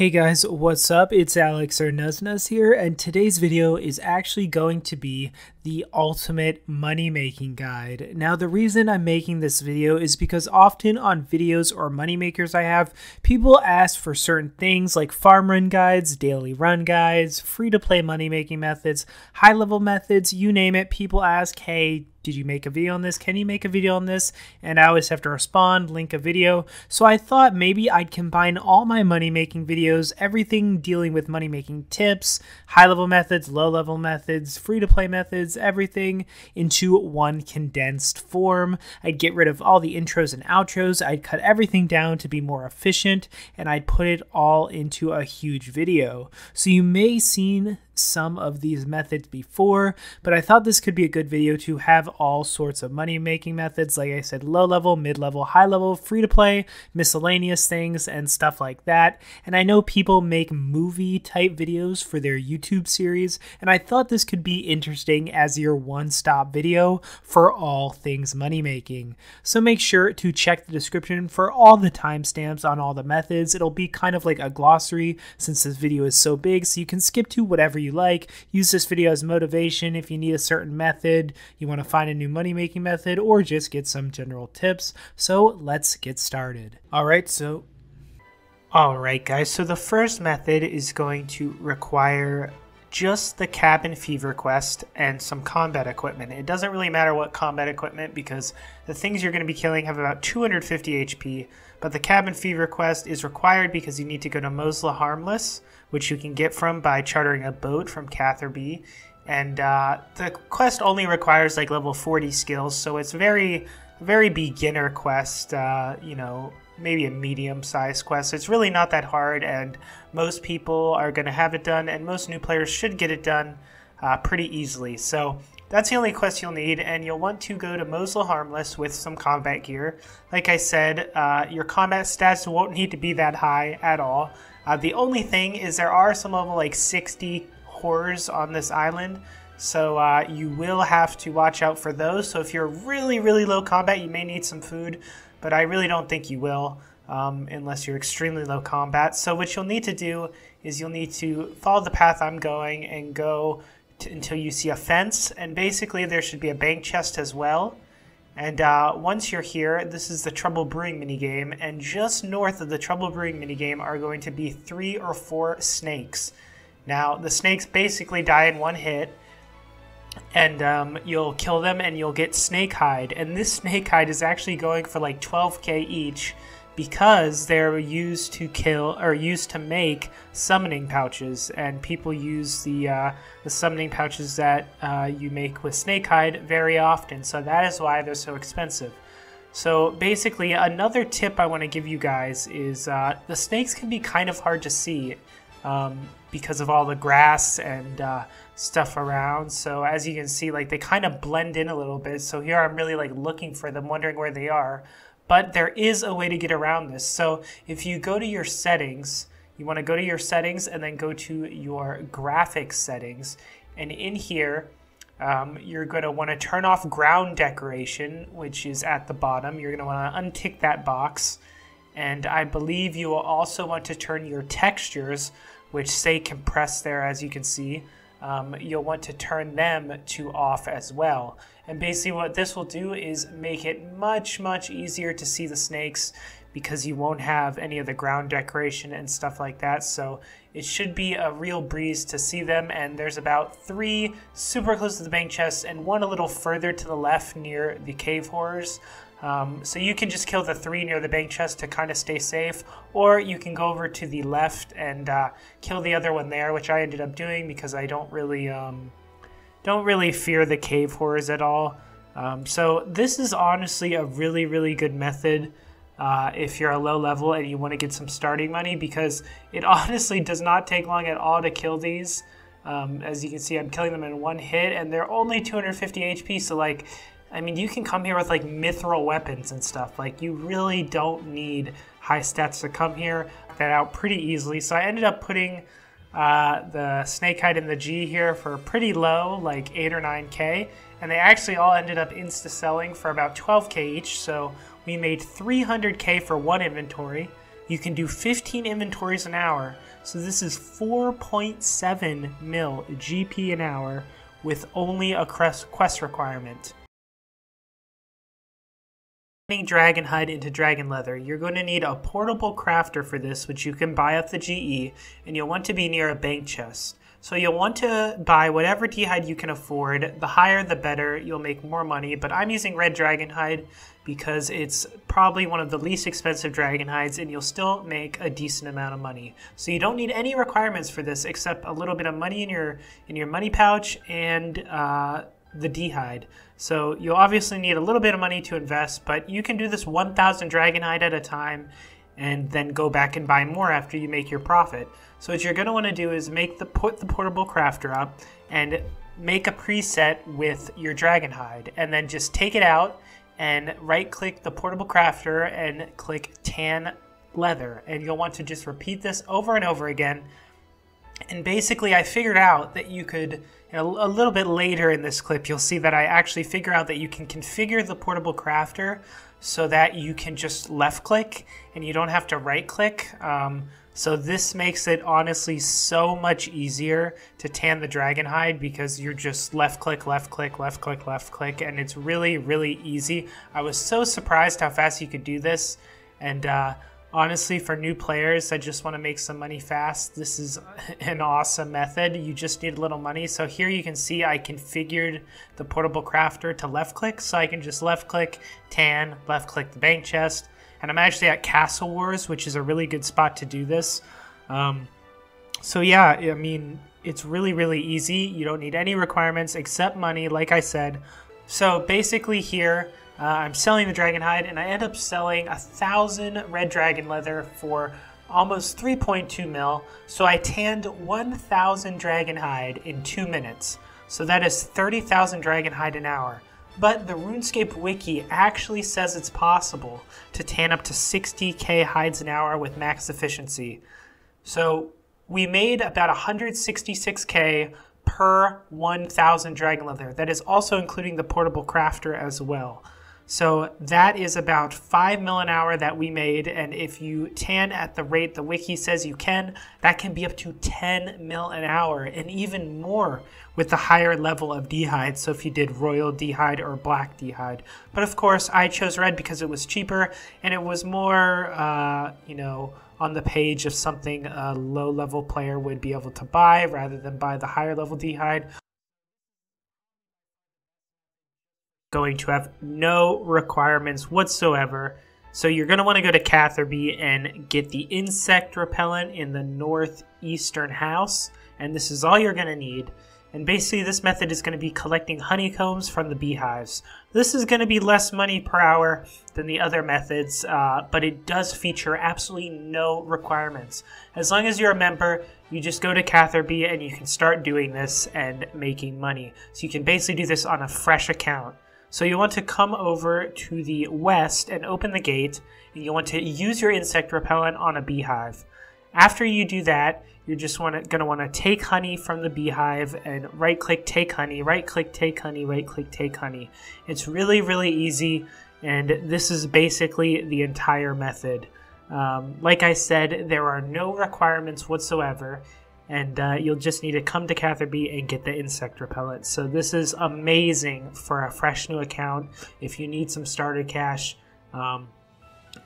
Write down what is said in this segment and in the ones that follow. Hey guys, what's up? It's Alex or Nuznuz here, and today's video is actually going to be the ultimate money-making guide. Now, the reason I'm making this video is because often on videos or moneymakers I have, people ask for certain things like farm run guides, daily run guides, free-to-play money-making methods, high-level methods, you name it. People ask, hey, did you make a video on this? Can you make a video on this? And I always have to respond, link a video. So I thought maybe I'd combine all my money-making videos, everything dealing with money-making tips, high-level methods, low-level methods, free-to-play methods, everything into one condensed form. I'd get rid of all the intros and outros. I'd cut everything down to be more efficient, and I'd put it all into a huge video. So you may have seen some of these methods before, but I thought this could be a good video to have all sorts of money making methods, like I said, low level, mid level, high level, free to play, miscellaneous things and stuff like that. And I know people make movie type videos for their YouTube series, and I thought this could be interesting as your one stop video for all things money making. So make sure to check the description for all the timestamps on all the methods. It'll be kind of like a glossary since this video is so big, so you can skip to whatever you like. Use this video as motivation if you need a certain method, you want to find a new money making method, or just get some general tips. So let's get started. All right guys, so the first method is going to require just the cabin fever quest and some combat equipment. It doesn't really matter what combat equipment because the things you're going to be killing have about 250 HP, but the cabin fever quest is required because you need to go to Mosla Harmless, which you can get from by chartering a boat from Catherby, and the quest only requires like level 40 skills, so it's very beginner quest, you know, maybe a medium-sized quest. It's really not that hard, and most people are going to have it done, and most new players should get it done pretty easily. So that's the only quest you'll need, and you'll want to go to Mosla Harmless with some combat gear. Like I said, your combat stats won't need to be that high at all. The only thing is there are some level like 60 horrors on this island, so you will have to watch out for those. So if you're really low combat, you may need some food, but I really don't think you will unless you're extremely low combat. So what you'll need to do is you'll need to follow the path I'm going and go until you see a fence, and basically there should be a bank chest as well. And once you're here, this is the Trouble Brewing minigame, and just north of the Trouble Brewing minigame are going to be 3 or 4 snakes. Now the snakes basically die in one hit, and you'll kill them and you'll get snake hide, and this snake hide is actually going for like 12k each because they're used to kill or used to make summoning pouches, and people use the summoning pouches that you make with snake hide very often, so that is why they're so expensive. So basically another tip I want to give you guys is the snakes can be kind of hard to see because of all the grass and stuff around. So as you can see, like, they kind of blend in a little bit. So here I'm really like looking for them, wondering where they are, but there is a way to get around this. So if you go to your settings, you want to go to your settings and then go to your graphics settings, and in here you're going to want to turn off ground decoration, which is at the bottom. You're going to want to untick that box, and I believe you will also want to turn your textures, which say compressed there, as you can see, you'll want to turn them to off as well. And basically what this will do is make it much easier to see the snakes because you won't have any of the ground decoration and stuff like that. So it should be a real breeze to see them, and there's about 3 super close to the bank chests and one a little further to the left near the cave horrors. So you can just kill the 3 near the bank chest to kind of stay safe, or you can go over to the left and kill the other one there, which I ended up doing because I don't really fear the cave horrors at all. So this is honestly a really good method if you're a low level and you want to get some starting money, because it honestly does not take long at all to kill these. As you can see, I'm killing them in one hit, and they're only 250 HP, so like, I mean, you can come here with like mithril weapons and stuff. Like, you really don't need high stats to come here. That out pretty easily. So I ended up putting the snake hide in the G here for pretty low, like 8 or 9k, and they actually all ended up insta selling for about 12k each. So we made 300k for one inventory. You can do 15 inventories an hour, so this is 4.7 mil GP an hour with only a quest requirement. Turning dragon hide into dragon leather, you're going to need a portable crafter for this, which you can buy off the GE, and you'll want to be near a bank chest. So you'll want to buy whatever hide you can afford. The higher the better, you'll make more money, but I'm using red dragon hide because it's probably one of the least expensive dragon hides and you'll still make a decent amount of money. So you don't need any requirements for this except a little bit of money in your money pouch and the hide. So you'll obviously need a little bit of money to invest, but you can do this 1,000 dragon hide at a time and then go back and buy more after you make your profit. So what you're going to want to do is put the portable crafter up and make a preset with your dragon hide, and then just take it out and right click the portable crafter and click tan leather, and you'll want to just repeat this over and over again. And basically I figured out that you could, a little bit later in this clip, you'll see that I actually figure out that you can configure the portable crafter so that you can just left click and you don't have to right click. So this makes it honestly so much easier to tan the dragon hide because you're just left click, left click, left click, left click, and it's really, really easy. I was so surprised how fast you could do this, and honestly, for new players that just want to make some money fast, this is an awesome method. You just need a little money. So here you can see I configured the portable crafter to left click, so I can just left click tan, left click the bank chest, and I'm actually at Castle Wars, which is a really good spot to do this. So yeah, I mean, it's really, really easy. You don't need any requirements except money, like I said. So basically here, I'm selling the dragon hide, and I end up selling 1,000 red dragon leather for almost 3.2 mil. So I tanned 1,000 dragon hide in 2 minutes. So that is 30,000 dragon hide an hour. But the RuneScape wiki actually says it's possible to tan up to 60k hides an hour with max efficiency. So we made about 166k per 1,000 dragon leather. That is also including the portable crafter as well. So that is about 5 mil an hour that we made, and if you tan at the rate the wiki says you can, that can be up to 10 mil an hour, and even more with the higher level of hide, so if you did royal hide or black hide. But of course, I chose red because it was cheaper, and it was more, on the page of something a low-level player would be able to buy rather than buy the higher-level hide. Going to have no requirements whatsoever. So you're going to want to go to Catherby and get the insect repellent in the northeastern house, and this is all you're going to need. And basically this method is going to be collecting honeycombs from the beehives. This is going to be less money per hour than the other methods, but it does feature absolutely no requirements. As long as you're a member, you just go to Catherby and you can start doing this and making money. So you can basically do this on a fresh account. So you want to come over to the west and open the gate, and you want to use your insect repellent on a beehive. After you do that, you're just going to want to take honey from the beehive and right-click take honey, right-click take honey, right-click take honey. It's really, really easy, and this is basically the entire method. Like I said, there are no requirements whatsoever, and you'll just need to come to Catherby and get the insect repellent. So this is amazing for a fresh new account if you need some starter cash and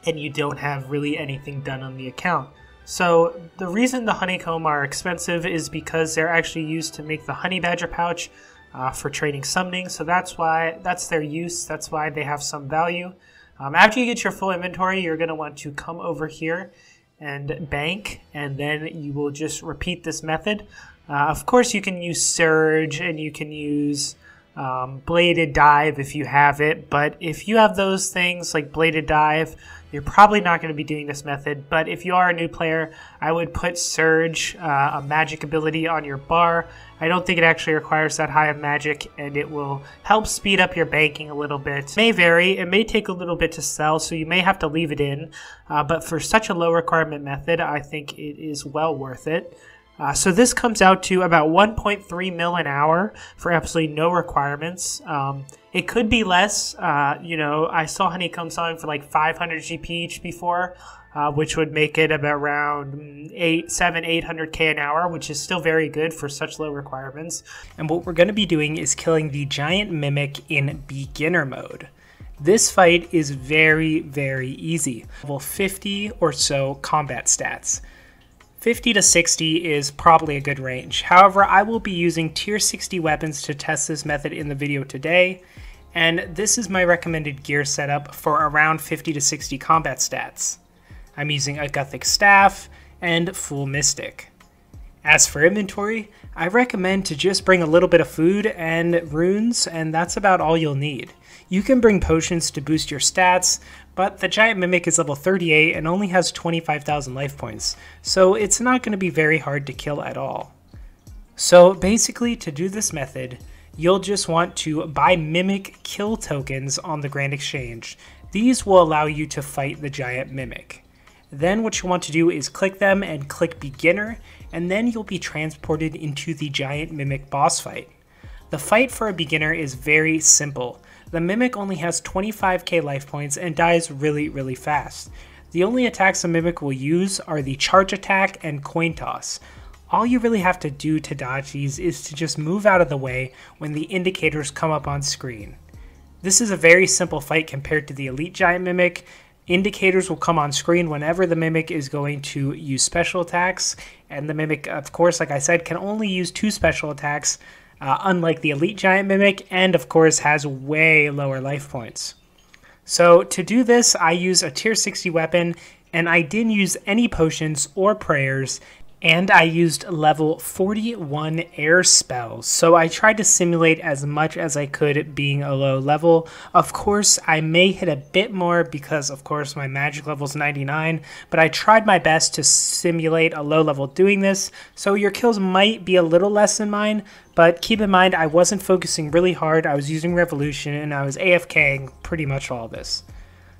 you don't have really anything done on the account. So the reason the honeycomb are expensive is because they're actually used to make the honey badger pouch for trading summoning. So that's their use. That's why they have some value. After you get your full inventory, you're going to want to come over here and bank, and then you will just repeat this method. Of course, you can use surge and you can use bladed dive if you have it, but if you have those things like bladed dive, you're probably not going to be doing this method. But if you are a new player, I would put surge, a magic ability, on your bar. I don't think it actually requires that high of magic, and it will help speed up your banking a little bit. It may vary, it may take a little bit to sell, so you may have to leave it in, but for such a low requirement method, I think it is well worth it. So this comes out to about 1.3 mil an hour for absolutely no requirements. It could be less. You know, I saw Honeycomb selling for like 500 GP each before, which would make it about around 800K an hour, which is still very good for such low requirements. And what we're going to be doing is killing the giant mimic in beginner mode. This fight is very, very easy. Level 50 or so combat stats. 50 to 60 is probably a good range. However, I will be using tier 60 weapons to test this method in the video today, and this is my recommended gear setup for around 50 to 60 combat stats. I'm using a Gothic Staff and full Mystic. As for inventory, I recommend to just bring a little bit of food and runes, and that's about all you'll need. You can bring potions to boost your stats, but the giant mimic is level 38 and only has 25,000 life points, so it's not going to be very hard to kill at all. So basically, to do this method, you'll just want to buy mimic kill tokens on the Grand Exchange. These will allow you to fight the giant mimic. Then what you want to do is click them and click beginner, and then you'll be transported into the giant mimic boss fight. The fight for a beginner is very simple. The mimic only has 25k life points and dies really, really fast. The only attacks a mimic will use are the charge attack and coin toss. All you really have to do to dodge these is to just move out of the way when the indicators come up on screen. This is a very simple fight compared to the elite giant mimic. Indicators will come on screen whenever the mimic is going to use special attacks, and the mimic, of course, like I said, can only use 2 special attacks, unlike the elite giant mimic, and of course has way lower life points. So to do this, I use a tier 60 weapon, and I didn't use any potions or prayers, and I used level 41 air spells, so I tried to simulate as much as I could being a low level. Of course, I may hit a bit more because, of course, my magic level is 99, but I tried my best to simulate a low level doing this, so your kills might be a little less than mine, but keep in mind I wasn't focusing really hard, I was using Revolution, and I was AFKing pretty much all this.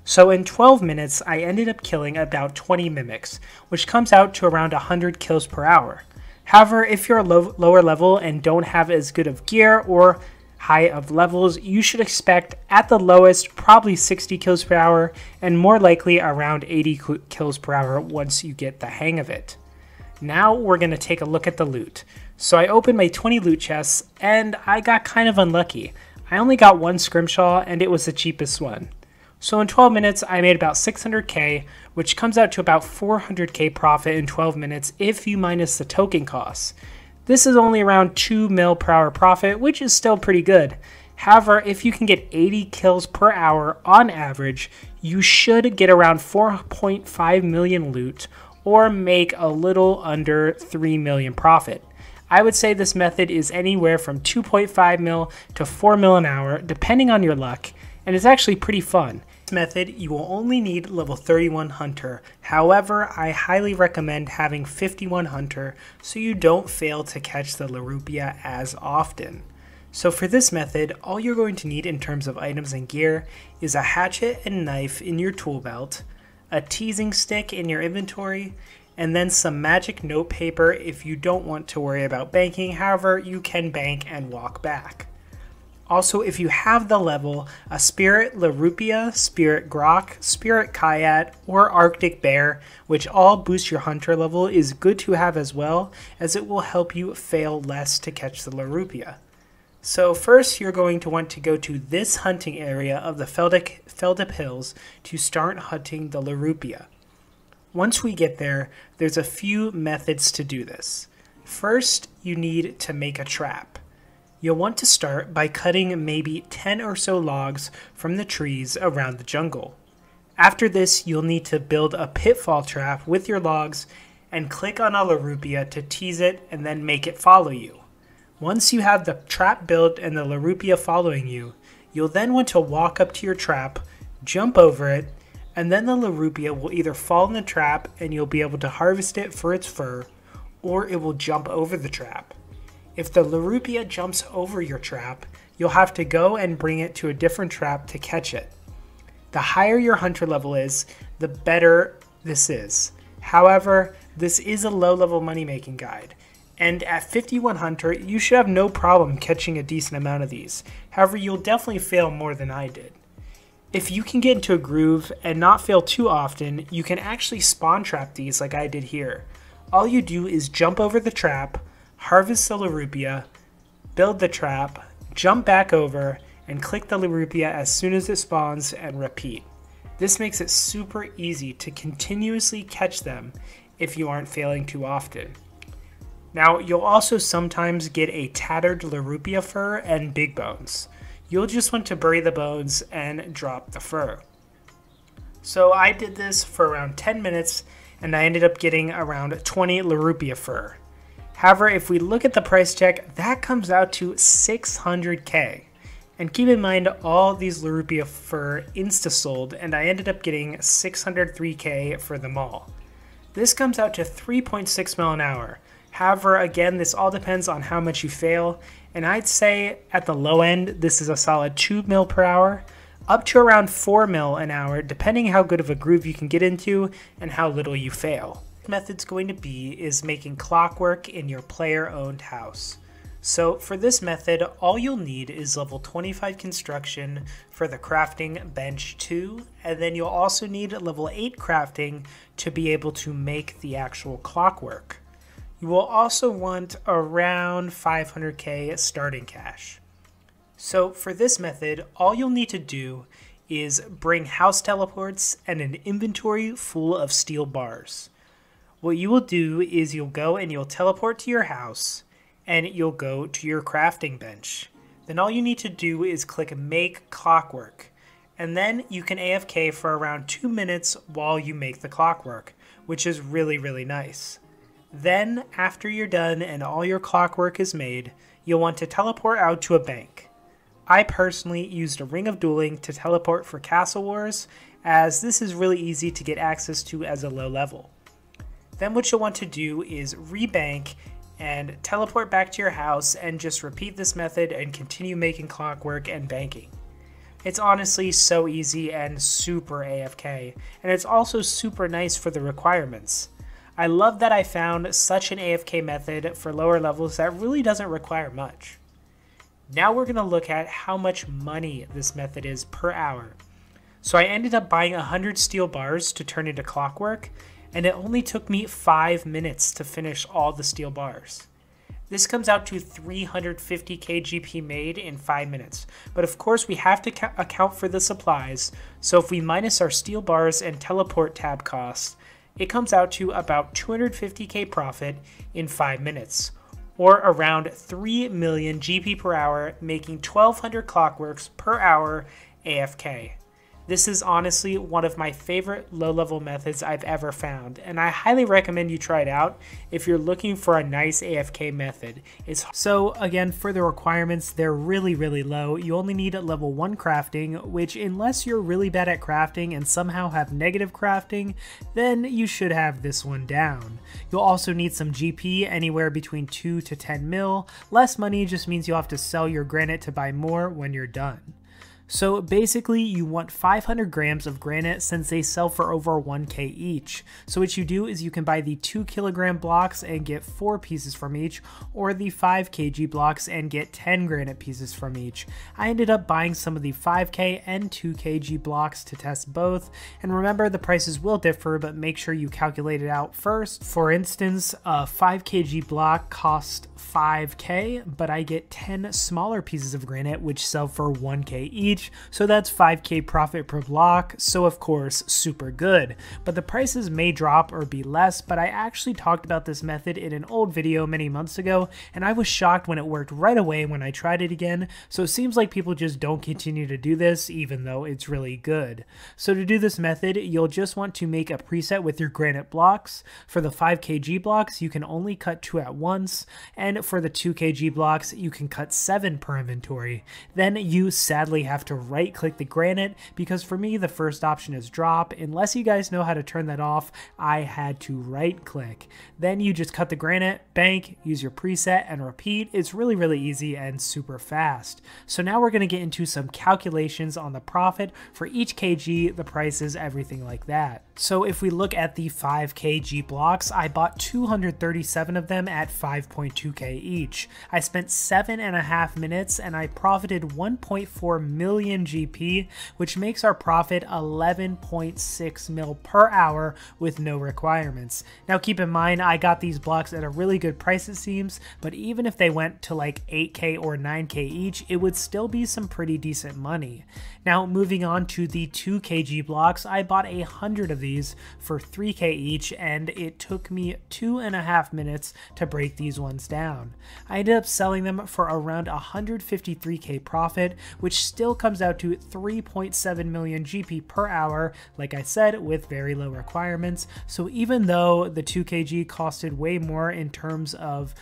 So in 12 minutes, I ended up killing about 20 mimics, which comes out to around 100 kills per hour. However, if you're a lower level and don't have as good of gear or high of levels, you should expect at the lowest probably 60 kills per hour and more likely around 80 kills per hour once you get the hang of it. Now we're going to take a look at the loot. So I opened my 20 loot chests and I got kind of unlucky. I only got 1 scrimshaw and it was the cheapest one. So in 12 minutes, I made about 600k, which comes out to about 400k profit in 12 minutes if you minus the token costs. This is only around 2 mil per hour profit, which is still pretty good. However, if you can get 80 kills per hour on average, you should get around 4.5 million loot or make a little under 3 million profit. I would say this method is anywhere from 2.5 mil to 4 mil an hour, depending on your luck, and it's actually pretty fun. Method, you will only need level 31 hunter. However, I highly recommend having 51 hunter so you don't fail to catch the Larupia as often. So for this method, all you're going to need in terms of items and gear is a hatchet and knife in your tool belt, a teasing stick in your inventory, and then some magic note paper if you don't want to worry about banking. However, you can bank and walk back. Also, if you have the level, a Spirit Larupia, Spirit Grok, Spirit Kayat, or Arctic Bear, which all boost your hunter level, is good to have as well, as it will help you fail less to catch the Larupia. So first, you're going to want to go to this hunting area of the Feldep Hills to start hunting the Larupia. Once we get there, there's a few methods to do this. First, you need to make a trap. You'll want to start by cutting maybe 10 or so logs from the trees around the jungle. After this, you'll need to build a pitfall trap with your logs and click on a Larupia to tease it and then make it follow you. Once you have the trap built and the Larupia following you, you'll then want to walk up to your trap, jump over it, and then the Larupia will either fall in the trap and you'll be able to harvest it for its fur, or it will jump over the trap. If the Larupia jumps over your trap, you'll have to go and bring it to a different trap to catch it. The higher your hunter level is, the better this is. However, this is a low-level money-making guide, and at 51 Hunter, you should have no problem catching a decent amount of these. However, you'll definitely fail more than I did. If you can get into a groove and not fail too often, you can actually spawn trap these like I did here. All you do is jump over the trap, harvest the Larupia, build the trap, jump back over, and click the Larupia as soon as it spawns, and repeat. This makes it super easy to continuously catch them if you aren't failing too often. Now, you'll also sometimes get a tattered Larupia fur and big bones. You'll just want to bury the bones and drop the fur. So I did this for around 10 minutes and I ended up getting around 20 Larupia fur. However, if we look at the price check, that comes out to 600k. And keep in mind, all these Larupia fur insta-sold, and I ended up getting 603k for them all. This comes out to 3.6 mil an hour. However, again, this all depends on how much you fail, and I'd say at the low end, this is a solid 2 mil per hour, up to around 4 mil an hour, depending how good of a groove you can get into and how little you fail. The method's going to be is making clockwork in your player-owned house. So for this method, all you'll need is level 25 construction for the crafting bench 2, and then you'll also need level 8 crafting to be able to make the actual clockwork. You will also want around 500k starting cash. So for this method, all you'll need to do is bring house teleports and an inventory full of steel bars. What you will do is you'll go and you'll teleport to your house, and you'll go to your crafting bench. Then all you need to do is click make clockwork, and then you can AFK for around 2 minutes while you make the clockwork, which is really, really nice. Then after you're done and all your clockwork is made, you'll want to teleport out to a bank. I personally used a Ring of Dueling to teleport for Castle Wars, as this is really easy to get access to as a low level. Then what you'll want to do is rebank and teleport back to your house, and just repeat this method and continue making clockwork and banking. It's honestly so easy and super AFK, and it's also super nice for the requirements. I love that I found such an AFK method for lower levels that really doesn't require much. Now we're going to look at how much money this method is per hour. So I ended up buying 100 steel bars to turn into clockwork, and it only took me 5 minutes to finish all the steel bars. This comes out to 350k GP made in 5 minutes, but of course we have to account for the supplies, so if we minus our steel bars and teleport tab costs, it comes out to about 250k profit in 5 minutes, or around 3 million GP per hour, making 1200 clockworks per hour AFK. This is honestly one of my favorite low-level methods I've ever found, and I highly recommend you try it out if you're looking for a nice AFK method. So again, for the requirements, they're really, really low. You only need level 1 crafting, which unless you're really bad at crafting and somehow have negative crafting, then you should have this one down. You'll also need some GP, anywhere between 2 to 10 mil. Less money just means you'll have to sell your granite to buy more when you're done. So basically you want 500 grams of granite, since they sell for over 1k each. So what you do is you can buy the 2 kilogram blocks and get 4 pieces from each, or the 5 kg blocks and get 10 granite pieces from each. I ended up buying some of the 5k and 2 kg blocks to test both, and remember the prices will differ, but make sure you calculate it out first. For instance, a 5 kg block costs 5k, but I get 10 smaller pieces of granite which sell for 1k each. So that's 5k profit per block, so of course super good. But the prices may drop or be less, but I actually talked about this method in an old video many months ago, and I was shocked when it worked right away when I tried it again, so it seems like people just don't continue to do this even though it's really good. So to do this method, you'll just want to make a preset with your granite blocks. For the 5kg blocks, you can only cut 2 at once, and for the 2 kg blocks, you can cut 7 per inventory. Then you sadly have to right click the granite, because for me the first option is drop. Unless you guys know how to turn that off, I had to right click. Then you just cut the granite, bank, use your preset and repeat. It's really, really easy and super fast. So now we're going to get into some calculations on the profit for each kg, the prices, everything like that. So if we look at the 5 kg blocks, I bought 237 of them at 5.2k each. I spent 7.5 minutes and I profited 1.4 million GP, which makes our profit 11.6 mil per hour with no requirements. Now keep in mind, I got these blocks at a really good price it seems, but even if they went to like 8k or 9k each, it would still be some pretty decent money. Now moving on to the 2 kg blocks, I bought 100 of these for 3k each, and it took me 2.5 minutes to break these ones down. I ended up selling them for around 153k profit, which still comes out to 3.7 million GP per hour, like I said, with very low requirements. So even though the 2 kg costed way more in terms of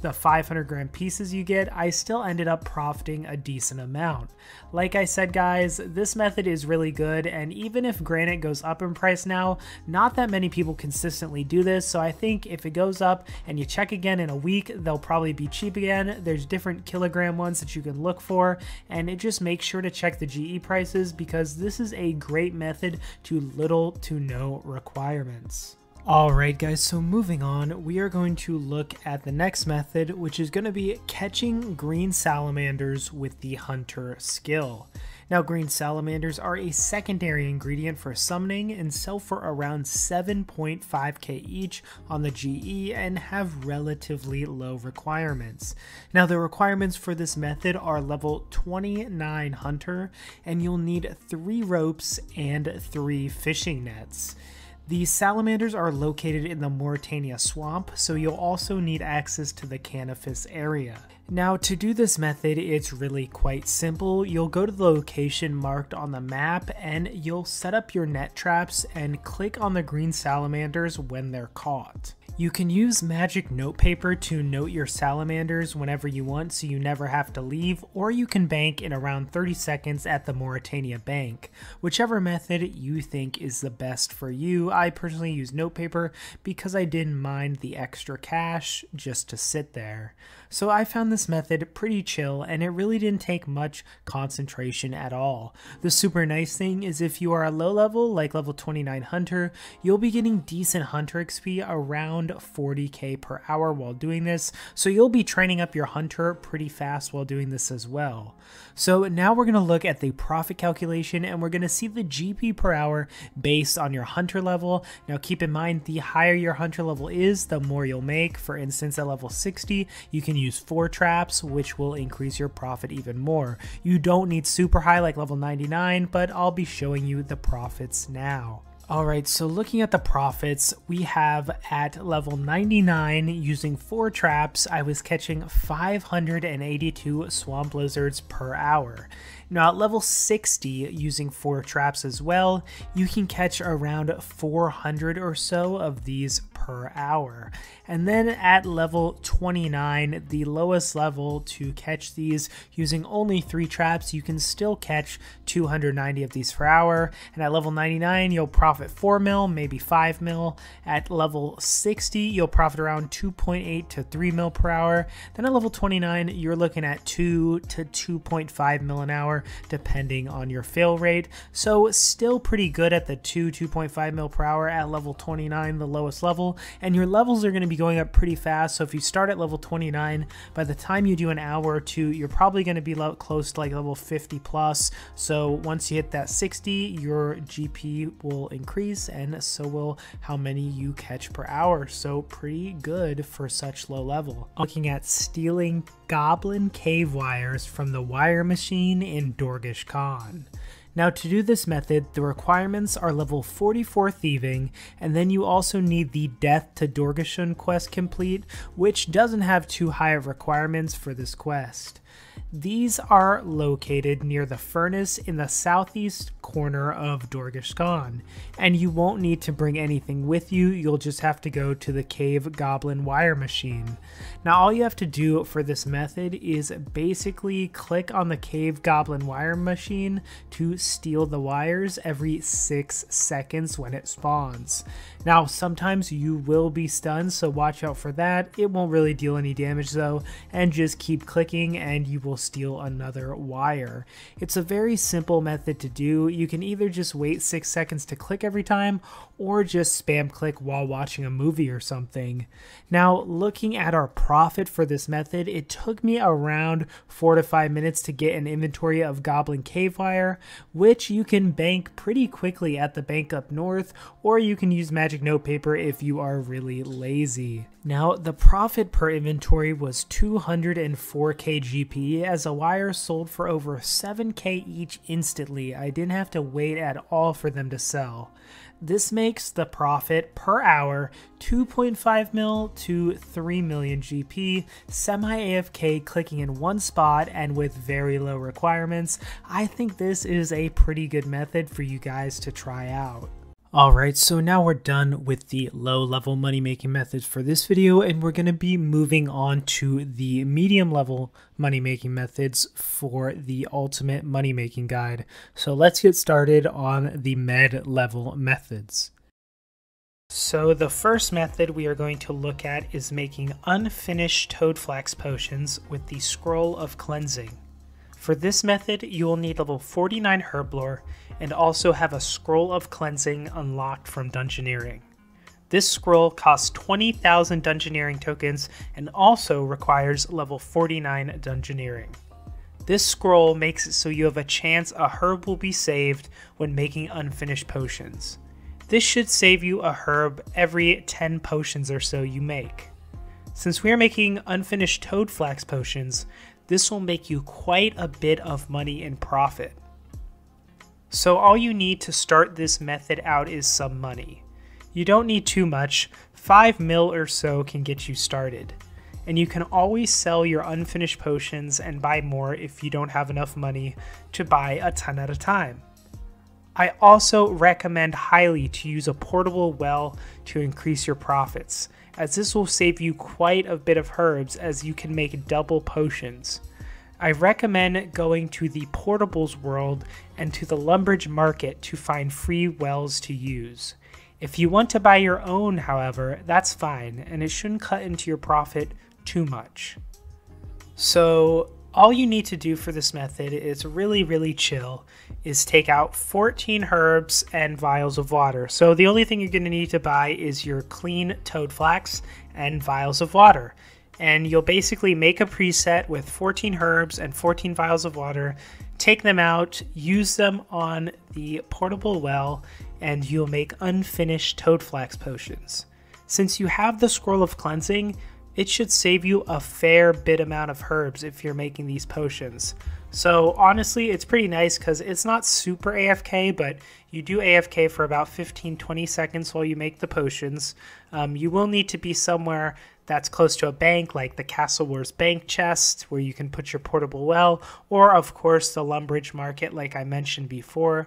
the 500 gram pieces you get, I still ended up profiting a decent amount. Like I said guys, this method is really good, and even if granite goes up in price now, not that many people consistently do this, so I think if it goes up and you check again in a week, they'll probably be cheap again. There's different kilogram ones that you can look for, and it just makes sure to check the GE prices, because this is a great method to little to no requirements. Alright guys, so moving on, we are going to look at the next method, which is going to be catching green salamanders with the hunter skill. Now green salamanders are a secondary ingredient for summoning and sell for around 7.5k each on the GE and have relatively low requirements. Now the requirements for this method are level 29 hunter, and you'll need 3 ropes and 3 fishing nets. The salamanders are located in the Mauritania swamp, so you'll also need access to the Canifis area. Now to do this method, it's really quite simple. You'll go to the location marked on the map and you'll set up your net traps and click on the green salamanders when they're caught. You can use magic notepaper to note your salamanders whenever you want, so you never have to leave, or you can bank in around 30 seconds at the Mauritania bank. Whichever method you think is the best for you. I personally use notepaper because I didn't mind the extra cash just to sit there. So I found this method pretty chill, and it really didn't take much concentration at all. The super nice thing is if you are a low level, like level 29 hunter, you'll be getting decent hunter XP around 40k per hour while doing this, so you'll be training up your hunter pretty fast while doing this as well. So now we're going to look at the profit calculation, and we're going to see the GP per hour based on your hunter level. Now keep in mind, the higher your hunter level is, the more you'll make. For instance, at level 60 you can use 4 traps, which will increase your profit even more. You don't need super high like level 99, but I'll be showing you the profits now. Alright, so looking at the profits, we have at level 99 using 4 traps, I was catching 582 swamp lizards per hour. Now at level 60 using 4 traps as well, you can catch around 400 or so of these per hour. And then at level 29, the lowest level to catch these, using only 3 traps, you can still catch 290 of these per hour. And at level 99 you'll probably profit 4 mil, maybe 5 mil. At level 60, you'll profit around 2.8 to 3 mil per hour. Then at level 29, you're looking at 2 to 2.5 mil an hour, depending on your fail rate. So still pretty good at the 2.5 mil per hour at level 29, the lowest level. And your levels are going to be going up pretty fast. So if you start at level 29, by the time you do an hour or two, you're probably going to be close to like level 50 plus. So once you hit that 60, your GP will increase. And so will how many you catch per hour, so pretty good for such low level. Looking at stealing goblin cave wires from the wire machine in Dorgish Khan. Now to do this method, the requirements are level 44 thieving, and then you also need the Death to Dorgishun quest complete, which doesn't have too high of requirements for this quest. These are located near the furnace in the southeast corner of Dorgish Khan, and you won't need to bring anything with you. You'll just have to go to the Cave Goblin Wire Machine. Now all you have to do for this method is basically click on the Cave Goblin Wire Machine to steal the wires every 6 seconds when it spawns. Now sometimes you will be stunned, so watch out for that. It won't really deal any damage though, and just keep clicking and you will steal another wire. It's a very simple method to do. You can either just wait 6 seconds to click every time, or just spam click while watching a movie or something. Now looking at our profit for this method, it took me around 4 to 5 minutes to get an inventory of Goblin Cave Wire, which you can bank pretty quickly at the bank up north, or you can use magic notepaper if you are really lazy. Now the profit per inventory was 204k GP, as a wire sold for over 7k each instantly. I didn't have to wait at all for them to sell. This makes the profit per hour 2.5 mil to 3 million GP, semi-AFK clicking in one spot and with very low requirements. I think this is a pretty good method for you guys to try out. Alright, so now we're done with the low level money making methods for this video, and we're going to be moving on to the medium level money making methods for the ultimate money making guide. So let's get started on the med level methods. So the first method we are going to look at is making unfinished toadflax potions with the Scroll of Cleansing. For this method, you will need level 49 Herblore and also have a Scroll of Cleansing unlocked from Dungeoneering. This scroll costs 20,000 Dungeoneering tokens and also requires level 49 Dungeoneering. This scroll makes it so you have a chance a herb will be saved when making unfinished potions. This should save you a herb every 10 potions or so you make. Since we are making unfinished toadflax potions, this will make you quite a bit of money in profit. So all you need to start this method out is some money. You don't need too much, 5 mil or so can get you started. And you can always sell your unfinished potions and buy more if you don't have enough money to buy a ton at a time. I also recommend highly to use a portable well to increase your profits, as this will save you quite a bit of herbs as you can make double potions. I recommend going to the Portables World and to the Lumbridge Market to find free wells to use. If you want to buy your own, however, that's fine, and it shouldn't cut into your profit too much. So all you need to do for this method is really chill, is take out 14 herbs and vials of water. So the only thing you're going to need to buy is your clean toadflax and vials of water. And you'll basically make a preset with 14 herbs and 14 vials of water, take them out, use them on the portable well, and you'll make unfinished toadflax potions. Since you have the Scroll of Cleansing, it should save you a fair bit amount of herbs if you're making these potions. So honestly, it's pretty nice because it's not super AFK, but you do AFK for about 15-20 seconds while you make the potions. You will need to be somewhere that's close to a bank, like the Castle Wars bank chest where you can put your portable well, or of course the Lumbridge Market like I mentioned before.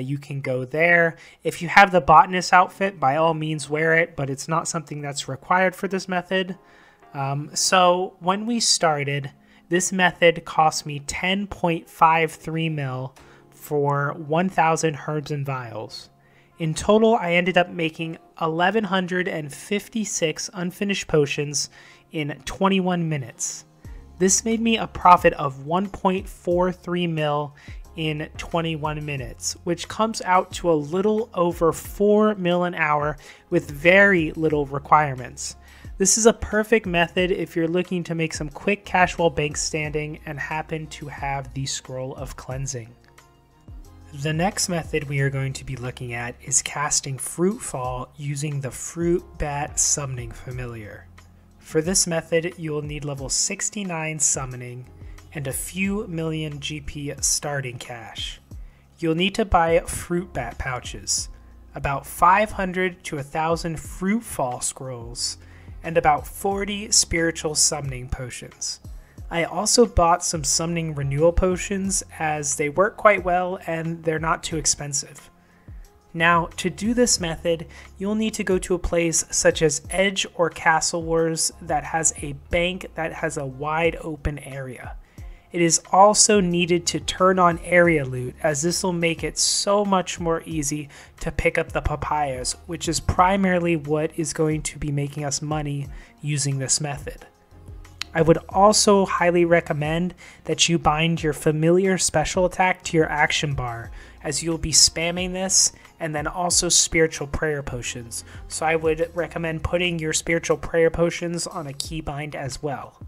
You can go there. If you have the botanist outfit, by all means wear it, but it's not something that's required for this method. So when we started, this method cost me 10.53 mil for 1,000 herbs and vials. In total, I ended up making 1,156 unfinished potions in 21 minutes. This made me a profit of 1.43 mil in 21 minutes, which comes out to a little over 4 mil an hour with very little requirements. This is a perfect method if you're looking to make some quick cash while bank standing and happen to have the Scroll of Cleansing. The next method we are going to be looking at is casting Fruitfall using the Fruit Bat Summoning Familiar. For this method, you will need level 69 summoning and a few million GP starting cash. You'll need to buy Fruit Bat pouches, about 500 to 1,000 Fruitfall scrolls, and about 40 spiritual summoning potions. I also bought some summoning renewal potions as they work quite well and they're not too expensive. Now, to do this method, you'll need to go to a place such as Edge or Castle Wars that has a bank that has a wide open area. It is also needed to turn on area loot, as this will make it so much more easy to pick up the papayas, which is primarily what is going to be making us money using this method. I would also highly recommend that you bind your familiar special attack to your action bar, as you'll be spamming this, and then also spiritual prayer potions. So I would recommend putting your spiritual prayer potions on a keybind as well.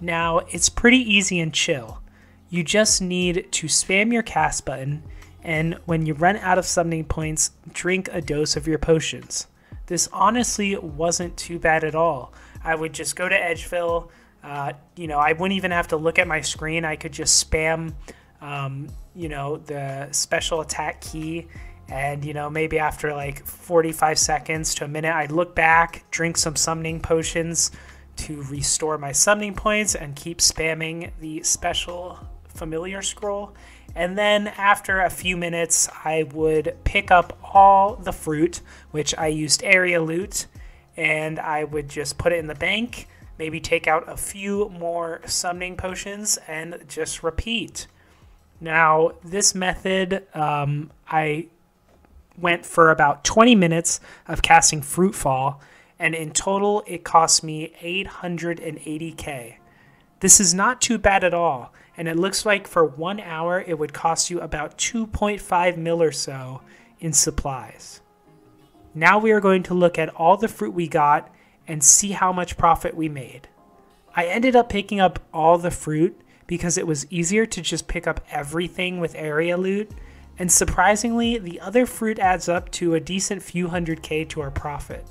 Now, it's pretty easy and chill. You just need to spam your cast button, and when you run out of summoning points, drink a dose of your potions. This honestly wasn't too bad at all. I would just go to Edgeville, I wouldn't even have to look at my screen. I could just spam, the special attack key, and, maybe after like 45 seconds to a minute, I'd look back, drink some summoning potions to restore my summoning points, and keep spamming the special familiar scroll. And then after a few minutes, I would pick up all the fruit, which I used area loot, and I would just put it in the bank, maybe take out a few more summoning potions, and just repeat. Now, this method, I went for about 20 minutes of casting Fruitfall, and in total, it cost me 880k. This is not too bad at all, and it looks like for 1 hour, it would cost you about 2.5 mil or so in supplies. Now we are going to look at all the fruit we got and see how much profit we made. I ended up picking up all the fruit because it was easier to just pick up everything with area loot, and surprisingly, the other fruit adds up to a decent few hundred K to our profit.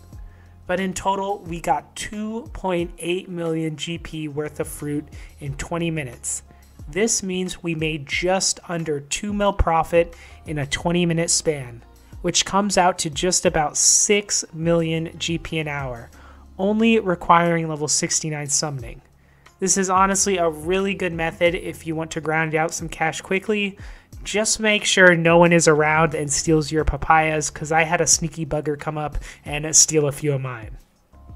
But in total, we got 2.8 million GP worth of fruit in 20 minutes. This means we made just under 2 mil profit in a 20-minute span, which comes out to just about 6 million GP an hour, only requiring level 69 summoning. This is honestly a really good method if you want to grind out some cash quickly. Just make sure no one is around and steals your papayas, because I had a sneaky bugger come up and steal a few of mine.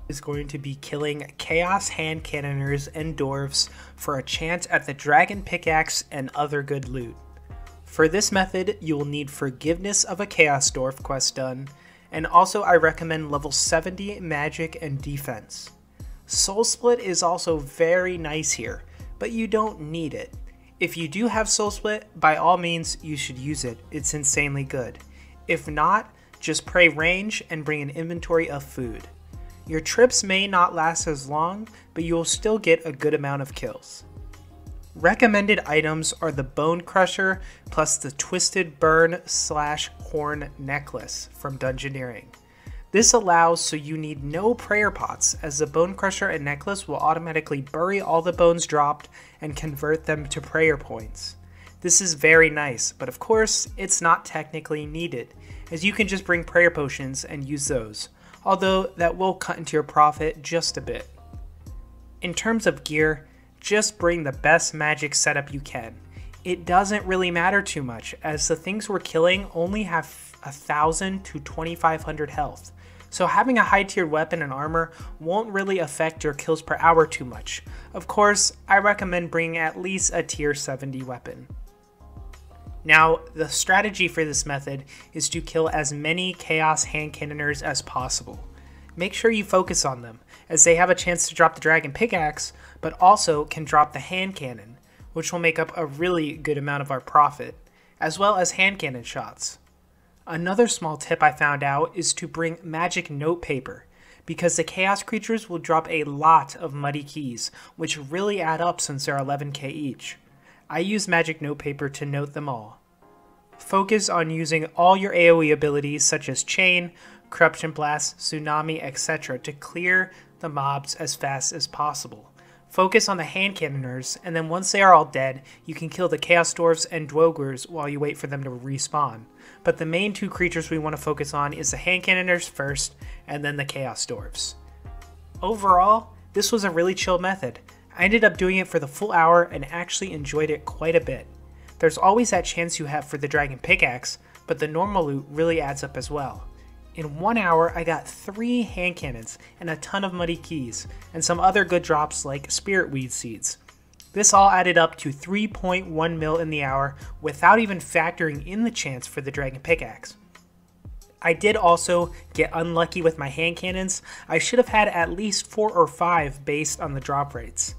Is going to be killing Chaos Hand Cannoners and Dwarves for a chance at the Dragon Pickaxe and other good loot. For this method, you will need Forgiveness of a Chaos Dwarf quest done, and also I recommend level 70 Magic and Defense. Soul Split is also very nice here, but you don't need it. If you do have Soul Split, by all means, you should use it. It's insanely good. If not, just pray range and bring an inventory of food. Your trips may not last as long, but you will still get a good amount of kills. Recommended items are the Bone Crusher plus the Twisted Burn / Horn Necklace from Dungeoneering. This allows so you need no prayer pots, as the Bone Crusher and Necklace will automatically bury all the bones dropped and convert them to prayer points. This is very nice, but of course, it's not technically needed, as you can just bring prayer potions and use those, although that will cut into your profit just a bit. In terms of gear, just bring the best magic setup you can. It doesn't really matter too much, as the things we're killing only have 1,000 to 2,500 health. So having a high tiered weapon and armor won't really affect your kills per hour too much. Of course, I recommend bringing at least a tier 70 weapon. Now, the strategy for this method is to kill as many Chaos Hand Cannoners as possible. Make sure you focus on them, as they have a chance to drop the Dragon Pickaxe, but also can drop the hand cannon, which will make up a really good amount of our profit, as well as hand cannon shots. Another small tip I found out is to bring magic notepaper, because the chaos creatures will drop a lot of muddy keys, which really add up since they're 11k each. I use magic notepaper to note them all. Focus on using all your AoE abilities such as Chain, Corruption Blast, Tsunami, etc. to clear the mobs as fast as possible. Focus on the hand cannoners, and then once they are all dead, you can kill the Chaos Dwarves and Dwogurs while you wait for them to respawn. But the main two creatures we want to focus on is the hand cannoners first, and then the Chaos Dwarves. Overall, this was a really chill method. I ended up doing it for the full hour and actually enjoyed it quite a bit. There's always that chance you have for the dragon pickaxe, but the normal loot really adds up as well. In 1 hour, I got 3 hand cannons and a ton of muddy keys, and some other good drops like spirit weed seeds. This all added up to 3.1 mil in the hour without even factoring in the chance for the dragon pickaxe. I did also get unlucky with my hand cannons. I should have had at least 4 or 5 based on the drop rates.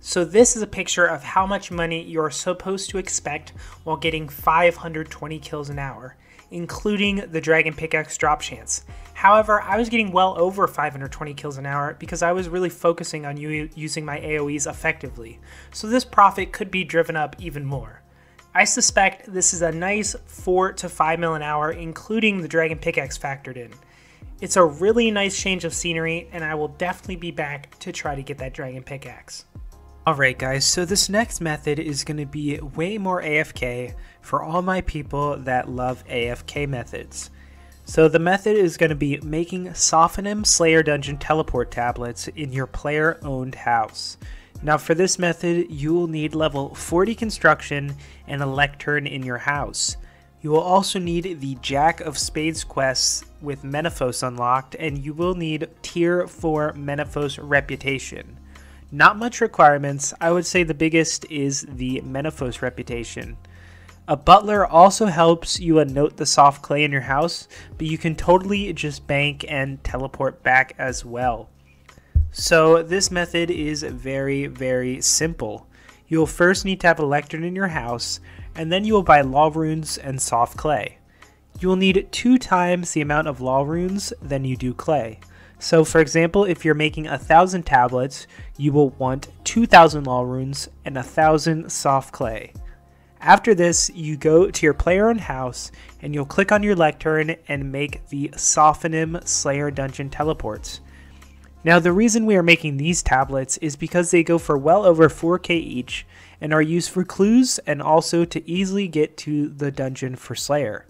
So this is a picture of how much money you're supposed to expect while getting 520 kills an hour, including the dragon pickaxe drop chance. However, I was getting well over 520 kills an hour because I was really focusing on using my AoEs effectively, so this profit could be driven up even more. I suspect this is a nice 4 to 5 mil an hour including the dragon pickaxe factored in. It's a really nice change of scenery, and I will definitely be back to try to get that dragon pickaxe. Alright guys, so this next method is going to be way more AFK for all my people that love AFK methods. So the method is going to be making Sophonim Slayer Dungeon teleport tablets in your player owned house. Now for this method, you will need level 40 construction and a lectern in your house. You will also need the Jack of Spades quests with Menophos unlocked, and you will need tier 4 Menophos reputation. Not much requirements. I would say the biggest is the Menophos reputation. A butler also helps you unnote the soft clay in your house, but you can totally just bank and teleport back as well. So this method is very simple. You'll first need to have a lectern in your house, and then you will buy law runes and soft clay. You will need 2 times the amount of law runes than you do clay. So for example, if you're making 1,000 tablets, you will want 2,000 law runes and 1,000 soft clay. After this, you go to your player-owned house and you'll click on your lectern and make the Sophonim Slayer Dungeon teleports. Now the reason we are making these tablets is because they go for well over 4k each and are used for clues and also to easily get to the dungeon for Slayer.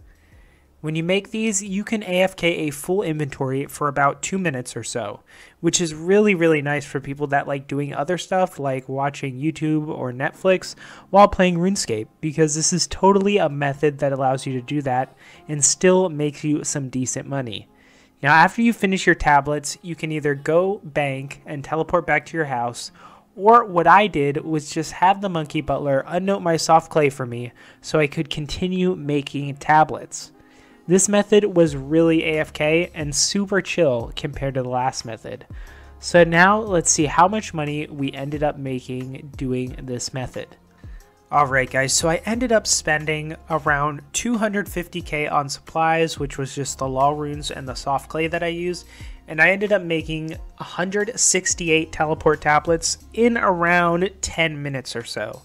When you make these, you can AFK a full inventory for about 2 minutes or so, which is really nice for people that like doing other stuff like watching YouTube or Netflix while playing RuneScape, because this is totally a method that allows you to do that and still makes you some decent money. Now after you finish your tablets, you can either go bank and teleport back to your house, or what I did was just have the monkey butler unnote my soft clay for me so I could continue making tablets. This method was really AFK and super chill compared to the last method. So now let's see how much money we ended up making doing this method. Alright guys, so I ended up spending around 250k on supplies, which was just the law runes and the soft clay that I used, and I ended up making 168 teleport tablets in around 10 minutes or so.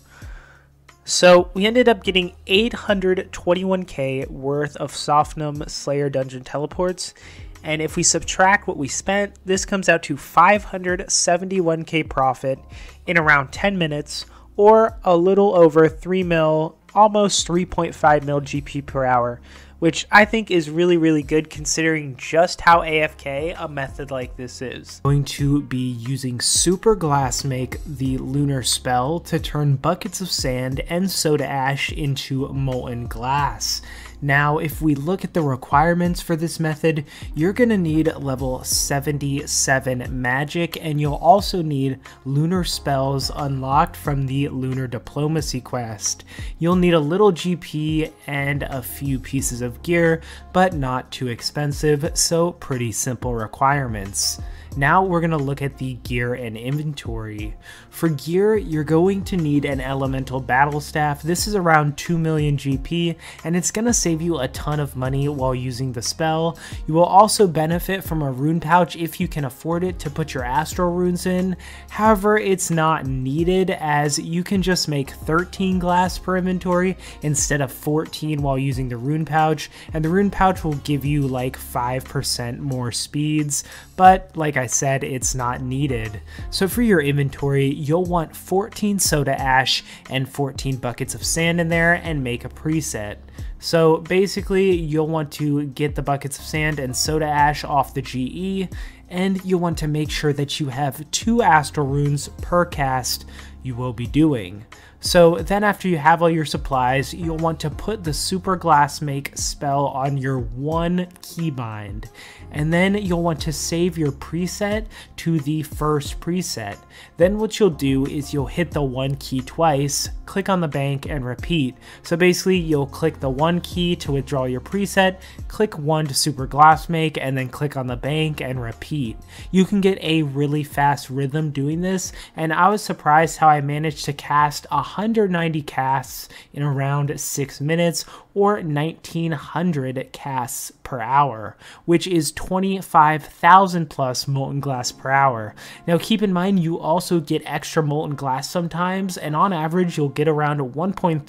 So we ended up getting 821k worth of Sophonim Slayer Dungeon teleports, and if we subtract what we spent, this comes out to 571k profit in around 10 minutes, or a little over 3 mil, almost 3.5 mil GP per hour, which I think is really good considering just how AFK a method like this is. I'm going to be using Super Glassmake, the lunar spell, to turn buckets of sand and soda ash into molten glass. Now, if we look at the requirements for this method, you're going to need level 77 magic, and you'll also need lunar spells unlocked from the Lunar Diplomacy quest. You'll need a little GP and a few pieces of gear, but not too expensive, so pretty simple requirements. Now we're going to look at the gear and inventory. For gear, you're going to need an elemental battle staff. This is around 2 million GP, and it's going to save you a ton of money while using the spell. You will also benefit from a rune pouch if you can afford it to put your astral runes in. However, it's not needed as you can just make 13 glass per inventory instead of 14 while using the rune pouch, and the rune pouch will give you like 5% more speeds, but like I said, it's not needed. So for your inventory, you'll want 14 soda ash and 14 buckets of sand in there and make a preset. So basically, you'll want to get the buckets of sand and soda ash off the GE and you'll want to make sure that you have 2 Astral Runes per cast you will be doing. So then after you have all your supplies, you'll want to put the Super Glassmake spell on your 1 keybind, and then you'll want to save your preset to the first preset. Then what you'll do is you'll hit the 1 key twice, click on the bank, and repeat. So basically you'll click the 1 key to withdraw your preset, click 1 to Super Glassmake, and then click on the bank and repeat. You can get a really fast rhythm doing this, and I was surprised how I managed to cast 190 casts in around 6 minutes, or 1900 casts per hour, which is 25,000 plus molten glass per hour. Now keep in mind you also get extra molten glass sometimes, and on average you'll get around 1.3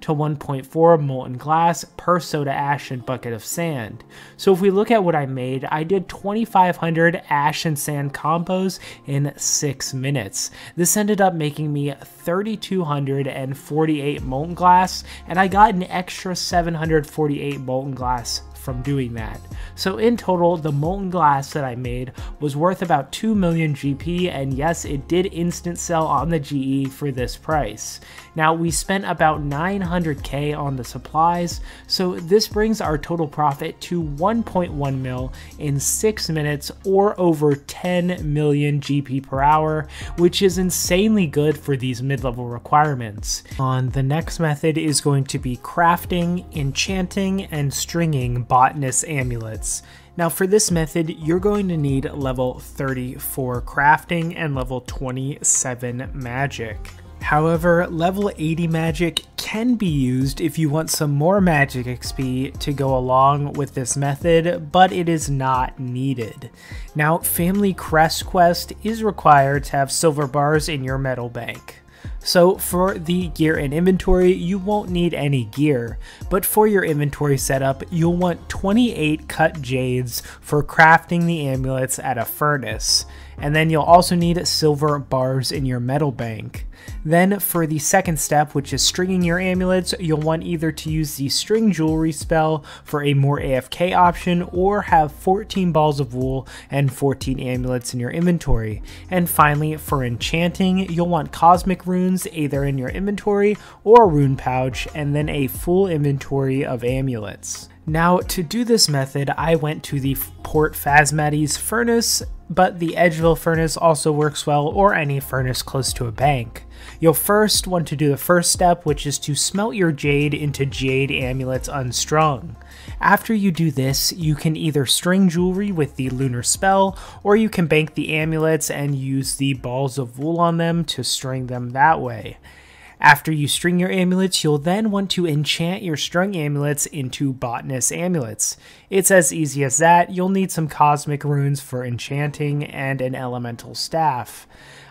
to 1.4 molten glass per soda ash and bucket of sand. So if we look at what I made, I did 2,500 ash and sand combos in 6 minutes. This ended up making me 3,248 molten glass, and I got an extra 748 molten glass from doing that. So in total, the molten glass that I made was worth about 2 million GP, and yes, it did instant sell on the GE for this price. Now we spent about 900k on the supplies, so this brings our total profit to 1.1 mil in 6 minutes, or over 10 million GP per hour, which is insanely good for these mid-level requirements. On the next method is going to be crafting, enchanting, and stringing botanist amulets. Now for this method, you're going to need level 34 crafting and level 27 magic. However, level 80 magic can be used if you want some more magic XP to go along with this method, but it is not needed. Now, Family Crest Quest is required to have silver bars in your metal bank. So for the gear and inventory, you won't need any gear, but for your inventory setup, you'll want 28 cut jades for crafting the amulets at a furnace, and then you'll also need silver bars in your metal bank. Then for the second step, which is stringing your amulets, you'll want either to use the string jewelry spell for a more AFK option, or have 14 balls of wool and 14 amulets in your inventory. And finally, for enchanting, you'll want cosmic runes either in your inventory or a rune pouch, and then a full inventory of amulets. Now to do this method, I went to the Port Phasmates furnace, but the Edgeville furnace also works well, or any furnace close to a bank. You'll first want to do the first step, which is to smelt your jade into jade amulets unstrung. After you do this, you can either string jewelry with the lunar spell, or you can bank the amulets and use the balls of wool on them to string them that way. After you string your amulets, you'll then want to enchant your strung amulets into botanist amulets. It's as easy as that. You'll need some cosmic runes for enchanting and an elemental staff.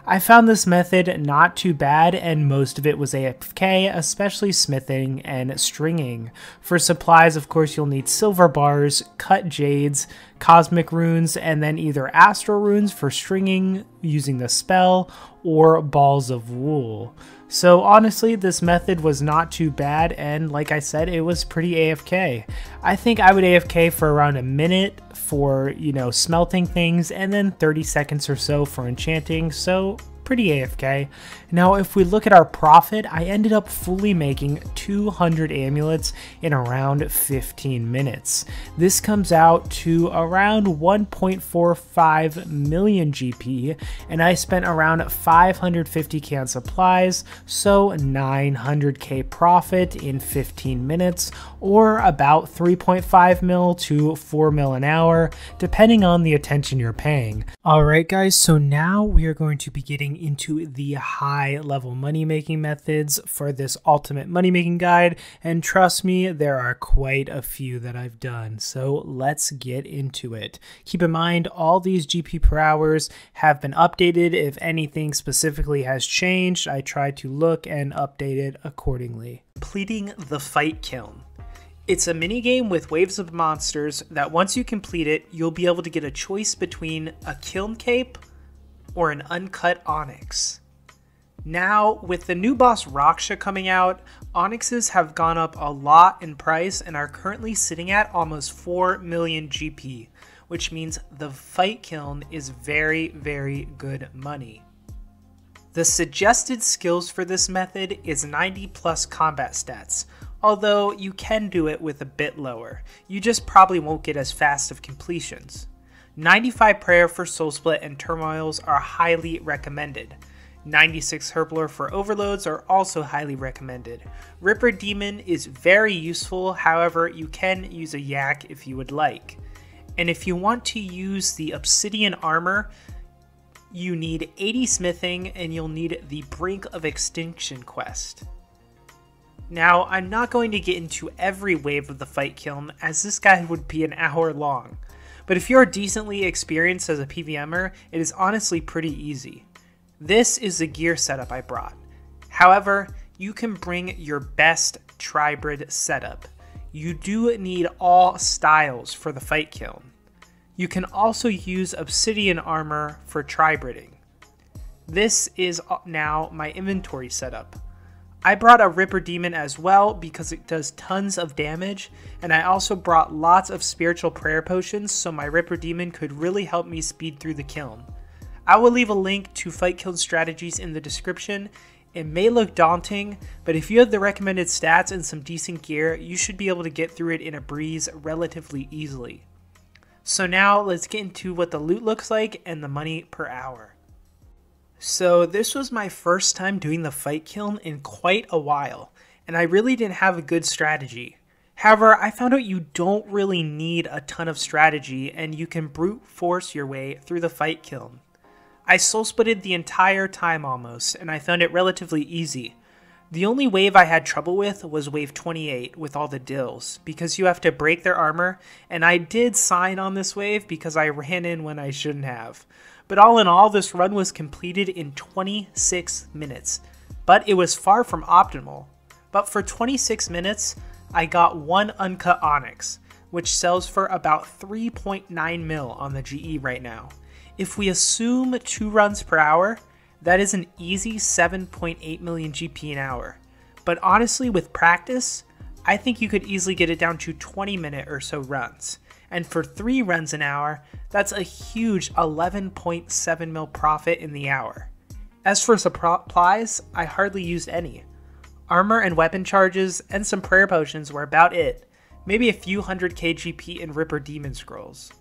I found this method not too bad, and most of it was AFK, especially smithing and stringing. For supplies, of course, you'll need silver bars, cut jades, cosmic runes, and then either astral runes for stringing using the spell, or balls of wool. So honestly, this method was not too bad, and like I said, it was pretty AFK. I think I would AFK for around a minute for, smelting things, and then 30 seconds or so for enchanting, so pretty AFK. Now if we look at our profit, I ended up fully making 200 amulets in around 15 minutes. This comes out to around 1.45 million GP, and I spent around 550k on supplies, so 900k profit in 15 minutes, or about 3.5 mil to 4 mil an hour, depending on the attention you're paying. Alright guys, so now we are going to be getting into the high level money making methods for this ultimate money making guide, and trust me, there are quite a few that I've done, so let's get into it. Keep in mind, all these GP per hours have been updated. If anything specifically has changed, I try to look and update it accordingly. Completing the fight kiln. It's a minigame with waves of monsters that once you complete it, you'll be able to get a choice between a kiln cape or an uncut onyx. Now, with the new boss Raksha coming out, onyxes have gone up a lot in price and are currently sitting at almost 4 million GP, which means the fight kiln is very, very good money. The suggested skills for this method is 90 plus combat stats, although you can do it with a bit lower. You just probably won't get as fast of completions. 95 prayer for soul split and turmoils are highly recommended. 96 Herbler for overloads are also highly recommended. Ripper Demon is very useful, however you can use a yak if you would like. And if you want to use the obsidian armor, you need 80 smithing and you'll need the Brink of Extinction quest. Now, I'm not going to get into every wave of the fight kiln as this guide would be an hour long, but if you're decently experienced as a PVMer, it is honestly pretty easy. This is the gear setup I brought. However, you can bring your best tribrid setup. You do need all styles for the fight kiln. You can also use obsidian armor for tribriding. This is now my inventory setup. I brought a Ripper Demon as well because it does tons of damage, and I also brought lots of spiritual prayer potions so my Ripper Demon could really help me speed through the kiln. I will leave a link to fight kiln strategies in the description. It may look daunting, but if you have the recommended stats and some decent gear, you should be able to get through it in a breeze relatively easily. So now let's get into what the loot looks like and the money per hour. So this was my first time doing the fight kiln in quite a while, and I really didn't have a good strategy. However, I found out you don't really need a ton of strategy and you can brute force your way through the fight kiln. I soul splitted the entire time almost, and I found it relatively easy. The only wave I had trouble with was wave 28 with all the dills, because you have to break their armor, and I did sign on this wave because I ran in when I shouldn't have. But all in all, this run was completed in 26 minutes, but it was far from optimal. But for 26 minutes, I got one uncut onyx, which sells for about 3.9 mil on the GE right now. If we assume 2 runs per hour, that is an easy 7.8 million GP an hour. But honestly, with practice, I think you could easily get it down to 20-minute or so runs. And for 3 runs an hour, that's a huge 11.7 mil profit in the hour. As for supplies, I hardly used any. Armor and weapon charges and some prayer potions were about it. Maybe a few hundred K GP in Ripper Demon Scrolls.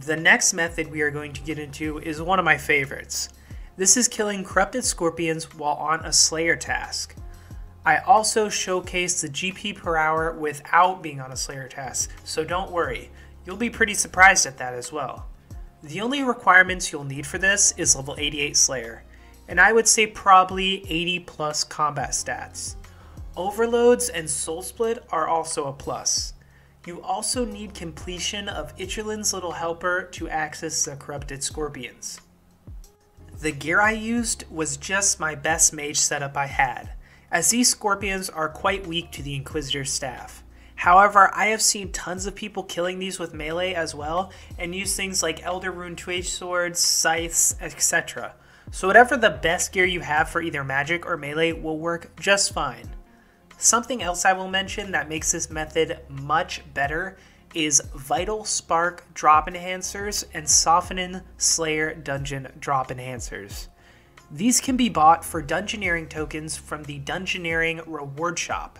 The next method we are going to get into is one of my favorites. This is killing corrupted scorpions while on a slayer task. I also showcased the GP per hour without being on a slayer task, so don't worry, you'll be pretty surprised at that as well. The only requirements you'll need for this is level 88 slayer, and I would say probably 80 plus combat stats. Overloads and soul split are also a plus. You also need completion of Ichulin's Little Helper to access the Corrupted Scorpions. The gear I used was just my best mage setup I had, as these scorpions are quite weak to the Inquisitor's staff. However, I have seen tons of people killing these with melee as well, and use things like Elder Rune 2H swords, scythes, etc. So whatever the best gear you have for either magic or melee will work just fine. Something else I will mention that makes this method much better is Vital Spark drop enhancers and Softening Slayer dungeon drop enhancers. These can be bought for dungeoneering tokens from the Dungeoneering Reward Shop,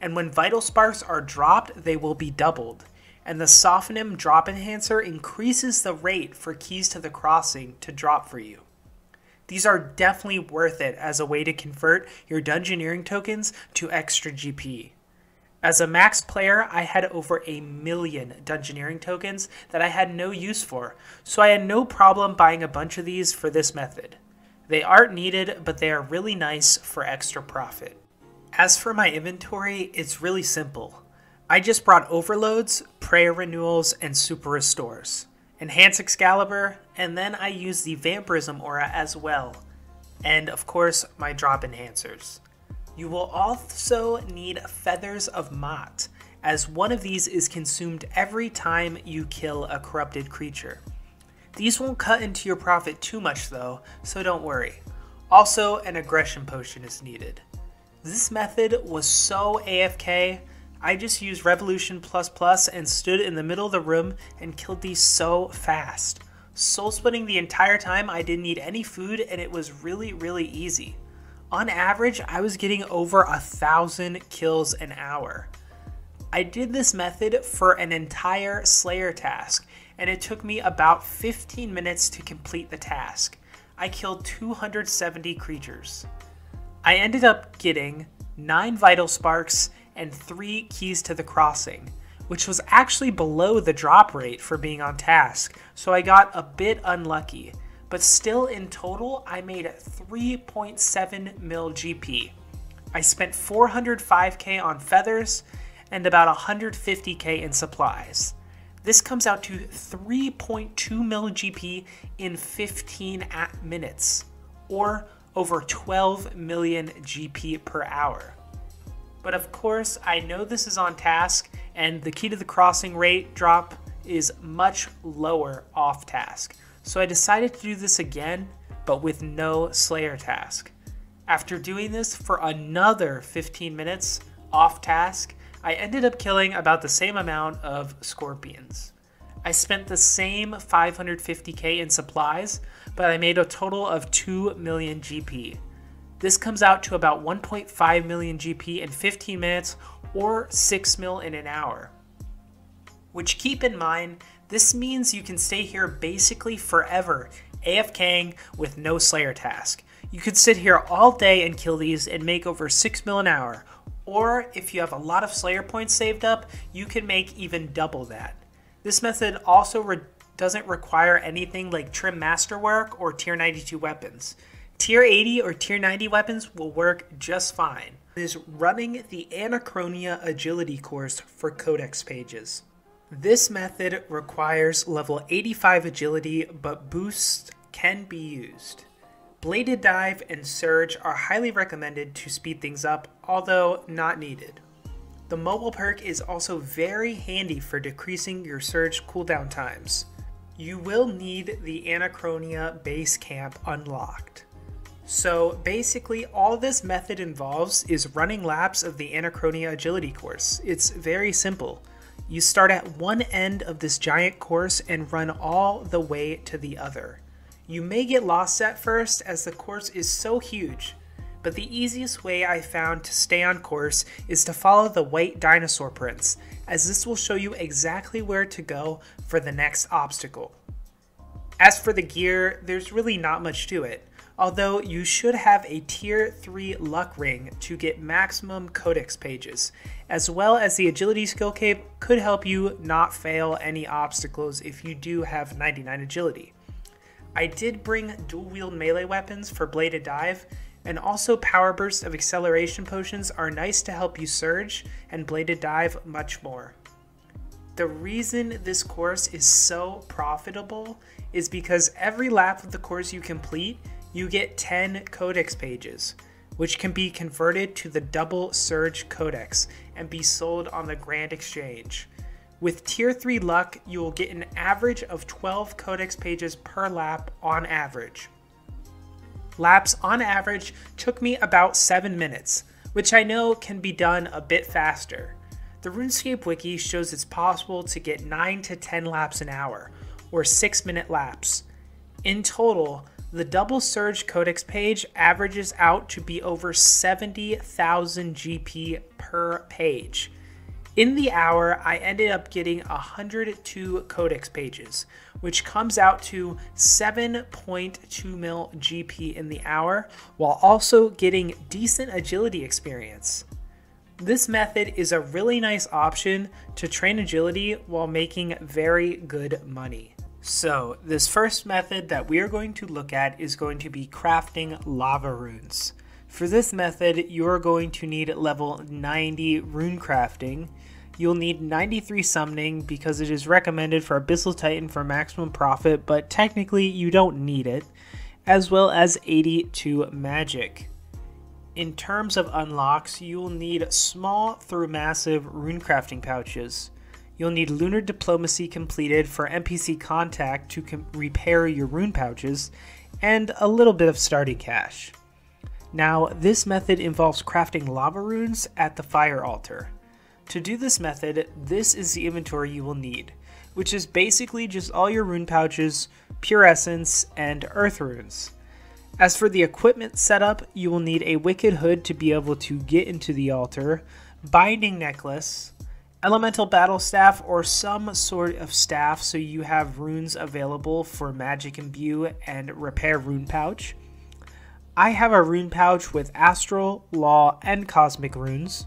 and when Vital Sparks are dropped, they will be doubled, and the Softening drop enhancer increases the rate for Keys to the Crossing to drop for you. These are definitely worth it as a way to convert your Dungeoneering tokens to extra GP. As a max player, I had over 1 million Dungeoneering tokens that I had no use for, so I had no problem buying a bunch of these for this method. They aren't needed, but they are really nice for extra profit. As for my inventory, it's really simple. I just brought Overloads, Prayer Renewals, and Super Restores. Enhance Excalibur, and then I use the Vampirism Aura as well, and of course my drop enhancers. You will also need Feathers of Mott, as one of these is consumed every time you kill a corrupted creature. These won't cut into your profit too much though, so don't worry. Also, an Aggression Potion is needed. This method was so AFK, I just used Revolution++ and stood in the middle of the room and killed these so fast. Soul splitting the entire time, I didn't need any food and it was really easy. On average, I was getting over 1,000 kills an hour. I did this method for an entire Slayer task, and it took me about 15 minutes to complete the task. I killed 270 creatures. I ended up getting 9 Vital Sparks and 3 Keys to the Crossing, which was actually below the drop rate for being on task, so I got a bit unlucky. But still, in total, I made 3.7 mil GP. I spent 405k on feathers, and about 150k in supplies. This comes out to 3.2 mil GP in 15 minutes, or over 12 million GP per hour. But of course, I know this is on task, and the Key to the Crossing rate drop is much lower off task. So I decided to do this again, but with no Slayer task. After doing this for another 15 minutes off task, I ended up killing about the same amount of scorpions. I spent the same 550k in supplies, but I made a total of 2 million GP. This comes out to about 1.5 million GP in 15 minutes or 6 mil in an hour. Which, keep in mind, this means you can stay here basically forever, AFKing with no Slayer task. You could sit here all day and kill these and make over 6 mil an hour. Or if you have a lot of Slayer points saved up, you can make even double that. This method also doesn't require anything like Trim Masterwork or Tier 92 weapons. Tier 80 or Tier 90 weapons will work just fine. This is running the Anachronia Agility course for Codex pages. This method requires level 85 agility, but boosts can be used. Bladed Dive and Surge are highly recommended to speed things up, although not needed. The mobile perk is also very handy for decreasing your Surge cooldown times. You will need the Anachronia base camp unlocked. So basically, all this method involves is running laps of the Anachronia agility course. It's very simple. You start at one end of this giant course and run all the way to the other. You may get lost at first as the course is so huge, but the easiest way I found to stay on course is to follow the white dinosaur prints, as this will show you exactly where to go for the next obstacle. As for the gear, there's really not much to it, although you should have a tier 3 luck ring to get maximum codex pages, as well as the agility skill cape could help you not fail any obstacles if you do have 99 agility. I did bring dual wield melee weapons for Bladed Dive, and also power bursts of acceleration potions are nice to help you surge and Bladed Dive much more. The reason this course is so profitable is because every lap of the course you complete, you get 10 codex pages, which can be converted to the double surge codex and be sold on the Grand Exchange. With tier 3 luck, you will get an average of 12 codex pages per lap on average. Laps on average took me about 7 minutes, which I know can be done a bit faster. The RuneScape wiki shows it's possible to get 9 to 10 laps an hour, or 6-minute laps. In total, the double surge codex page averages out to be over 70,000 GP per page. In the hour, I ended up getting 102 codex pages, which comes out to 7.2 mil GP in the hour, while also getting decent agility experience. This method is a really nice option to train agility while making very good money. So this first method that we are going to look at is going to be crafting lava runes. For this method, you're going to need level 90 rune crafting. You'll need 93 summoning because it is recommended for Abyssal Titan for maximum profit, but technically you don't need it, as well as 82 magic. In terms of unlocks, you'll need small through massive rune crafting pouches. You'll need Lunar Diplomacy completed for NPC contact to repair your rune pouches, and a little bit of starting cash. Now, this method involves crafting lava runes at the fire altar. To do this method, this is the inventory you will need, which is basically just all your rune pouches, pure essence, and earth runes. As for the equipment setup, you will need a wicked hood to be able to get into the altar, binding necklace, elemental battle staff or some sort of staff so you have runes available for magic imbue and repair rune pouch. I have a rune pouch with astral, law, and cosmic runes.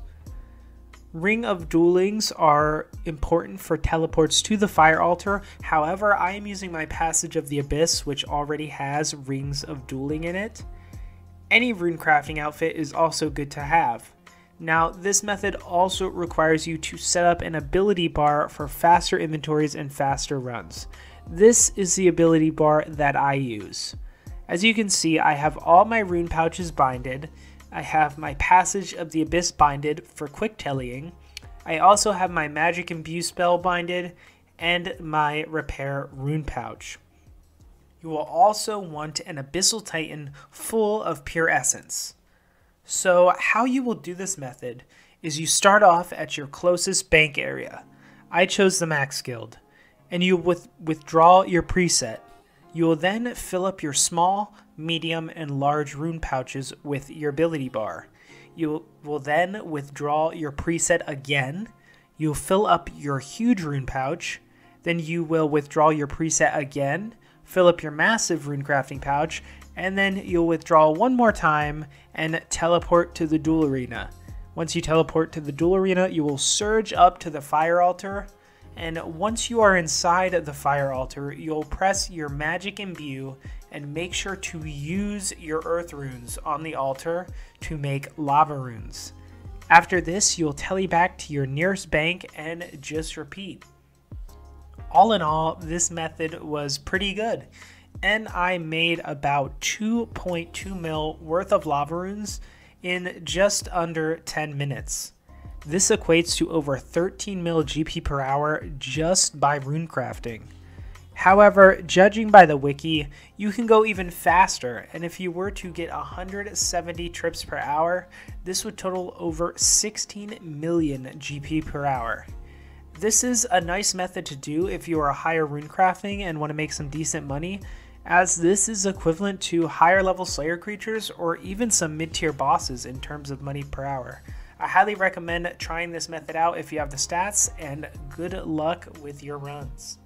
Ring of Duelings are important for teleports to the fire altar, however I am using my Passage of the Abyss, which already has Rings of Dueling in it. Any rune crafting outfit is also good to have. Now this method also requires you to set up an ability bar for faster inventories and faster runs. This is the ability bar that I use. As you can see, I have all my rune pouches binded. I have my Passage of the Abyss binded for quick tellying. I also have my Magic Imbue spell binded and my Repair rune pouch. You will also want an Abyssal Titan full of pure essence. So how you will do this method is you start off at your closest bank area. I chose the Max Guild, and you withdraw your preset. You will then fill up your small, medium, and large rune pouches with your ability bar. You will then withdraw your preset again. You'll fill up your huge rune pouch. Then you will withdraw your preset again, fill up your massive rune crafting pouch, and then you'll withdraw one more time and teleport to the duel arena. Once you teleport to the duel arena, you will surge up to the fire altar. And once you are inside the fire altar, you'll press your magic imbue and make sure to use your earth runes on the altar to make lava runes. After this, you'll tele back to your nearest bank and just repeat. All in all, this method was pretty good, and I made about 2.2 mil worth of lava runes in just under 10 minutes. This equates to over 13 mil GP per hour just by runecrafting. However, judging by the wiki, you can go even faster, and if you were to get 170 trips per hour, this would total over 16 million GP per hour. This is a nice method to do if you are higher runecrafting and want to make some decent money, as this is equivalent to higher level slayer creatures or even some mid-tier bosses in terms of money per hour. I highly recommend trying this method out if you have the stats, and good luck with your runs.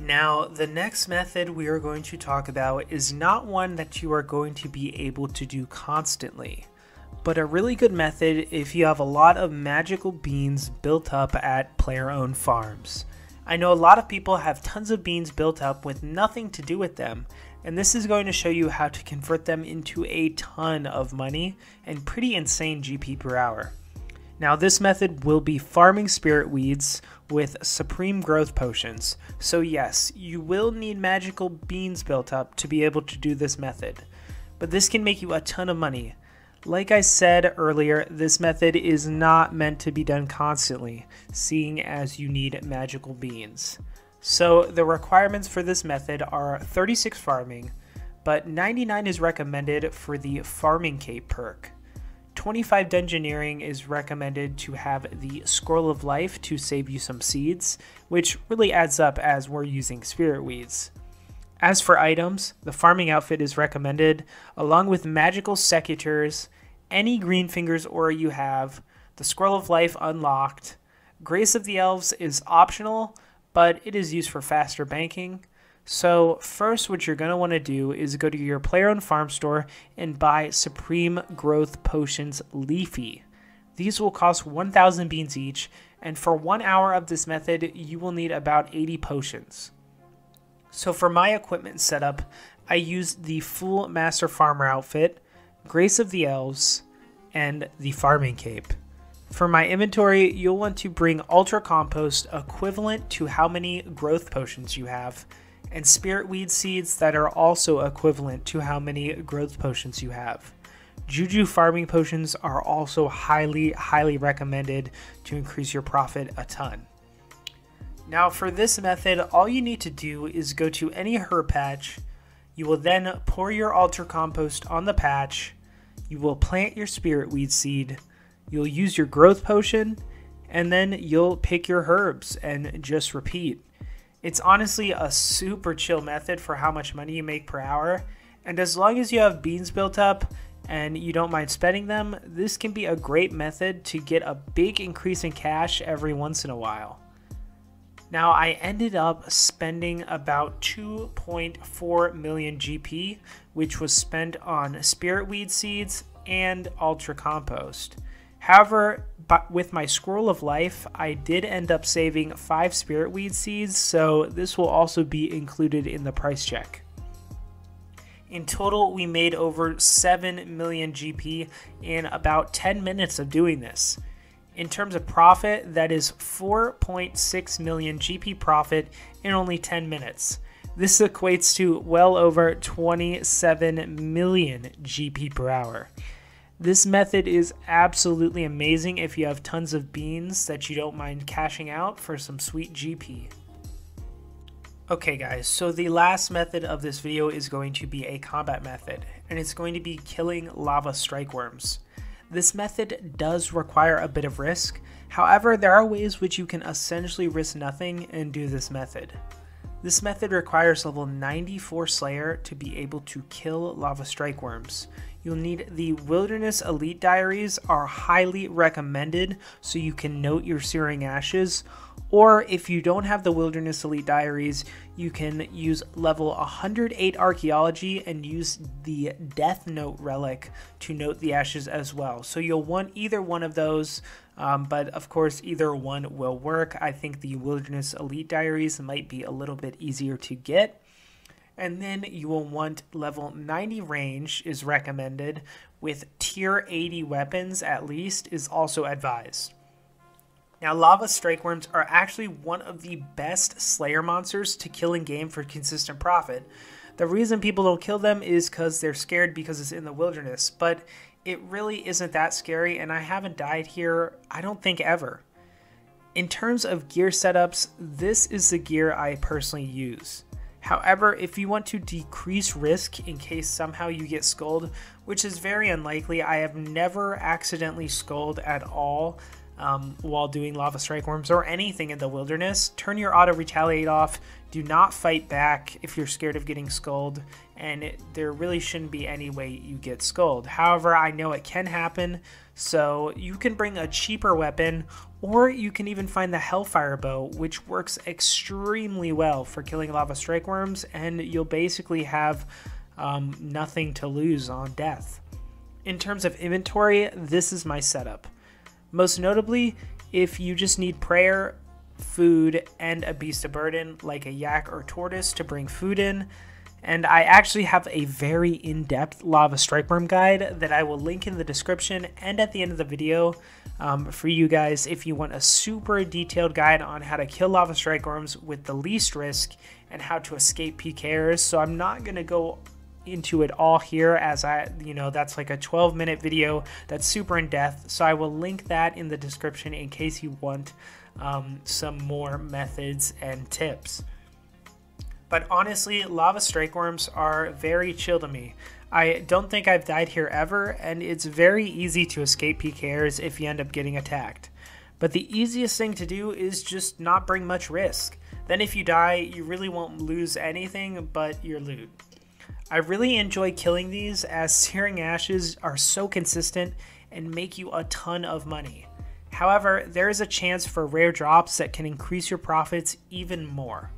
Now, the next method we are going to talk about is not one that you are going to be able to do constantly, but a really good method if you have a lot of magical beans built up at player-owned farms. I know a lot of people have tons of beans built up with nothing to do with them, and this is going to show you how to convert them into a ton of money and pretty insane GP per hour. Now this method will be farming spirit weeds with supreme growth potions. So yes, you will need magical beans built up to be able to do this method, but this can make you a ton of money. Like I said earlier, this method is not meant to be done constantly, seeing as you need magical beans. So the requirements for this method are 36 farming, but 99 is recommended for the farming cape perk. 25 dungeoneering is recommended to have the scroll of life to save you some seeds, which really adds up as we're using spirit weeds. As for items, the farming outfit is recommended along with magical secutors, any green fingers aura you have, the scroll of life unlocked, grace of the elves is optional, but it is used for faster banking. So first what you're going to want to do is go to your player-owned farm store and buy Supreme Growth Potions Leafy. These will cost 1,000 beans each, and for 1 hour of this method you will need about 80 potions. So for my equipment setup, I used the full Master Farmer outfit, Grace of the Elves, and the Farming Cape. For my inventory, you'll want to bring Ultra Compost equivalent to how many growth potions you have, and Spirit Weed Seeds that are also equivalent to how many growth potions you have. Juju Farming Potions are also highly recommended to increase your profit a ton. Now for this method, all you need to do is go to any herb patch. You will then pour your Altar Compost on the patch. You will plant your Spirit Weed Seed. You'll use your growth potion, and then you'll pick your herbs and just repeat. It's honestly a super chill method for how much money you make per hour, and as long as you have beans built up and you don't mind spending them, this can be a great method to get a big increase in cash every once in a while. Now, I ended up spending about 2.4 million GP, which was spent on spirit weed seeds and ultra compost. However, with my scroll of life, I did end up saving 5 spirit weed seeds, so this will also be included in the price check. In total, we made over 7 million GP in about 10 minutes of doing this. In terms of profit, that is 4.6 million GP profit in only 10 minutes. This equates to well over 27 million GP per hour. This method is absolutely amazing if you have tons of beans that you don't mind cashing out for some sweet GP. Okay guys, so the last method of this video is going to be a combat method, and it's going to be killing lava strikeworms. This method does require a bit of risk, however there are ways which you can essentially risk nothing and do this method. This method requires level 94 Slayer to be able to kill lava strikeworms. You'll need the Wilderness Elite Diaries are highly recommended so you can note your searing ashes, or if you don't have the Wilderness Elite Diaries, you can use level 108 Archaeology and use the Death Note Relic to note the ashes as well. So you'll want either one of those, but of course either one will work. I think the Wilderness Elite Diaries might be a little bit easier to get. And then you will want level 90 range is recommended, with tier 80 weapons at least is also advised. Now, lava strikeworms are actually one of the best slayer monsters to kill in game for consistent profit. The reason people don't kill them is because they're scared because it's in the wilderness, but it really isn't that scary, and I haven't died here, I don't think, ever. In terms of gear setups, this is the gear I personally use. However, if you want to decrease risk in case somehow you get sculled, which is very unlikely, I have never accidentally sculled at all while doing lava strikeworms or anything in the wilderness. Turn your auto retaliate off, do not fight back if you're scared of getting sculled, and there really shouldn't be any way you get sculled. However, I know it can happen, so you can bring a cheaper weapon, or you can even find the Hellfire Bow, which works extremely well for killing lava strikeworms, and you'll basically have nothing to lose on death. In terms of inventory, this is my setup. Most notably, if you just need prayer, food, and a beast of burden like a yak or tortoise to bring food in. And I actually have a very in-depth lava strikeworm guide that I will link in the description and at the end of the video for you guys if you want a super detailed guide on how to kill lava strikeworms with the least risk and how to escape PKers. So I'm not going to go into it all here, as that's like a 12-minute video that's super in depth, so I will link that in the description in case you want some more methods and tips. But honestly, lava strikeworms are very chill to me. I don't think I've died here ever, and it's very easy to escape PKers if you end up getting attacked. But the easiest thing to do is just not bring much risk. Then if you die, you really won't lose anything but your loot. I really enjoy killing these, as searing ashes are so consistent and make you a ton of money. However, there is a chance for rare drops that can increase your profits even more.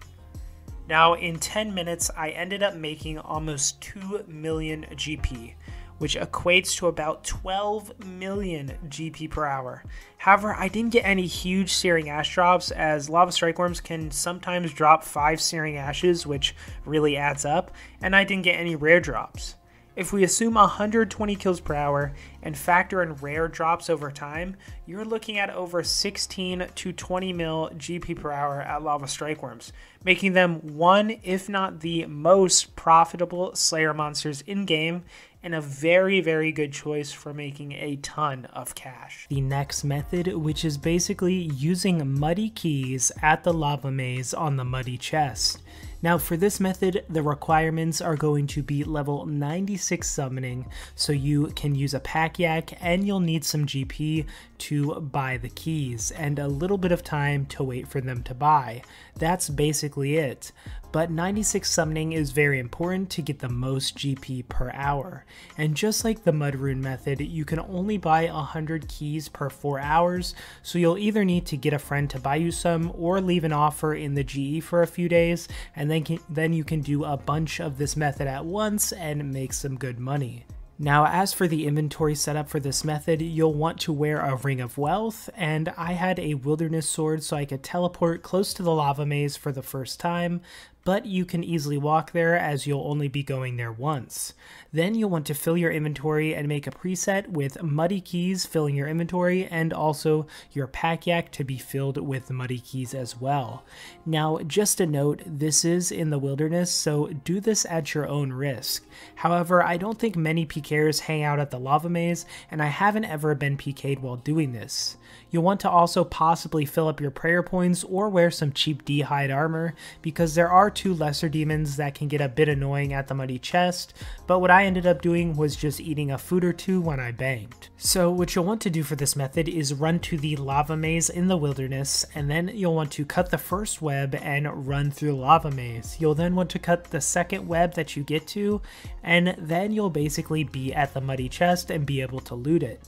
Now, in 10 minutes, I ended up making almost 2 million GP, which equates to about 12 million GP per hour. However, I didn't get any huge searing ash drops, as lava strikeworms can sometimes drop 5 searing ashes, which really adds up, and I didn't get any rare drops. If we assume 120 kills per hour and factor in rare drops over time, you're looking at over 16 to 20 mil GP per hour at lava strikeworms, making them one, if not the most profitable slayer monsters in game, and a very, very good choice for making a ton of cash. The next method, which is basically using muddy keys at the lava maze on the muddy chest. Now for this method, the requirements are going to be level 96 summoning, so you can use a pack yak, and you'll need some GP to buy the keys, and a little bit of time to wait for them to buy. That's basically it. But 96 summoning is very important to get the most GP per hour. And just like the mud rune method, you can only buy 100 keys per 4 hours, so you'll either need to get a friend to buy you some or leave an offer in the GE for a few days, and then you can do a bunch of this method at once and make some good money. Now, as for the inventory setup for this method, you'll want to wear a ring of wealth, and I had a wilderness sword so I could teleport close to the lava maze for the first time, but you can easily walk there as you'll only be going there once. Then you'll want to fill your inventory and make a preset with muddy keys filling your inventory, and also your pack yak to be filled with muddy keys as well. Now, just a note, this is in the wilderness, so do this at your own risk. However, I don't think many PKers hang out at the lava maze, and I haven't ever been PK'd while doing this. You'll want to also possibly fill up your prayer points or wear some cheap D-hide armor, because there are two lesser demons that can get a bit annoying at the muddy chest, but what I ended up doing was just eating a food or two when I banged. So what you'll want to do for this method is run to the lava maze in the wilderness, and then you'll want to cut the first web and run through the lava maze. You'll then want to cut the second web that you get to, and then you'll basically be at the muddy chest and be able to loot it.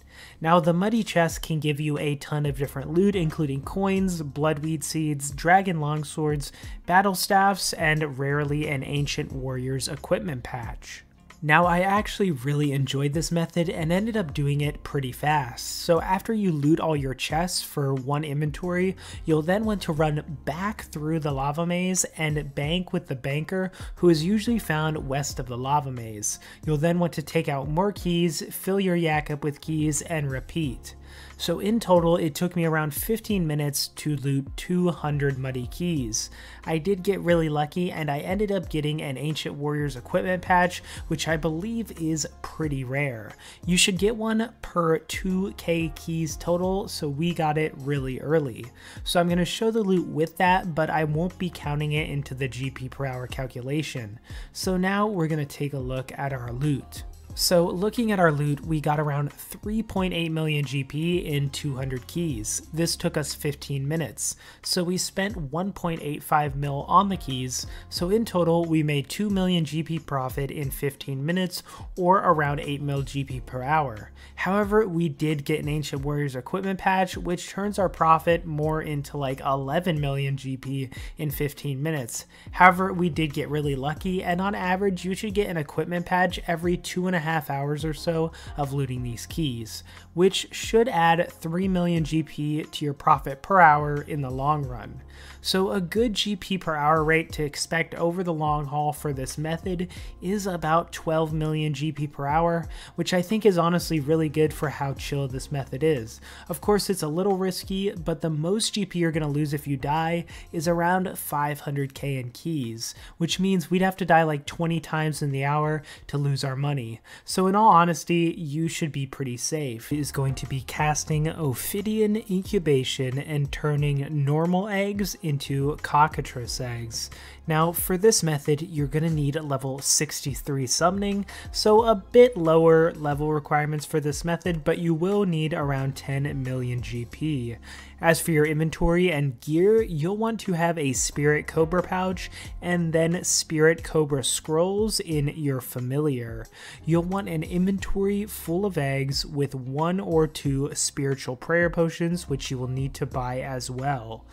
Now, the muddy chest can give you a ton of different loot, including coins, bloodweed seeds, dragon longswords, battle staffs, and rarely an ancient warrior's equipment patch. Now, I actually really enjoyed this method and ended up doing it pretty fast. So after you loot all your chests for one inventory, you'll then want to run back through the lava maze and bank with the banker, who is usually found west of the lava maze. You'll then want to take out more keys, fill your yak up with keys, and repeat. So in total, it took me around 15 minutes to loot 200 muddy keys. I did get really lucky, and I ended up getting an Ancient Warrior's equipment patch, which I believe is pretty rare. You should get one per 2k keys total, so we got it really early. So I'm going to show the loot with that, but I won't be counting it into the GP per hour calculation. So now we're going to take a look at our loot. So looking at our loot, we got around 3.8 million GP in 200 keys. This took us 15 minutes. So we spent 1.85 mil on the keys. So in total, we made 2 million GP profit in 15 minutes, or around 8 mil GP per hour. However, we did get an Ancient Warrior's equipment patch, which turns our profit more into like 11 million GP in 15 minutes. However, we did get really lucky, and on average, you should get an equipment patch every 2.5 hours or so of looting these keys, which should add 3 million GP to your profit per hour in the long run. So a good GP per hour rate to expect over the long haul for this method is about 12 million GP per hour, which I think is honestly really good for how chill this method is. Of course, it's a little risky, but the most GP you're going to lose if you die is around 500k in keys, which means we'd have to die like 20 times in the hour to lose our money. So in all honesty, you should be pretty safe. It is going to be casting Ophidian Incubation and turning normal eggs into cockatrice eggs. Now for this method, you're going to need level 63 summoning, so a bit lower level requirements for this method, but you will need around 10 million GP. As for your inventory and gear, you'll want to have a Spirit Cobra pouch and then Spirit Cobra scrolls in your familiar. You'll want an inventory full of eggs with 1 or 2 spiritual prayer potions, which you will need to buy as well.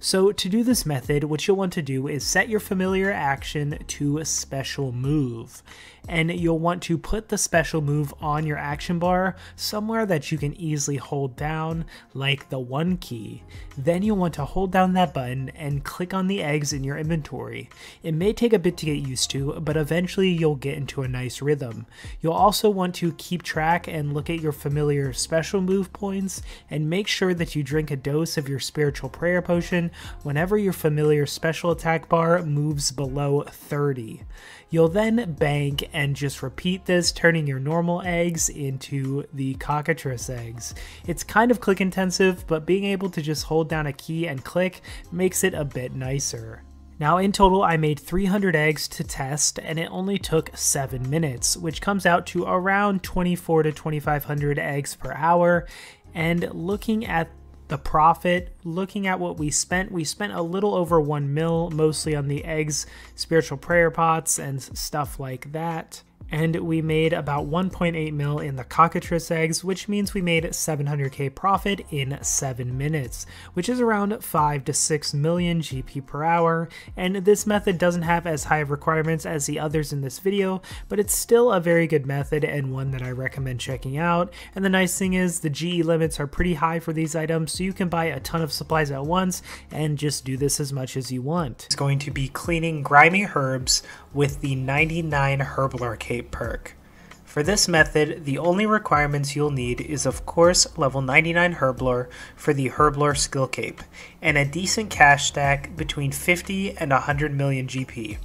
So to do this method, what you'll want to do is set your familiar action to a special move, and you'll want to put the special move on your action bar somewhere that you can easily hold down, like the 1 key. Then you'll want to hold down that button and click on the eggs in your inventory. It may take a bit to get used to, but eventually you'll get into a nice rhythm. You'll also want to keep track and look at your familiar special move points, and make sure that you drink a dose of your spiritual prayer potion whenever your familiar special attack bar moves below 30. You'll then bank and just repeat this, turning your normal eggs into the cockatrice eggs. It's kind of click intensive, but being able to just hold down a key and click makes it a bit nicer. Now in total I made 300 eggs to test and it only took 7 minutes, which comes out to around 24 to 2500 eggs per hour. And looking at the profit, looking at what we spent a little over 1 mil, mostly on the eggs, spiritual prayer pots and stuff like that. And we made about 1.8 mil in the cockatrice eggs, which means we made 700k profit in 7 minutes, which is around 5 to 6 million GP per hour. And this method doesn't have as high of requirements as the others in this video, but it's still a very good method and one that I recommend checking out. And the nice thing is the GE limits are pretty high for these items, so you can buy a ton of supplies at once and just do this as much as you want. It's going to be cleaning grimy herbs with the 99 Herbal Arcade perk. For this method, the only requirements you'll need is of course level 99 Herblore for the Herblore skill cape, and a decent cash stack between 50 and 100 million GP.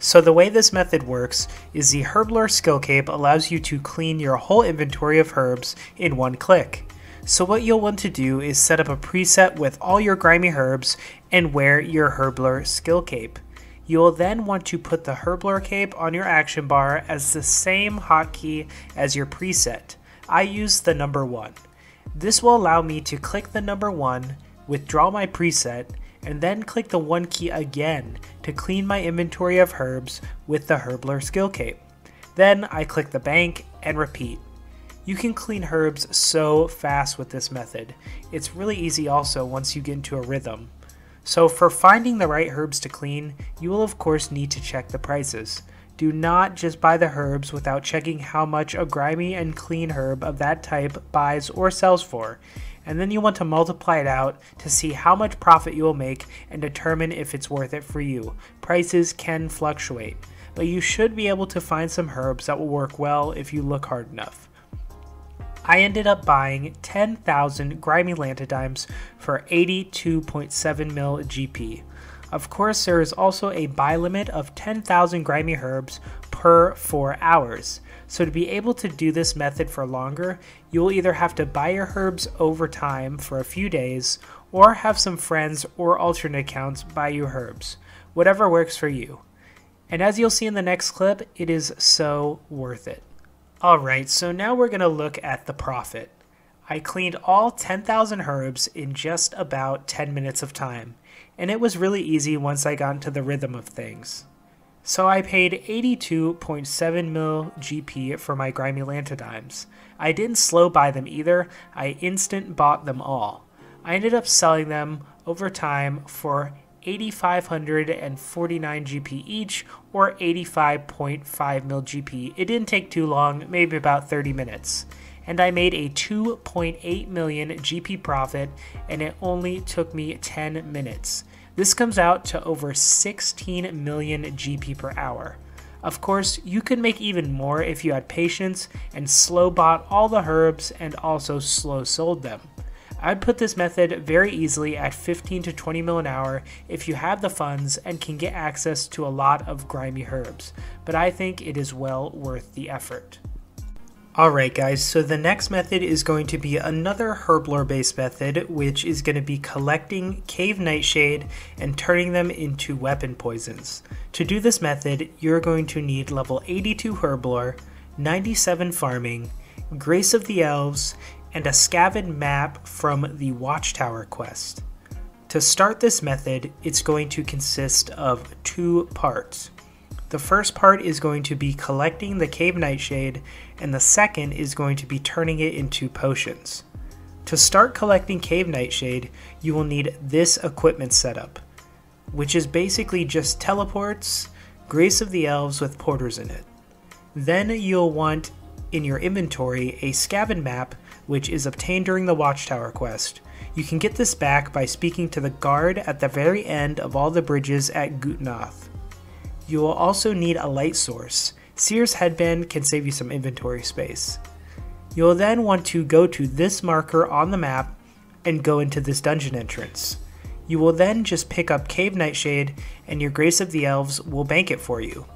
So the way this method works is the Herblore skill cape allows you to clean your whole inventory of herbs in one click. So what you'll want to do is set up a preset with all your grimy herbs and wear your Herblore skill cape. You'll then want to put the Herblore cape on your action bar as the same hotkey as your preset. I use the number 1. This will allow me to click the number 1, withdraw my preset, and then click the 1 key again to clean my inventory of herbs with the Herblore skill cape. Then I click the bank and repeat. You can clean herbs so fast with this method. It's really easy also once you get into a rhythm. So for finding the right herbs to clean, you will of course need to check the prices. Do not just buy the herbs without checking how much a grimy and clean herb of that type buys or sells for, and then you want to multiply it out to see how much profit you will make and determine if it's worth it for you. Prices can fluctuate, but you should be able to find some herbs that will work well if you look hard enough. I ended up buying 10,000 grimy lantidimes for 82.7 mil GP. Of course, there is also a buy limit of 10,000 grimy herbs per 4 hours. So to be able to do this method for longer, you will either have to buy your herbs over time for a few days, or have some friends or alternate accounts buy you herbs. Whatever works for you. And as you'll see in the next clip, it is so worth it. Alright, so now we're going to look at the profit. I cleaned all 10,000 herbs in just about 10 minutes of time, and it was really easy once I got into the rhythm of things. So I paid 82.7 mil GP for my grimy lantidimes. I didn't slow buy them either, I instant bought them all. I ended up selling them over time for 8,549 GP each, or 85.5 mil GP. It didn't take too long, maybe about 30 minutes. And I made a 2.8 million GP profit, and it only took me 10 minutes. This comes out to over 16 million GP per hour. Of course, you could make even more if you had patience and slow bought all the herbs and also slow sold them. I'd put this method very easily at 15 to 20 mil an hour if you have the funds and can get access to a lot of grimy herbs, but I think it is well worth the effort. Alright guys, so the next method is going to be another herblore based method, which is going to be collecting cave nightshade and turning them into weapon poisons. To do this method, you're going to need level 82 herblore, 97 farming, Grace of the Elves, and a scavenged map from the Watchtower quest. To start this method, it's going to consist of 2 parts. The first part is going to be collecting the cave nightshade, and the second is going to be turning it into potions. To start collecting cave nightshade, you will need this equipment setup, which is basically just teleports, Grace of the Elves with porters in it. Then you'll want in your inventory a scavenged map, which is obtained during the Watchtower quest. You can get this back by speaking to the guard at the very end of all the bridges at Gutnoth. You will also need a light source. Seer's Headband can save you some inventory space. You will then want to go to this marker on the map and go into this dungeon entrance. You will then just pick up Cave Nightshade and your Grace of the Elves will bank it for you.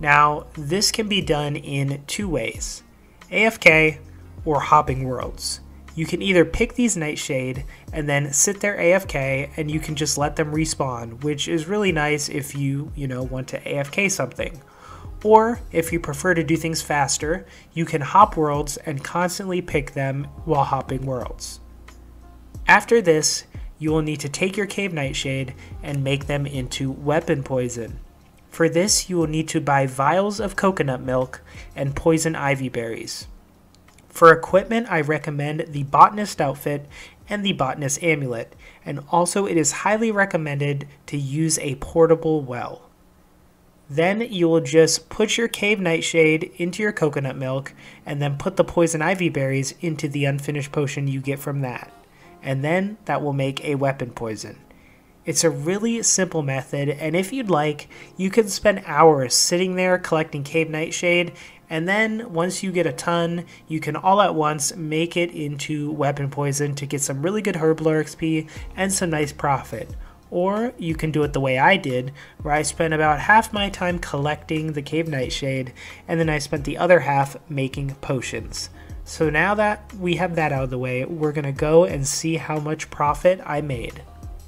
Now, this can be done in 2 ways. AFK, or hopping worlds. you can either pick these Nightshade and then sit there AFK, and you can just let them respawn, which is really nice if you want to AFK something. Or if you prefer to do things faster, you can hop worlds and constantly pick them while hopping worlds. After this, you will need to take your Cave Nightshade and make them into Weapon Poison. For this, you will need to buy vials of coconut milk and poison ivy berries. For equipment, I recommend the Botanist outfit and the Botanist amulet, and also it is highly recommended to use a portable well. Then you will just put your Cave Nightshade into your coconut milk and then put the poison ivy berries into the unfinished potion you get from that, and then that will make a weapon poison. It's a really simple method, and if you'd like, you can spend hours sitting there collecting Cave Nightshade, and then once you get a ton, you can all at once make it into weapon poison to get some really good herb lore XP and some nice profit. Or you can do it the way I did, where I spent about half my time collecting the Cave Nightshade, and then I spent the other half making potions. So now that we have that out of the way, we're gonna go and see how much profit I made.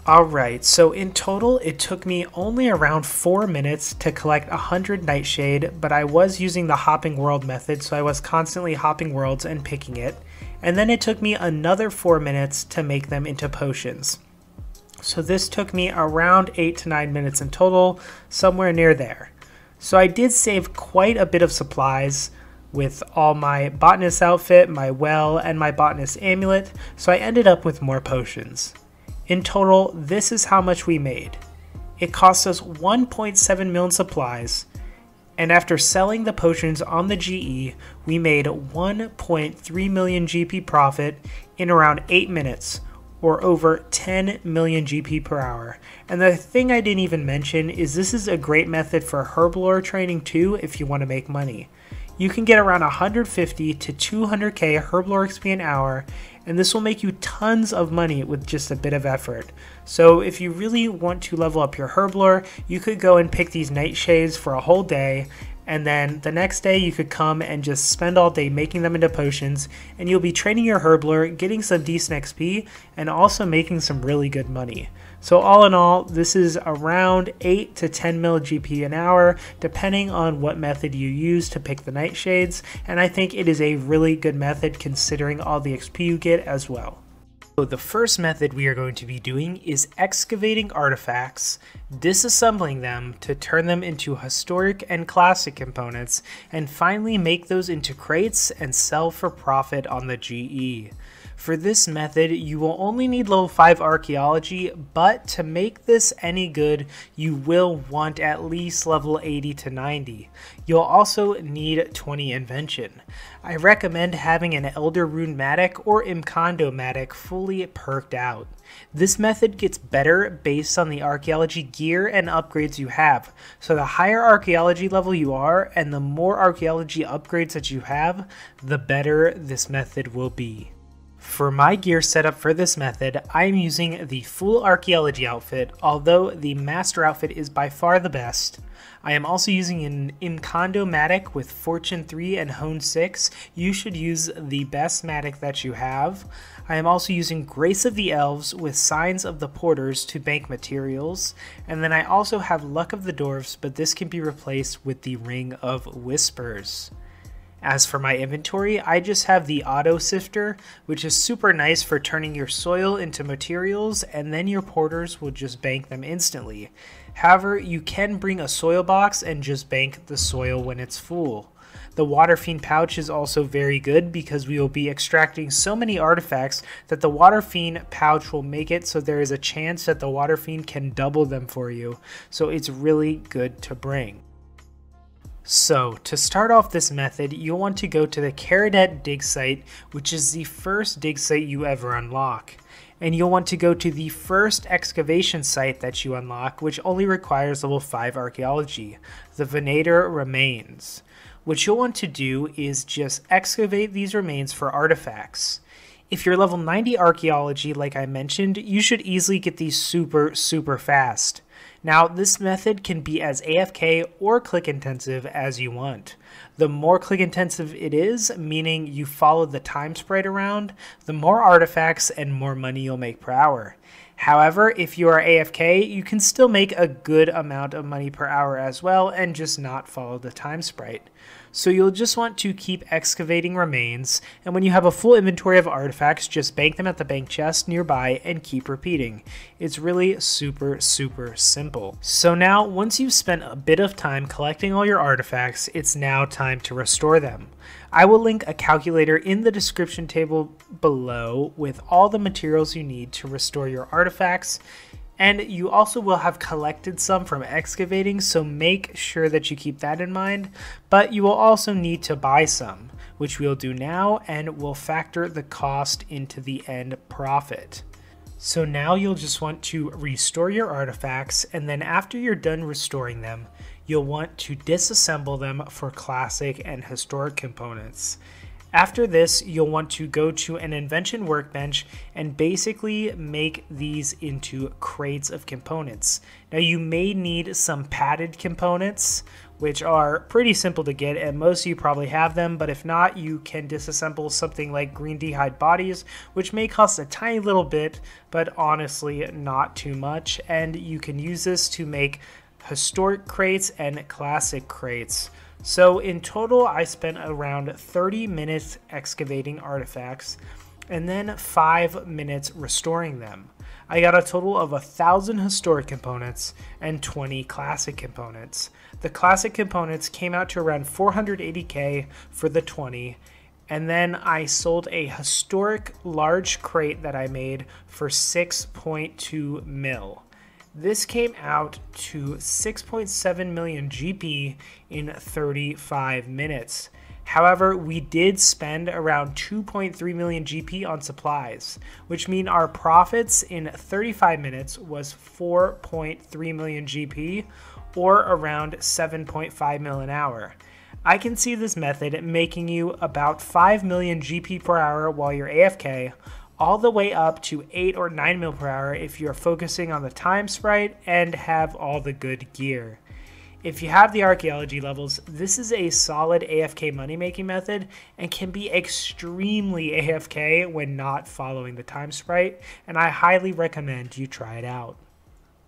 Alright, so in total it took me only around 4 minutes to collect 100 Nightshade, but I was using the hopping world method, so I was constantly hopping worlds and picking it, and then it took me another 4 minutes to make them into potions. So this took me around 8 to 9 minutes in total, somewhere near there. So I did save quite a bit of supplies with all my botanist outfit, my well, and my botanist amulet, so I ended up with more potions. In total, this is how much we made. It cost us 1.7 million supplies, and after selling the potions on the GE, we made 1.3 million GP profit in around 8 minutes, or over 10 million GP per hour. And the thing I didn't even mention is this is a great method for herb lore training too if you want to make money. You can get around 150 to 200k herb lore XP an hour, and this will make you tons of money with just a bit of effort. So if you really want to level up your herb lore, you could go and pick these nightshades for a whole day, and then the next day you could come and just spend all day making them into potions, and you'll be training your herb lore, getting some decent XP, and also making some really good money. So all in all, this is around 8 to 10 mil GP an hour, depending on what method you use to pick the nightshades, and I think it is a really good method considering all the XP you get as well. So the first method we are going to be doing is excavating artifacts, disassembling them to turn them into historic and classic components, and finally make those into crates and sell for profit on the GE. For this method, you will only need level 5 archaeology, but to make this any good, you will want at least level 80 to 90. You'll also need 20 invention. I recommend having an Elder Rune-matic or Imkondo-matic fully perked out. This method gets better based on the archaeology gear and upgrades you have, so the higher archaeology level you are and the more archaeology upgrades that you have, the better this method will be. For my gear setup for this method, I am using the full archaeology outfit, although the master outfit is by far the best. I am also using an Imkondo-matic with Fortune 3 and Hone 6. You should use the best matic that you have. I am also using Grace of the Elves with Signs of the Porters to bank materials. And then I also have Luck of the Dwarves, but this can be replaced with the Ring of Whispers. As for my inventory, I just have the auto sifter, which is super nice for turning your soil into materials, and then your porters will just bank them instantly. However, you can bring a soil box and just bank the soil when it's full. The Water Fiend pouch is also very good because we will be extracting so many artifacts that the Water Fiend pouch will make it so there is a chance that the Water Fiend can double them for you, so it's really good to bring. So, to start off this method, you'll want to go to the Caradet dig site, which is the first dig site you ever unlock. And you'll want to go to the first excavation site that you unlock, which only requires level 5 archaeology, the Venator Remains. What you'll want to do is just excavate these remains for artifacts. If you're level 90 archaeology, like I mentioned, you should easily get these super fast. Now, this method can be as AFK or click intensive as you want. The more click intensive it is, meaning you follow the time sprite around, the more artifacts and more money you'll make per hour. However, if you are AFK, you can still make a good amount of money per hour as well and just not follow the time sprite. So you'll just want to keep excavating remains, and when you have a full inventory of artifacts, just bank them at the bank chest nearby and keep repeating. It's really super simple. So now, once you've spent a bit of time collecting all your artifacts, it's now time to restore them. I will link a calculator in the description table below with all the materials you need to restore your artifacts, and you also will have collected some from excavating, so make sure that you keep that in mind, but you will also need to buy some, which we'll do now, and we'll factor the cost into the end profit. So now you'll just want to restore your artifacts, and then after you're done restoring them, you'll want to disassemble them for classic and historic components. After this, you'll want to go to an invention workbench and basically make these into crates of components. Now, you may need some padded components, which are pretty simple to get, and most of you probably have them, but if not, you can disassemble something like green dehyde bodies, which may cost a tiny little bit, but honestly not too much, and you can use this to make historic crates and classic crates. So in total, I spent around 30 minutes excavating artifacts and then 5 minutes restoring them. I got a total of 1,000 historic components and 20 classic components. The classic components came out to around 480k for the 20, and then I sold a historic large crate that I made for 6.2 mil. This came out to 6.7 million GP in 35 minutes. However, we did spend around 2.3 million GP on supplies, which mean our profits in 35 minutes was 4.3 million GP, or around 7.5 mil an hour. I can see this method making you about 5 million GP per hour while you're AFK, all the way up to 8 or 9 mil per hour if you're focusing on the time sprite and have all the good gear. If you have the archaeology levels, this is a solid AFK money making method and can be extremely AFK when not following the time sprite, and I highly recommend you try it out.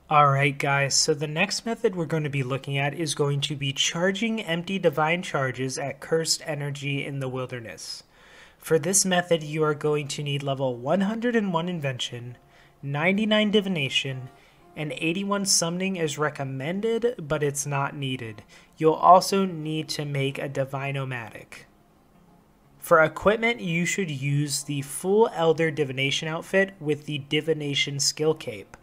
Alright guys, so the next method we're going to be looking at is going to be charging empty divine charges at cursed energy in the wilderness. For this method, you are going to need level 101 invention, 99 divination, and 81 summoning is recommended, but it's not needed. You'll also need to make a divinomatic. For equipment, you should use the full elder divination outfit with the divination skill cape.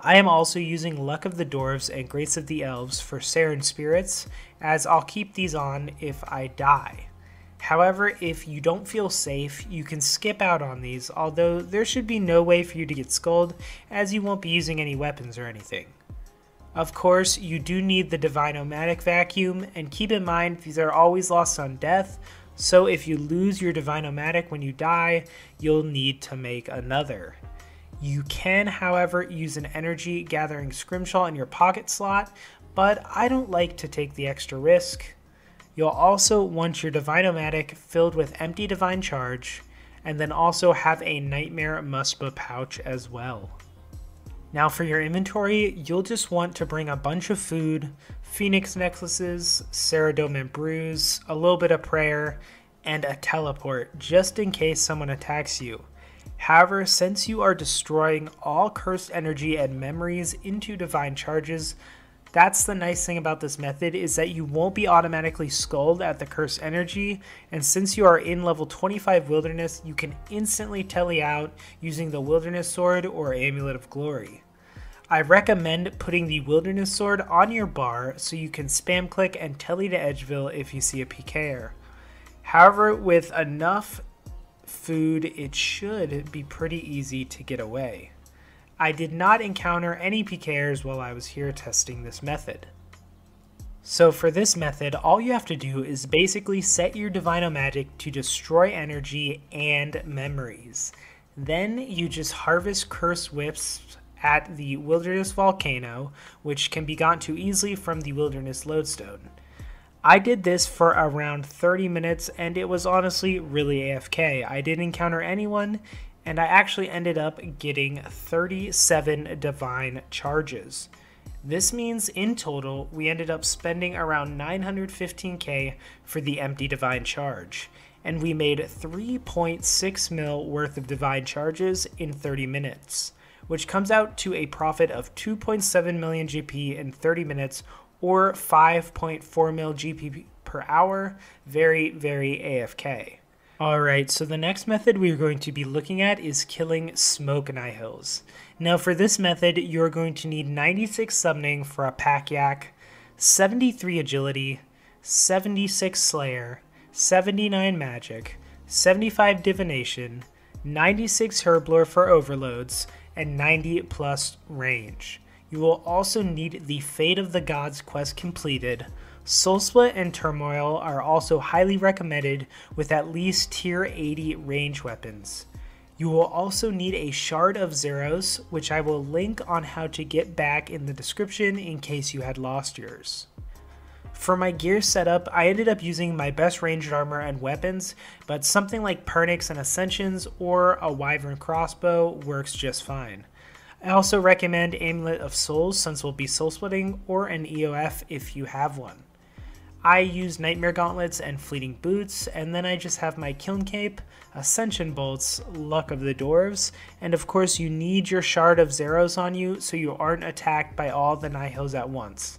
I am also using Luck of the Dwarves and Grace of the Elves for Saren spirits, as I'll keep these on if I die. However, if you don't feel safe, you can skip out on these, although there should be no way for you to get sculled, as you won't be using any weapons or anything. Of course, you do need the Divinomatic Vacuum, and keep in mind these are always lost on death, so if you lose your Divinomatic when you die, you'll need to make another. You can, however, use an Energy Gathering Scrimshaw in your pocket slot, but I don't like to take the extra risk. You'll also want your Divinomatic filled with empty divine charge, and then also have a Nightmare Muspa pouch as well. Now for your inventory, you'll just want to bring a bunch of food, Phoenix necklaces, Ceridome brews, a little bit of prayer, and a teleport, just in case someone attacks you. However, since you are destroying all cursed energy and memories into divine charges, that's the nice thing about this method, is that you won't be automatically sculled at the cursed energy, and since you are in level 25 wilderness, you can instantly tele out using the wilderness sword or amulet of glory. I recommend putting the wilderness sword on your bar so you can spam click and tele to Edgeville if you see a PKer. However, with enough food, it should be pretty easy to get away. I did not encounter any PKers while I was here testing this method. So for this method, all you have to do is basically set your Divinomatic to destroy energy and memories. Then you just harvest curse wisps at the Wilderness Volcano, which can be gotten to easily from the Wilderness Lodestone. I did this for around 30 minutes and it was honestly really AFK. I didn't encounter anyone and I actually ended up getting 37 divine charges. This means in total we ended up spending around 915k for the empty divine charge, and we made 3.6 mil worth of divine charges in 30 minutes, which comes out to a profit of 2.7 million GP in 30 minutes or 5.4 mil GP per hour. Very, very AFK. Alright, so the next method we are going to be looking at is killing Smoke Nihils. Now for this method, you're going to need 96 summoning for a Pack Yak, 73 agility, 76 slayer, 79 magic, 75 divination, 96 herblore for overloads, and 90 plus range. You will also need the Fate of the Gods quest completed. Soul Split and Turmoil are also highly recommended with at least tier 80 range weapons. You will also need a Shard of Zeros, which I will link on how to get back in the description in case you had lost yours. For my gear setup, I ended up using my best ranged armor and weapons, but something like Pernix and Ascensions or a Wyvern Crossbow works just fine. I also recommend Amulet of Souls since we'll be soul splitting, or an EOF if you have one. I use Nightmare Gauntlets and Fleeting Boots, and then I just have my Kiln Cape, Ascension Bolts, Luck of the Dwarves, and of course you need your Shard of Zeros on you so you aren't attacked by all the Nihils at once.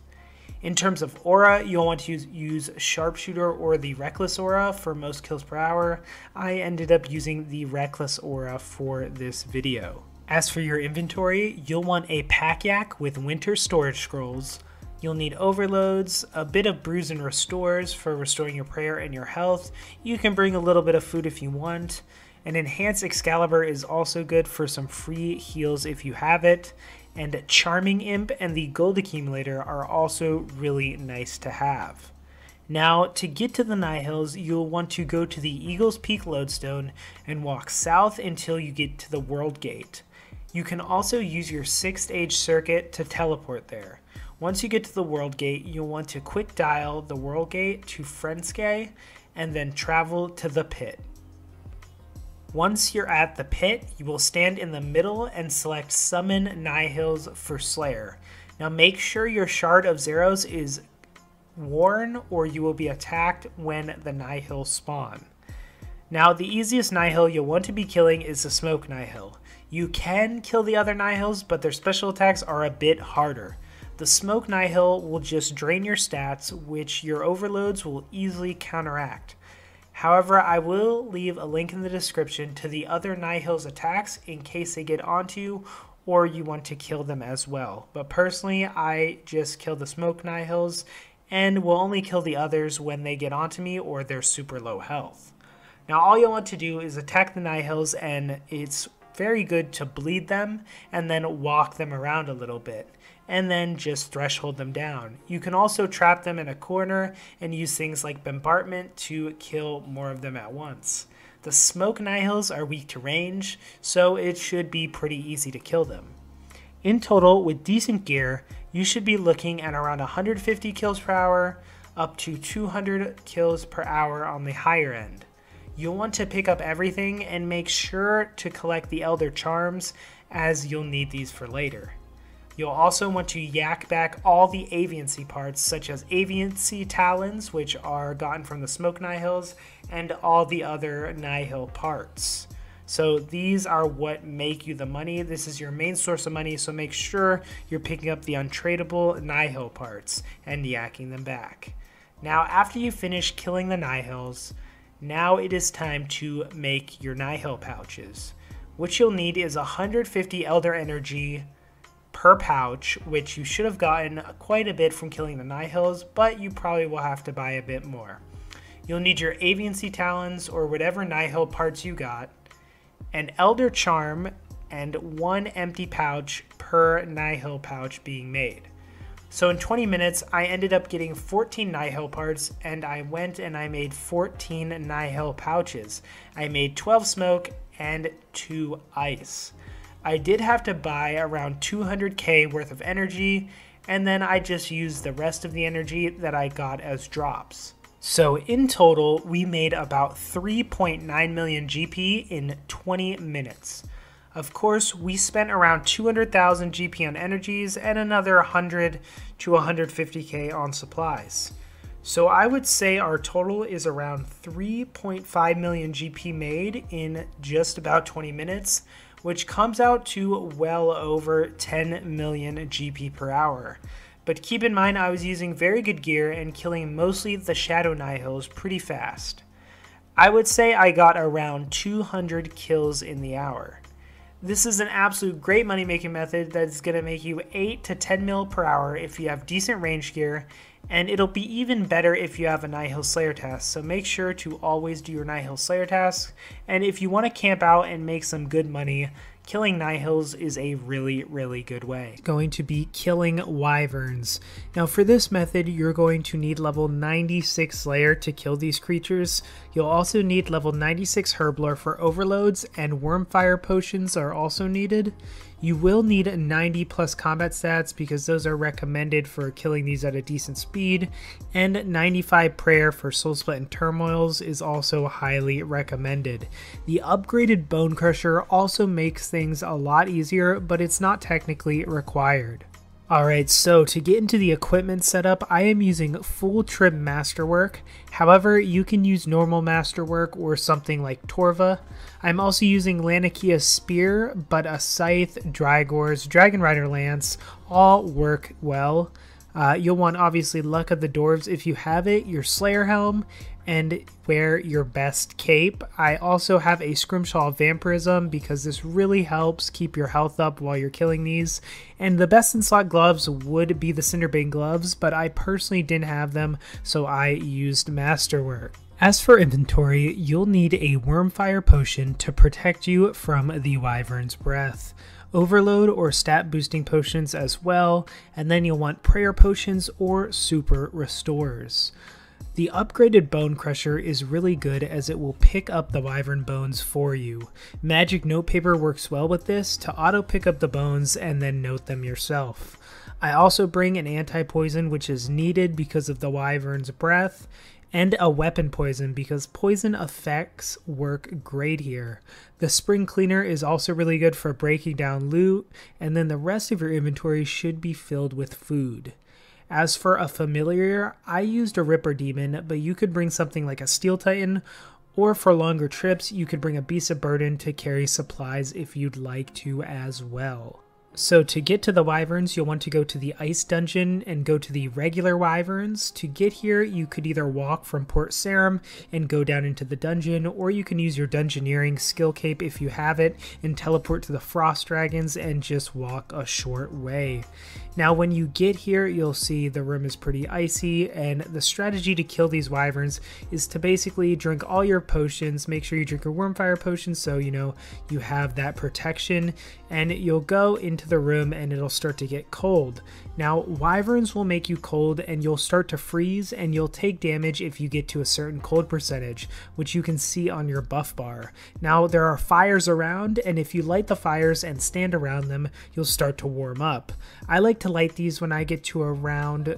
In terms of aura, you'll want to use Sharpshooter or the Reckless Aura for most kills per hour. I ended up using the Reckless Aura for this video. As for your inventory, you'll want a Pack Yak with Winter Storage Scrolls, you'll need Overloads, a bit of Brews and Restores for restoring your prayer and your health, you can bring a little bit of food if you want, an Enhanced Excalibur is also good for some free heals if you have it, and Charming Imp and the Gold Accumulator are also really nice to have. Now, to get to the Nihils, you'll want to go to the Eagle's Peak Lodestone and walk south until you get to the World Gate. You can also use your 6th Age circuit to teleport there. Once you get to the World Gate, you'll want to quick dial the World Gate to Frenske and then travel to the pit. Once you're at the pit, you will stand in the middle and select Summon Nihils for Slayer. Now make sure your Shard of Zeros is worn or you will be attacked when the Nihils spawn. Now the easiest Nihil you'll want to be killing is the Smoke Nihil. You can kill the other Nihils, but their special attacks are a bit harder. The Smoke Nihil will just drain your stats, which your overloads will easily counteract. However, I will leave a link in the description to the other Nihil's attacks in case they get onto you or you want to kill them as well. But personally, I just kill the Smoke Nihils and will only kill the others when they get onto me or they're super low health. Now all you'll want to do is attack the Nihils, and it's very good to bleed them and then walk them around a little bit and then just threshold them down. You can also trap them in a corner and use things like bombardment to kill more of them at once. The Smoke Nihils are weak to range, so it should be pretty easy to kill them. In total, with decent gear, you should be looking at around 150 kills per hour up to 200 kills per hour on the higher end. You'll want to pick up everything and make sure to collect the Elder Charms, as you'll need these for later. You'll also want to yak back all the Aviancy parts, such as Aviancy Talons, which are gotten from the Smoke Nihils, and all the other Nihil parts. So these are what make you the money. This is your main source of money, so make sure you're picking up the untradeable Nihil parts and yakking them back. Now after you finish killing the Nihils, now it is time to make your Nihil pouches. What you'll need is 150 Elder Energy per pouch, which you should have gotten quite a bit from killing the Nihils, but you probably will have to buy a bit more. You'll need your Aviancy Talons or whatever Nihil parts you got, an Elder Charm, and one empty pouch per Nihil pouch being made. So in 20 minutes, I ended up getting 14 Nihil parts, and I went and I made 14 Nihil pouches. I made 12 smoke and 2 ice. I did have to buy around 200K worth of energy, and then I just used the rest of the energy that I got as drops. So in total, we made about 3.9 million GP in 20 minutes. Of course, we spent around 200,000 GP on energies and another 100 to 150K on supplies. So I would say our total is around 3.5 million GP made in just about 20 minutes, which comes out to well over 10 million GP per hour. But keep in mind, I was using very good gear and killing mostly the Shadow Nihils pretty fast. I would say I got around 200 kills in the hour. This is an absolute great money-making method that's going to make you 8 to 10 mil per hour if you have decent range gear, and it'll be even better if you have a Nihil Slayer task, so make sure to always do your Nihil Slayer task, and if you want to camp out and make some good money, killing Nihils is a really good way. Going to be killing Wyverns. Now for this method, you're going to need level 96 Slayer to kill these creatures. You'll also need level 96 Herblore for overloads, and Wormfire potions are also needed. You will need 90 plus combat stats because those are recommended for killing these at a decent speed, and 95 prayer for soul split and turmoils is also highly recommended. The upgraded Bone Crusher also makes things a lot easier, but it's not technically required. Alright, so to get into the equipment setup, I am using full trim masterwork. However, you can use normal masterwork or something like Torva. I'm also using Lanikia's spear, but a scythe, Drygor's, Dragon Rider Lance all work well. You'll want obviously Luck of the Dwarves if you have it, your Slayer Helm, and wear your best cape. I also have a Scrimshaw of Vampirism because this really helps keep your health up while you're killing these. And the best in slot gloves would be the Cinderbane gloves, but I personally didn't have them, so I used Masterwork. As for inventory, you'll need a Wormfire potion to protect you from the Wyvern's breath, overload or stat boosting potions as well, and then you'll want prayer potions or super restores. The upgraded Bone Crusher is really good as it will pick up the Wyvern bones for you. Magic Notepaper works well with this to auto pick up the bones and then note them yourself. I also bring an anti-poison which is needed because of the Wyvern's breath, and a weapon poison because poison effects work great here. The Spring Cleaner is also really good for breaking down loot, and then the rest of your inventory should be filled with food. As for a familiar, I used a Ripper Demon, but you could bring something like a Steel Titan, or for longer trips, you could bring a Beast of Burden to carry supplies if you'd like to as well. So to get to the Wyverns, you'll want to go to the Ice Dungeon and go to the regular Wyverns. To get here, you could either walk from Port Sarum and go down into the dungeon, or you can use your Dungeoneering skill cape if you have it and teleport to the Frost Dragons and just walk a short way. Now when you get here, you'll see the room is pretty icy, and the strategy to kill these Wyverns is to basically drink all your potions. Make sure you drink your Wormfire potion so you know you have that protection, and you'll go into the room and it'll start to get cold. Now Wyverns will make you cold and you'll start to freeze, and you'll take damage if you get to a certain cold percentage, which you can see on your buff bar. Now there are fires around, and if you light the fires and stand around them, you'll start to warm up. I like to light these when I get to around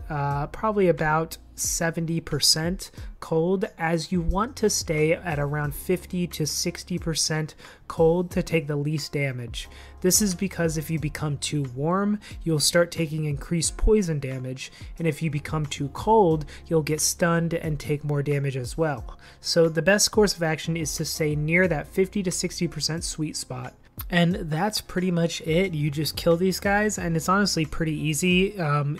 probably about 70% cold, as you want to stay at around 50 to 60% cold to take the least damage. This is because if you become too warm, you'll start taking increased poison damage, and if you become too cold, you'll get stunned and take more damage as well. So the best course of action is to stay near that 50 to 60% sweet spot. And that's pretty much it. You just kill these guys, and it's honestly pretty easy.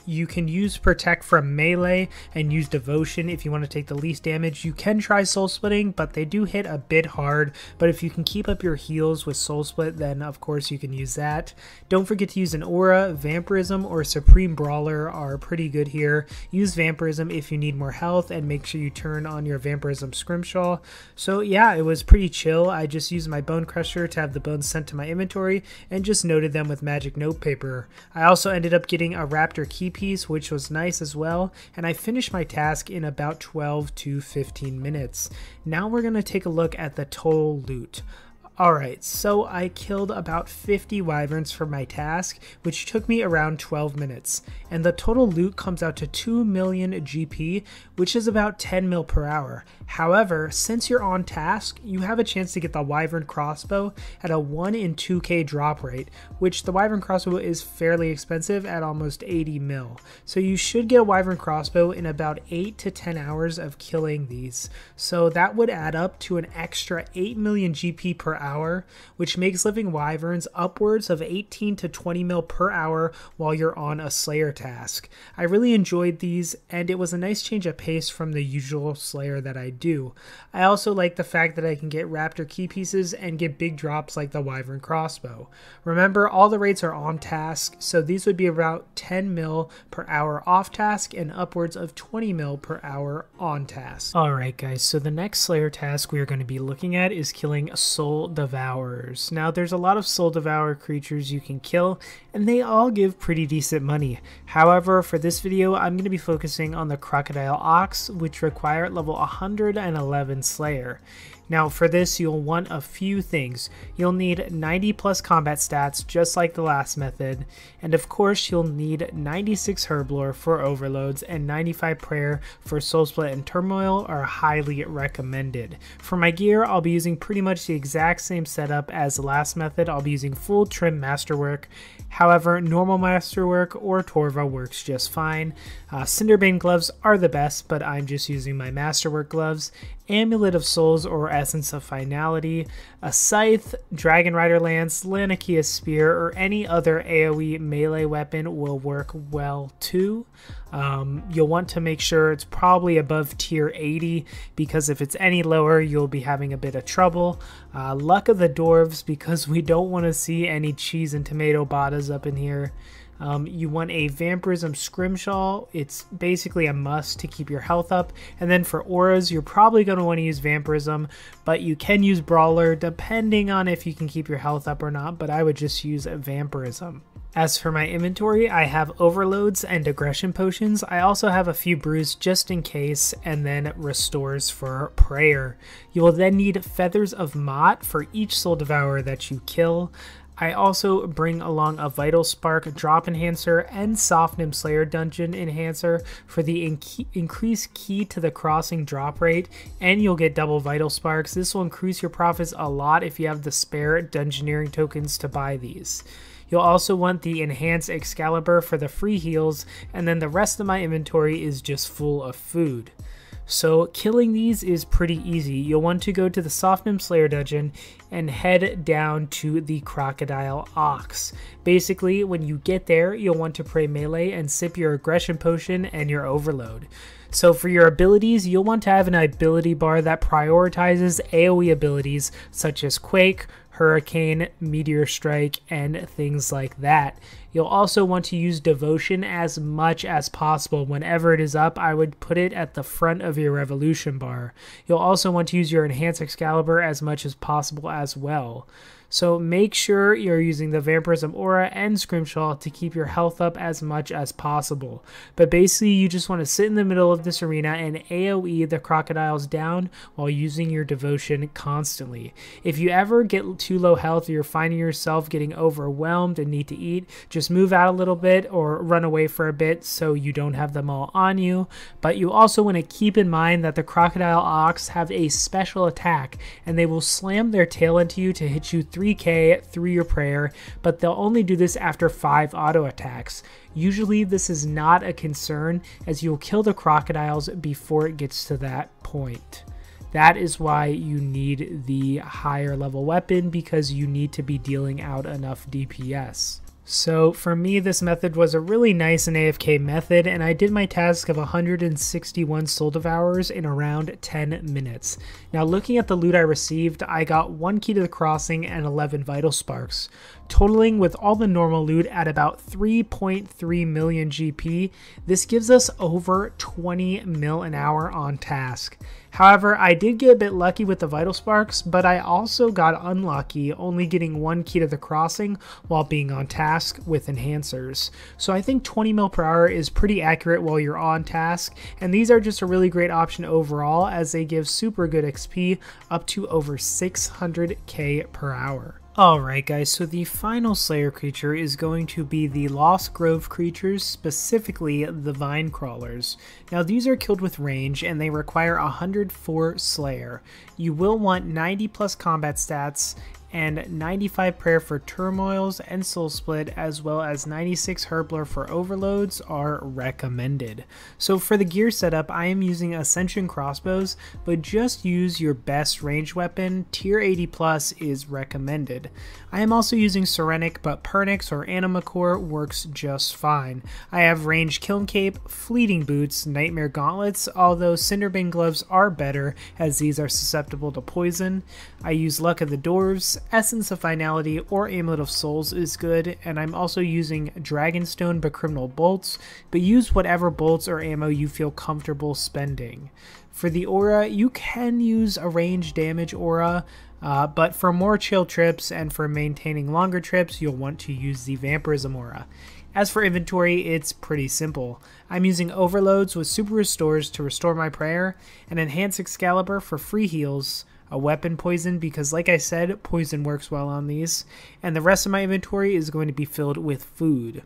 You can use Protect from melee and use Devotion if you want to take the least damage. You can try Soul Splitting, but they do hit a bit hard, but if you can keep up your heals with Soul Split, then of course you can use that. Don't forget to use an Aura, Vampirism, or Supreme Brawler are pretty good here. Use Vampirism if you need more health, and make sure you turn on your Vampirism Scrimshaw. So yeah, it was pretty chill. I just used my Bone Crusher to have the bones sent to my inventory and just noted them with magic notepaper. I also ended up getting a raptor key piece, which was nice as well, and I finished my task in about 12 to 15 minutes. Now we're going to take a look at the total loot. Alright, so I killed about 50 wyverns for my task, which took me around 12 minutes, and the total loot comes out to 2 million GP, which is about 10 mil per hour. However, since you're on task, you have a chance to get the wyvern crossbow at a 1 in 2k drop rate, which the wyvern crossbow is fairly expensive at almost 80 mil. So you should get a wyvern crossbow in about 8 to 10 hours of killing these, so that would add up to an extra 8 million GP per hour, which makes living wyverns upwards of 18 to 20 mil per hour while you're on a slayer task. I really enjoyed these, and it was a nice change of pace from the usual slayer that I do. I also like the fact that I can get raptor key pieces and get big drops like the wyvern crossbow. Remember, all the rates are on task, so these would be about 10 mil per hour off task and upwards of 20 mil per hour on task. Alright guys, so the next slayer task we are going to be looking at is killing soul devourers. Now there's a lot of soul devourer creatures you can kill, and they all give pretty decent money. However, for this video I'm going to be focusing on the crocodile ox, which require level 111 slayer. Now for this you'll want a few things. You'll need 90 plus combat stats just like the last method, and of course you'll need 96 herblore for overloads, and 95 prayer for soul split and turmoil are highly recommended. For my gear I'll be using pretty much the exact same setup as the last method. I'll be using full trim masterwork, however normal masterwork or Torva works just fine. Cinderbane gloves are the best, but I'm just using my masterwork gloves. Amulet of Souls or Essence of Finality, a Scythe, Dragon Rider Lance, Lanikia Spear, or any other AoE melee weapon will work well too. You'll want to make sure it's probably above tier 80, because if it's any lower you'll be having a bit of trouble. Luck of the Dwarves, because we don't want to see any cheese and tomato bottas up in here. You want a Vampirism Scrimshaw, it's basically a must to keep your health up, and then for auras you're probably going to want to use Vampirism, but you can use Brawler depending on if you can keep your health up or not, but I would just use a Vampirism. As for my inventory, I have overloads and aggression potions. I also have a few brews just in case, and then restores for prayer. You will then need Feathers of Mott for each soul devourer that you kill. I also bring along a Vital Spark Drop Enhancer and Softnim Slayer Dungeon Enhancer for the increased key to the crossing drop rate, and you'll get double Vital Sparks. This will increase your profits a lot if you have the spare Dungeoneering tokens to buy these. You'll also want the Enhanced Excalibur for the free heals, and then the rest of my inventory is just full of food. So killing these is pretty easy. You'll want to go to the Softnim Slayer Dungeon and head down to the Crocodile Ox. Basically, when you get there, you'll want to pray melee and sip your aggression potion and your overload. So for your abilities, you'll want to have an ability bar that prioritizes AoE abilities such as Quake, Hurricane, Meteor Strike, and things like that. You'll also want to use Devotion as much as possible. Whenever it is up, I would put it at the front of your Revolution bar. You'll also want to use your Enhanced Excalibur as much as possible as well. So make sure you're using the Vampirism Aura and Scrimshaw to keep your health up as much as possible. But basically, you just want to sit in the middle of this arena and AoE the crocodiles down while using your devotion constantly. If you ever get too low health or you're finding yourself getting overwhelmed and need to eat, just move out a little bit or run away for a bit so you don't have them all on you. But you also want to keep in mind that the crocodile ox have a special attack, and they will slam their tail into you to hit you 3k through your prayer, but they'll only do this after 5 auto attacks. Usually this is not a concern, as you'll kill the crocodiles before it gets to that point. That is why you need the higher level weapon, because you need to be dealing out enough DPS. So for me, this method was a really nice and AFK method, and I did my task of 161 soul devourers in around 10 minutes. Now looking at the loot I received, I got 1 key to the crossing and 11 vital sparks, totaling with all the normal loot at about 3.3 million GP. This gives us over 20 mil an hour on task. However, I did get a bit lucky with the vital sparks, but I also got unlucky, only getting one key to the crossing while being on task with enhancers. So I think 20 mil per hour is pretty accurate while you're on task, and these are just a really great option overall as they give super good XP up to over 600k per hour. Alright guys, so the final Slayer creature is going to be the Lost Grove creatures, specifically the Vine Crawlers. Now these are killed with range and they require 104 Slayer. You will want 90 plus combat stats and 95 prayer for turmoils and soul split, as well as 96 Herbler for overloads are recommended. So for the gear setup, I am using Ascension crossbows, but just use your best ranged weapon. Tier 80 plus is recommended. I am also using Serenic, but Pernix or Animacore works just fine. I have ranged kiln cape, fleeting boots, nightmare gauntlets, although cinderbane gloves are better as these are susceptible to poison. I use Luck of the Dwarves, Essence of Finality or Amulet of Souls is good, and I'm also using Dragonstone Bicriminal Bolts, but use whatever bolts or ammo you feel comfortable spending. For the aura, you can use a range damage aura, but for more chill trips and for maintaining longer trips, you'll want to use the Vampirism aura. As for inventory, it's pretty simple. I'm using Overloads with Super Restores to restore my prayer, and Enhance Excalibur for free heals, a weapon poison because, like I said, poison works well on these, and the rest of my inventory is going to be filled with food.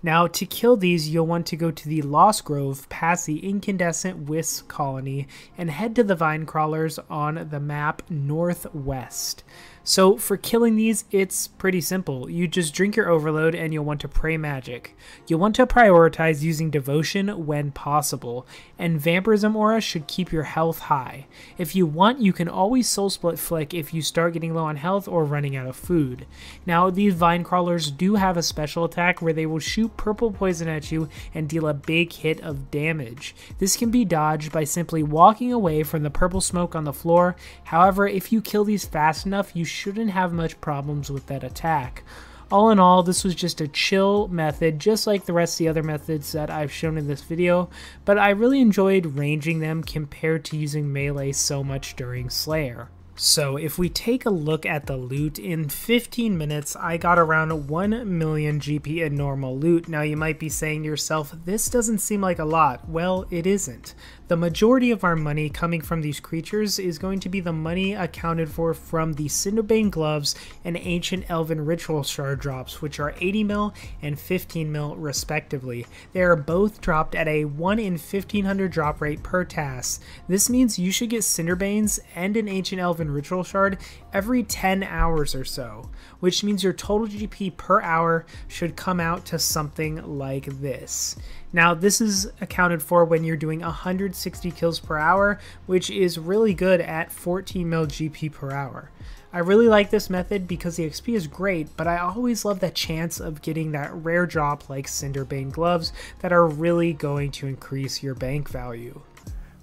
Now to kill these, you'll want to go to the Lost Grove, past the Incandescent Wisp Colony, and head to the Vine Crawlers on the map northwest. So for killing these, it's pretty simple. You just drink your overload and you'll want to pray magic. You'll want to prioritize using devotion when possible, and Vampirism aura should keep your health high. If you want, you can always soul split flick if you start getting low on health or running out of food. Now these Vine Crawlers do have a special attack where they will shoot purple poison at you and deal a big hit of damage. This can be dodged by simply walking away from the purple smoke on the floor. However, if you kill these fast enough, you shouldn't have much problems with that attack. All in all, this was just a chill method, just like the rest of the other methods that I've shown in this video, but I really enjoyed ranging them compared to using melee so much during Slayer. So if we take a look at the loot, in 15 minutes I got around 1 million GP in normal loot. Now you might be saying to yourself, this doesn't seem like a lot. Well, it isn't. The majority of our money coming from these creatures is going to be the money accounted for from the Cinderbane Gloves and Ancient Elven Ritual Shard drops, which are 80 mil and 15 mil respectively. They are both dropped at a 1 in 1500 drop rate per task. This means you should get Cinderbanes and an Ancient Elven Ritual Shard every 10 hours or so, which means your total GP per hour should come out to something like this. Now this is accounted for when you're doing 160 kills per hour, which is really good at 14 mil GP per hour. I really like this method because the XP is great, but I always love the chance of getting that rare drop like Cinderbane Gloves that are really going to increase your bank value.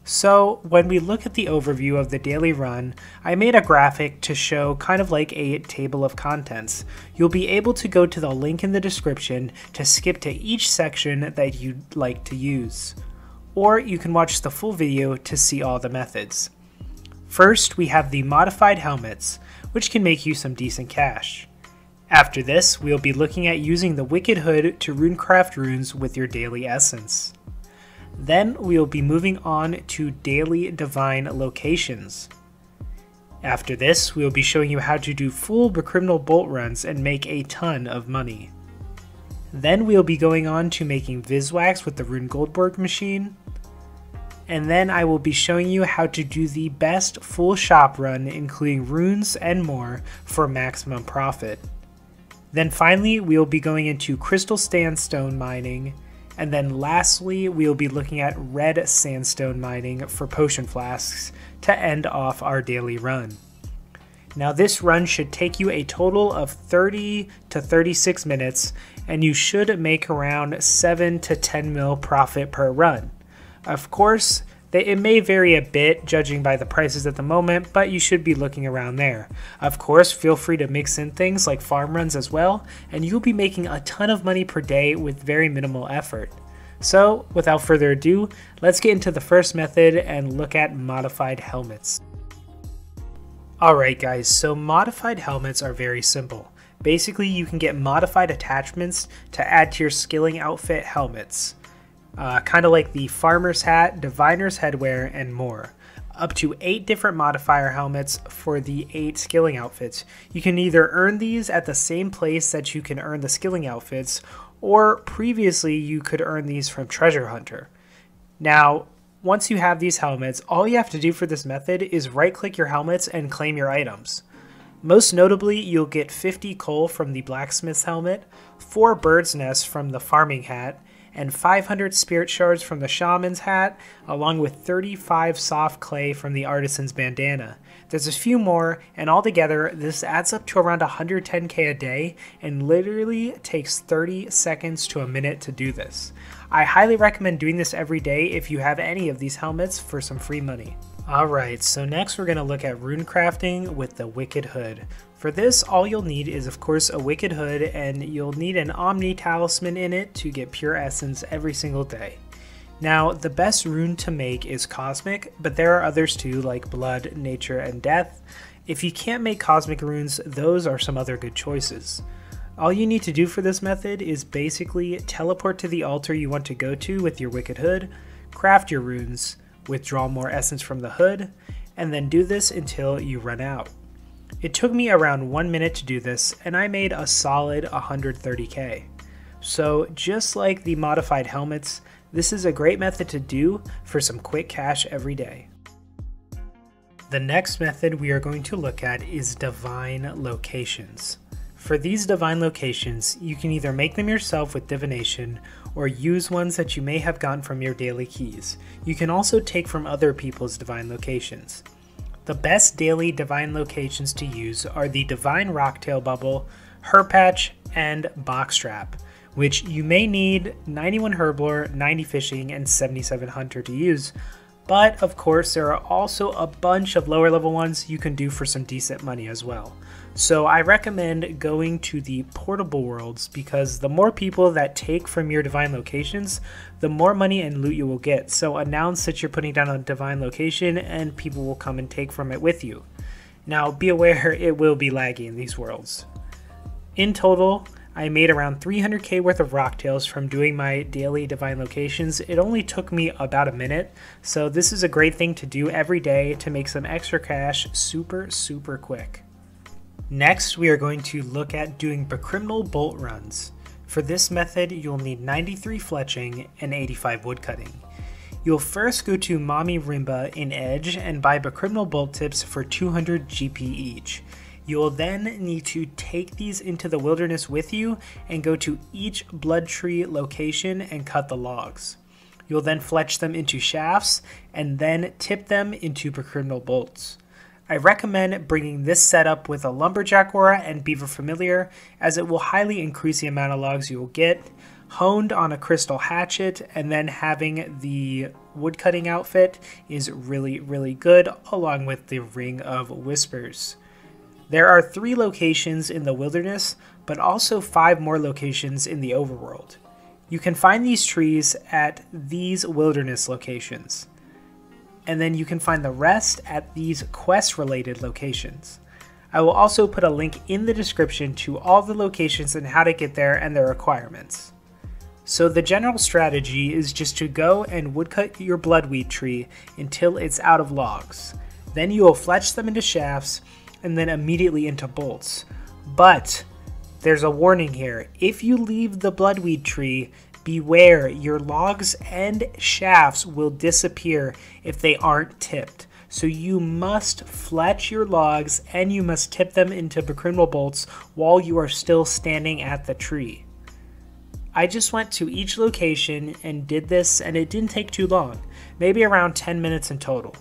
So when we look at the overview of the daily run, I made a graphic to show kind of like a table of contents. You'll be able to go to the link in the description to skip to each section that you'd like to use. Or you can watch the full video to see all the methods. First, we have the modified helmets, which can make you some decent cash. After this, we'll be looking at using the Wicked Hood to runecraft runes with your daily essence. Then we will be moving on to daily divine locations. After this, we will be showing you how to do full Bicriminal Bolt runs and make a ton of money. Then we will be going on to making Viswax with the Rune Goldberg machine. And then I will be showing you how to do the best full shop run, including runes and more, for maximum profit. Then finally, we will be going into Crystal Sandstone mining. And then lastly, we'll be looking at red sandstone mining for potion flasks to end off our daily run. Now this run should take you a total of 30 to 36 minutes, and you should make around 7 to 10 mil profit per run. Of course, it may vary a bit judging by the prices at the moment, but you should be looking around there. Of course, feel free to mix in things like farm runs as well, and you'll be making a ton of money per day with very minimal effort. So without further ado, let's get into the first method and look at modified helmets. Alright guys, so modified helmets are very simple. Basically, you can get modified attachments to add to your skilling outfit helmets. Kind of like the farmer's hat, diviner's headwear, and more. Up to 8 different modifier helmets for the 8 skilling outfits. You can either earn these at the same place that you can earn the skilling outfits, or previously you could earn these from Treasure Hunter. Now, once you have these helmets, all you have to do for this method is right-click your helmets and claim your items. Most notably, you'll get 50 coal from the blacksmith's helmet, 4 bird's nests from the farming hat, and 500 spirit shards from the shaman's hat, along with 35 soft clay from the artisan's bandana. There's a few more, and altogether, this adds up to around 110k a day, and literally takes 30 seconds to a minute to do this. I highly recommend doing this every day if you have any of these helmets for some free money. Alright, so next we're going to look at rune crafting with the Wicked Hood. For this, all you'll need is of course a Wicked Hood, and you'll need an Omni Talisman in it to get pure essence every single day. Now, the best rune to make is Cosmic, but there are others too, like Blood, Nature, and Death. If you can't make Cosmic runes, those are some other good choices. All you need to do for this method is basically teleport to the altar you want to go to with your Wicked Hood, craft your runes, withdraw more essence from the hood, and then do this until you run out. It took me around 1 minute to do this, and I made a solid 130k. So just like the modified helmets, this is a great method to do for some quick cash every day. The next method we are going to look at is divine locations. For these divine locations, you can either make them yourself with divination, or use ones that you may have gotten from your daily keys. You can also take from other people's divine locations. The best daily divine locations to use are the Divine Rocktail Bubble, Herb Patch, and Boxtrap, which you may need 91 Herblore, 90 Fishing, and 77 Hunter to use, but of course there are also a bunch of lower level ones you can do for some decent money as well. So I recommend going to the portable worlds, because the more people that take from your divine locations, the more money and loot you will get. So announce that you're putting down a divine location and people will come and take from it with you. Now be aware, it will be laggy in these worlds. In total, I made around 300k worth of rocktails from doing my daily divine locations. It only took me about a minute, so this is a great thing to do every day to make some extra cash super quick. Next, we are going to look at doing Bacriminal Bolt Runs. For this method, you'll need 93 Fletching and 85 Woodcutting. You'll first go to Mommy Rimba in Edge and buy Bacriminal Bolt Tips for 200 GP each. You'll then need to take these into the wilderness with you and go to each Blood Tree location and cut the logs. You'll then fletch them into shafts and then tip them into Bacriminal Bolts. I recommend bringing this setup with a Lumberjack Aura and Beaver Familiar, as it will highly increase the amount of logs you will get, honed on a Crystal Hatchet, and then having the woodcutting outfit is really good, along with the Ring of Whispers. There are 3 locations in the wilderness, but also 5 more locations in the overworld. You can find these trees at these wilderness locations, and then you can find the rest at these quest-related locations. I will also put a link in the description to all the locations and how to get there and their requirements. So the general strategy is just to go and woodcut your bloodweed tree until it's out of logs. Then you will fletch them into shafts and then immediately into bolts. But there's a warning here. If you leave the bloodweed tree, beware, your logs and shafts will disappear if they aren't tipped. So you must fletch your logs and you must tip them into Bacriminal Bolts while you are still standing at the tree. I just went to each location and did this, and it didn't take too long, maybe around 10 minutes in total.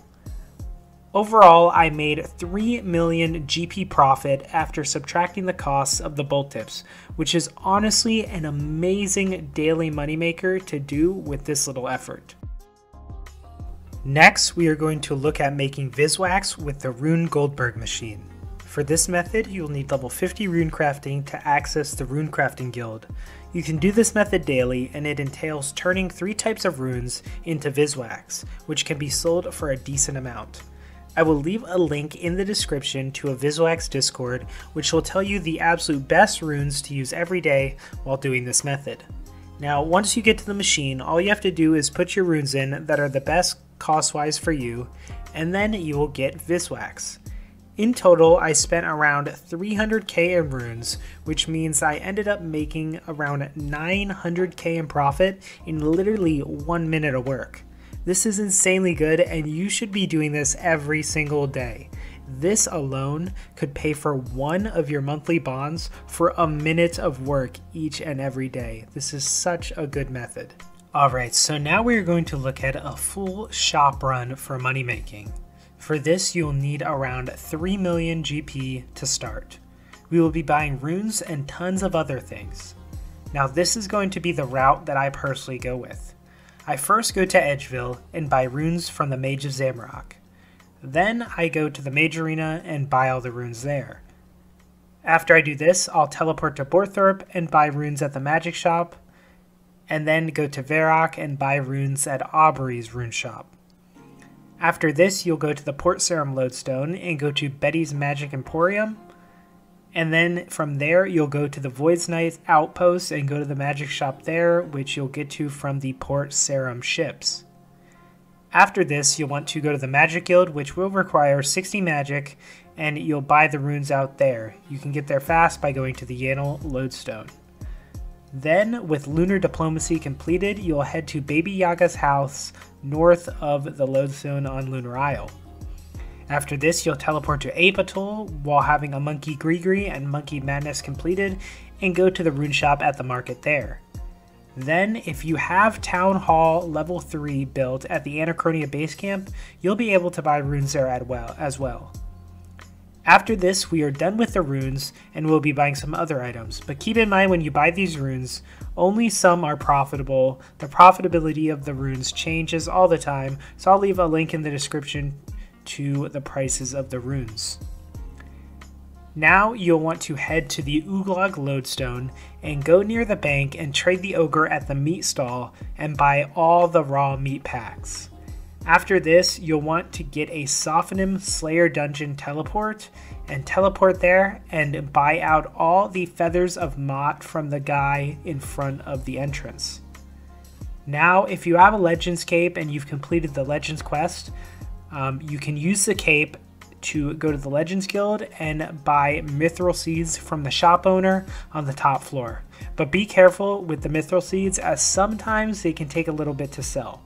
Overall, I made 3 million GP profit after subtracting the costs of the bolt tips, which is honestly an amazing daily moneymaker to do with this little effort. Next, we are going to look at making Viswax with the Rune Goldberg machine. For this method, you'll need level 50 runecrafting to access the runecrafting guild. You can do this method daily, and it entails turning 3 types of runes into Viswax, which can be sold for a decent amount. I will leave a link in the description to a Viswax Discord, which will tell you the absolute best runes to use every day while doing this method. Now, once you get to the machine, all you have to do is put your runes in that are the best cost-wise for you, and then you will get Viswax. In total, I spent around 300k in runes, which means I ended up making around 900k in profit in literally 1 minute of work. This is insanely good, and you should be doing this every single day. This alone could pay for one of your monthly bonds for a minute of work each and every day. This is such a good method. Alright, so now we're going to look at a full shop run for money making. For this, you'll need around 3 million GP to start. We will be buying runes and tons of other things. Now this is going to be the route that I personally go with. I first go to Edgeville and buy runes from the Mage of Zamorak. Then I go to the Mage Arena and buy all the runes there. After I do this, I'll teleport to Borthorpe and buy runes at the Magic Shop, and then go to Varrock and buy runes at Aubrey's Rune Shop. After this, you'll go to the Port Sarum Lodestone and go to Betty's Magic Emporium. And then from there, you'll go to the Void's Knight Outpost and go to the magic shop there, which you'll get to from the Port Sarum ships. After this, you'll want to go to the Magic Guild, which will require 60 magic, and you'll buy the runes out there. You can get there fast by going to the Yannal Lodestone. Then, with Lunar Diplomacy completed, you'll head to Baby Yaga's house north of the Lodestone on Lunar Isle. After this, you'll teleport to Ape Atoll while having a Monkey Grigri and Monkey Madness completed, and go to the rune shop at the market there. Then, if you have Town Hall level 3 built at the Anachronia base camp, you'll be able to buy runes there as well. After this, we are done with the runes and we'll be buying some other items, but keep in mind when you buy these runes, only some are profitable. The profitability of the runes changes all the time, so I'll leave a link in the description to the prices of the runes. Now you'll want to head to the Uglog Lodestone and go near the bank and trade the ogre at the meat stall and buy all the raw meat packs. After this, you'll want to get a Sophonim Slayer Dungeon teleport and teleport there and buy out all the feathers of Mott from the guy in front of the entrance. Now, if you have a Legends Cape and you've completed the Legends quest, you can use the cape to go to the Legends Guild and buy Mithril Seeds from the shop owner on the top floor. But be careful with the Mithril Seeds, as sometimes they can take a little bit to sell.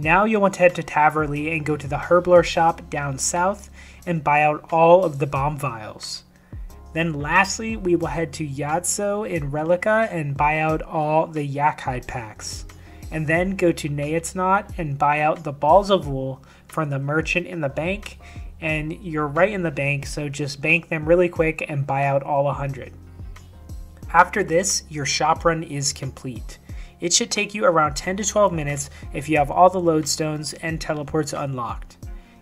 Now you'll want to head to Taverly and go to the Herbler shop down south and buy out all of the bomb vials. Then lastly, we will head to Yadso in Relica and buy out all the Yakhide packs. And then go to Neitznot and buy out the balls of wool from the merchant in the bank. And you're right in the bank, so just bank them really quick and buy out all 100. After this, your shop run is complete. It should take you around 10 to 12 minutes if you have all the lodestones and teleports unlocked.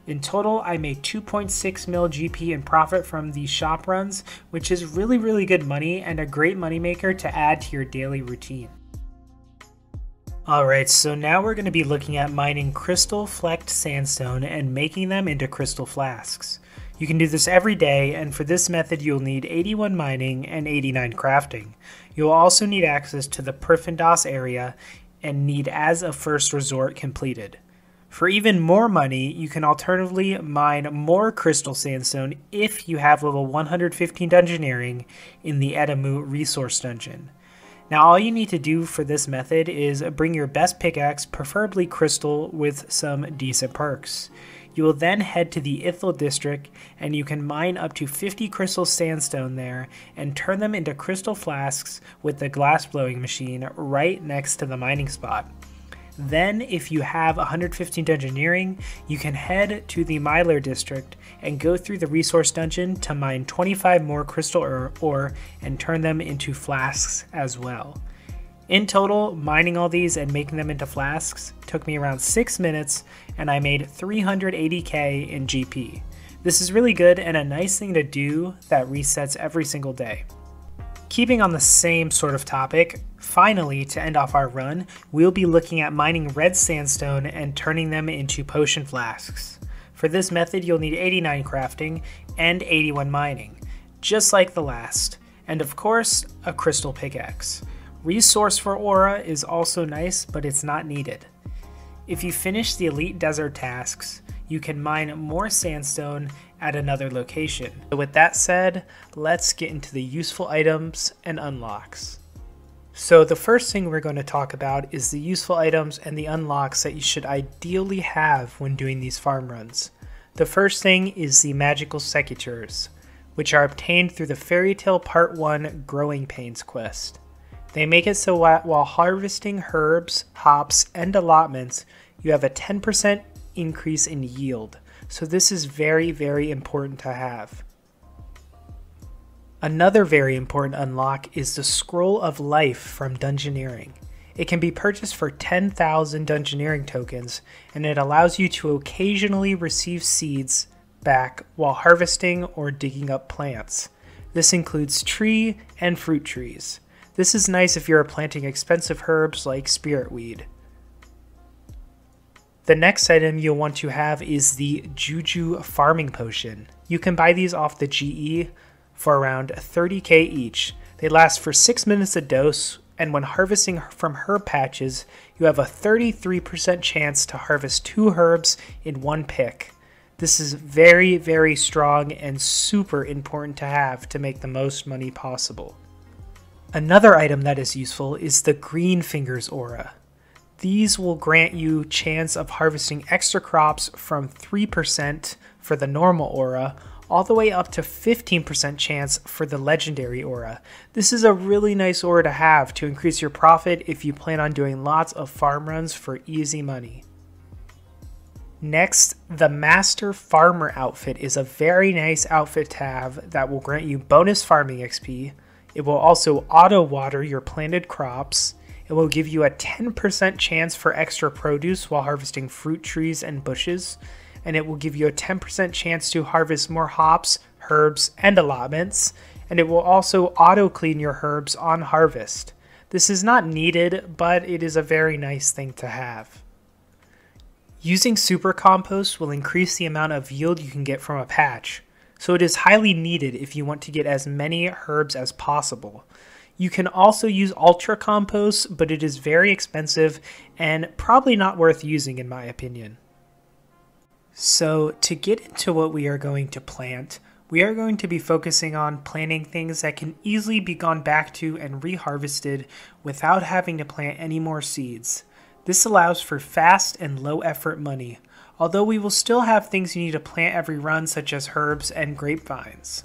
In total, I made 2.6 mil GP in profit from these shop runs, which is really good money and a great moneymaker to add to your daily routine. Alright, so now we're going to be looking at mining crystal flecked sandstone and making them into crystal flasks. You can do this every day, and for this method you'll need 81 mining and 89 crafting. You'll also need access to the Perfindos area and need as a first resort completed. For even more money, you can alternatively mine more crystal sandstone if you have level 115 dungeoneering in the Edamu resource dungeon. Now all you need to do for this method is bring your best pickaxe, preferably crystal, with some decent perks. You will then head to the Ithil district, and you can mine up to 50 crystal sandstone there and turn them into crystal flasks with the glass blowing machine right next to the mining spot. Then, if you have 115 dungeoneering, you can head to the Mylar district and go through the resource dungeon to mine 25 more crystal ore and turn them into flasks as well. In total, mining all these and making them into flasks took me around 6 minutes, and I made 380k in GP. This is really good and a nice thing to do that resets every single day. Keeping on the same sort of topic, finally, to end off our run, we'll be looking at mining red sandstone and turning them into potion flasks. For this method, you'll need 89 crafting and 81 mining, just like the last, and of course, a crystal pickaxe. Resource for aura is also nice, but it's not needed. If you finish the elite desert tasks, you can mine more sandstone at another location. So with that said, let's get into the useful items and unlocks. So the first thing we're going to talk about is the useful items and the unlocks that you should ideally have when doing these farm runs. The first thing is the magical secateurs, which are obtained through the Fairy Tale Part 1 Growing Pains quest. They make it so while harvesting herbs, hops, and allotments, you have a 10% increase in yield. So this is very, very important to have. Another very important unlock is the Scroll of Life from Dungeoneering. It can be purchased for 10,000 Dungeoneering tokens, and it allows you to occasionally receive seeds back while harvesting or digging up plants. This includes tree and fruit trees. This is nice if you're planting expensive herbs like spiritweed. The next item you'll want to have is the Juju Farming Potion. You can buy these off the GE for around 30k each. They last for 6 minutes a dose, and when harvesting from herb patches, you have a 33% chance to harvest 2 herbs in one pick. This is very, very strong and super important to have to make the most money possible. Another item that is useful is the Green Fingers Aura. These will grant you chance of harvesting extra crops from 3% for the normal aura, all the way up to 15% chance for the legendary aura. This is a really nice aura to have to increase your profit if you plan on doing lots of farm runs for easy money. Next, the Master Farmer outfit is a very nice outfit to have that will grant you bonus farming XP. It will also auto water your planted crops. It will give you a 10% chance for extra produce while harvesting fruit trees and bushes, and it will give you a 10% chance to harvest more hops, herbs, and allotments, and it will also auto-clean your herbs on harvest. This is not needed, but it is a very nice thing to have. Using super compost will increase the amount of yield you can get from a patch, so it is highly needed if you want to get as many herbs as possible. You can also use Ultra Compost, but it is very expensive and probably not worth using in my opinion. So to get into what we are going to plant, we are going to be focusing on planting things that can easily be gone back to and reharvested without having to plant any more seeds. This allows for fast and low effort money, although we will still have things you need to plant every run such as herbs and grapevines.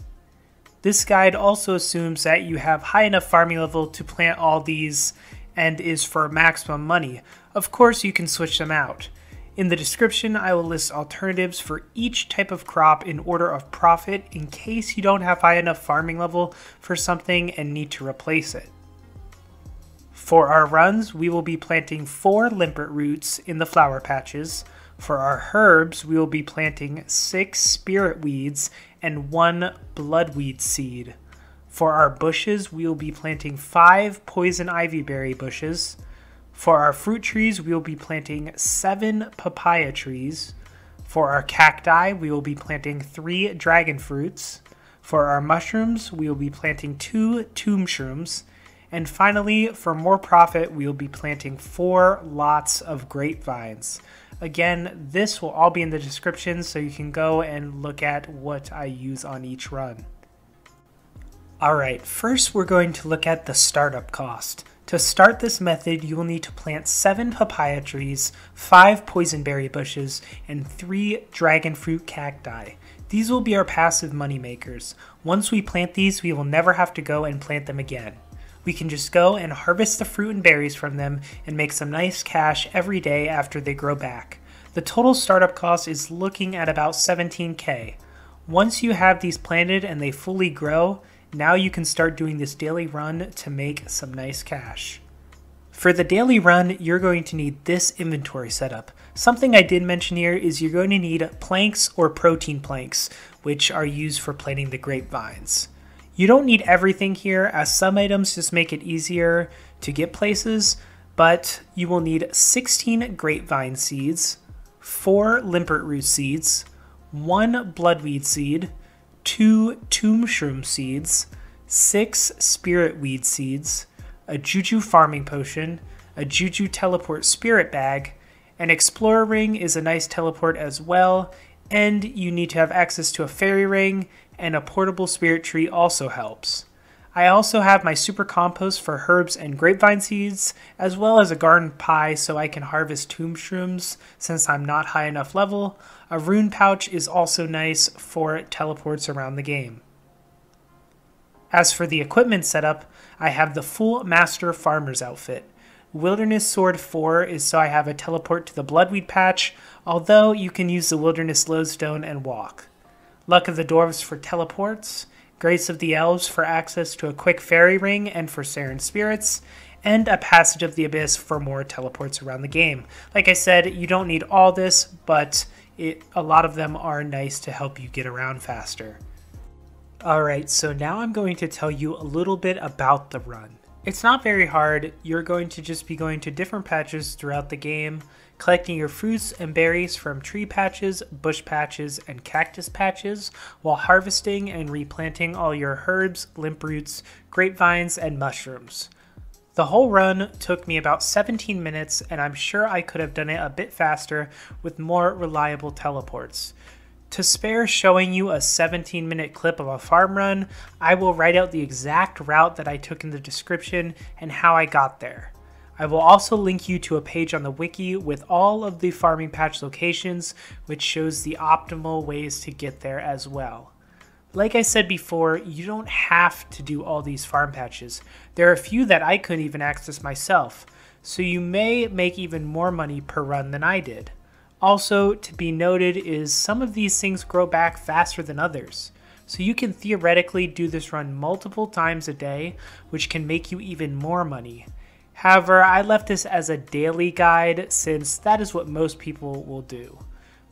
This guide also assumes that you have high enough farming level to plant all these and is for maximum money. Of course, you can switch them out. In the description, I will list alternatives for each type of crop in order of profit in case you don't have high enough farming level for something and need to replace it. For our runs, we will be planting 4 limpet roots in the flower patches. For our herbs, we will be planting 6 spirit weeds and 1 bloodweed seed. For our bushes, we will be planting 5 poison ivy berry bushes. For our fruit trees, we will be planting 7 papaya trees. For our cacti, we will be planting 3 dragon fruits. For our mushrooms, we will be planting 2 tomb shrooms. And finally, for more profit, we will be planting 4 lots of grapevines. Again, this will all be in the description, so you can go and look at what I use on each run. Alright, first we're going to look at the startup cost. To start this method, you will need to plant 7 papaya trees, 5 poisonberry bushes, and 3 dragon fruit cacti. These will be our passive money makers. Once we plant these, we will never have to go and plant them again. We can just go and harvest the fruit and berries from them and make some nice cash every day after they grow back. The total startup cost is looking at about 17k. Once you have these planted and they fully grow, now you can start doing this daily run to make some nice cash. For the daily run, you're going to need this inventory setup, Something I did mention here is you're going to need planks or protein planks, which are used for plating the grapevines. You don't need everything here, as some items just make it easier to get places, but you will need 16 grapevine seeds, 4 limpet root seeds, 1 bloodweed seed, 2 tomb shroom seeds, 6 spirit weed seeds, a juju farming potion, a juju teleport spirit bag, an explorer ring is a nice teleport as well, and you need to have access to a fairy ring, and a portable spirit tree also helps. I also have my super compost for herbs and grapevine seeds, as well as a garden pie so I can harvest tomb shrooms since I'm not high enough level. A rune pouch is also nice for teleports around the game. As for the equipment setup, I have the full Master Farmer's outfit. Wilderness Sword 4 is so I have a teleport to the Bloodweed Patch, although you can use the Wilderness Lodestone and walk. Luck of the Dwarves for teleports, Grace of the Elves for access to a quick fairy ring and for Saren spirits, and a Passage of the Abyss for more teleports around the game. Like I said, you don't need all this, but a lot of them are nice to help you get around faster. Alright, so now I'm going to tell you a little bit about the run. It's not very hard. You're going to just be going to different patches throughout the game, collecting your fruits and berries from tree patches, bush patches, and cactus patches, while harvesting and replanting all your herbs, limp roots, grapevines, and mushrooms. The whole run took me about 17 minutes, and I'm sure I could have done it a bit faster with more reliable teleports. To spare showing you a 17-minute clip of a farm run, I will write out the exact route that I took in the description and how I got there. I will also link you to a page on the wiki with all of the farming patch locations, which shows the optimal ways to get there as well. Like I said before, you don't have to do all these farm patches. There are a few that I couldn't even access myself, so you may make even more money per run than I did. Also, to be noted is some of these things grow back faster than others, so you can theoretically do this run multiple times a day, which can make you even more money. However, I left this as a daily guide since that is what most people will do.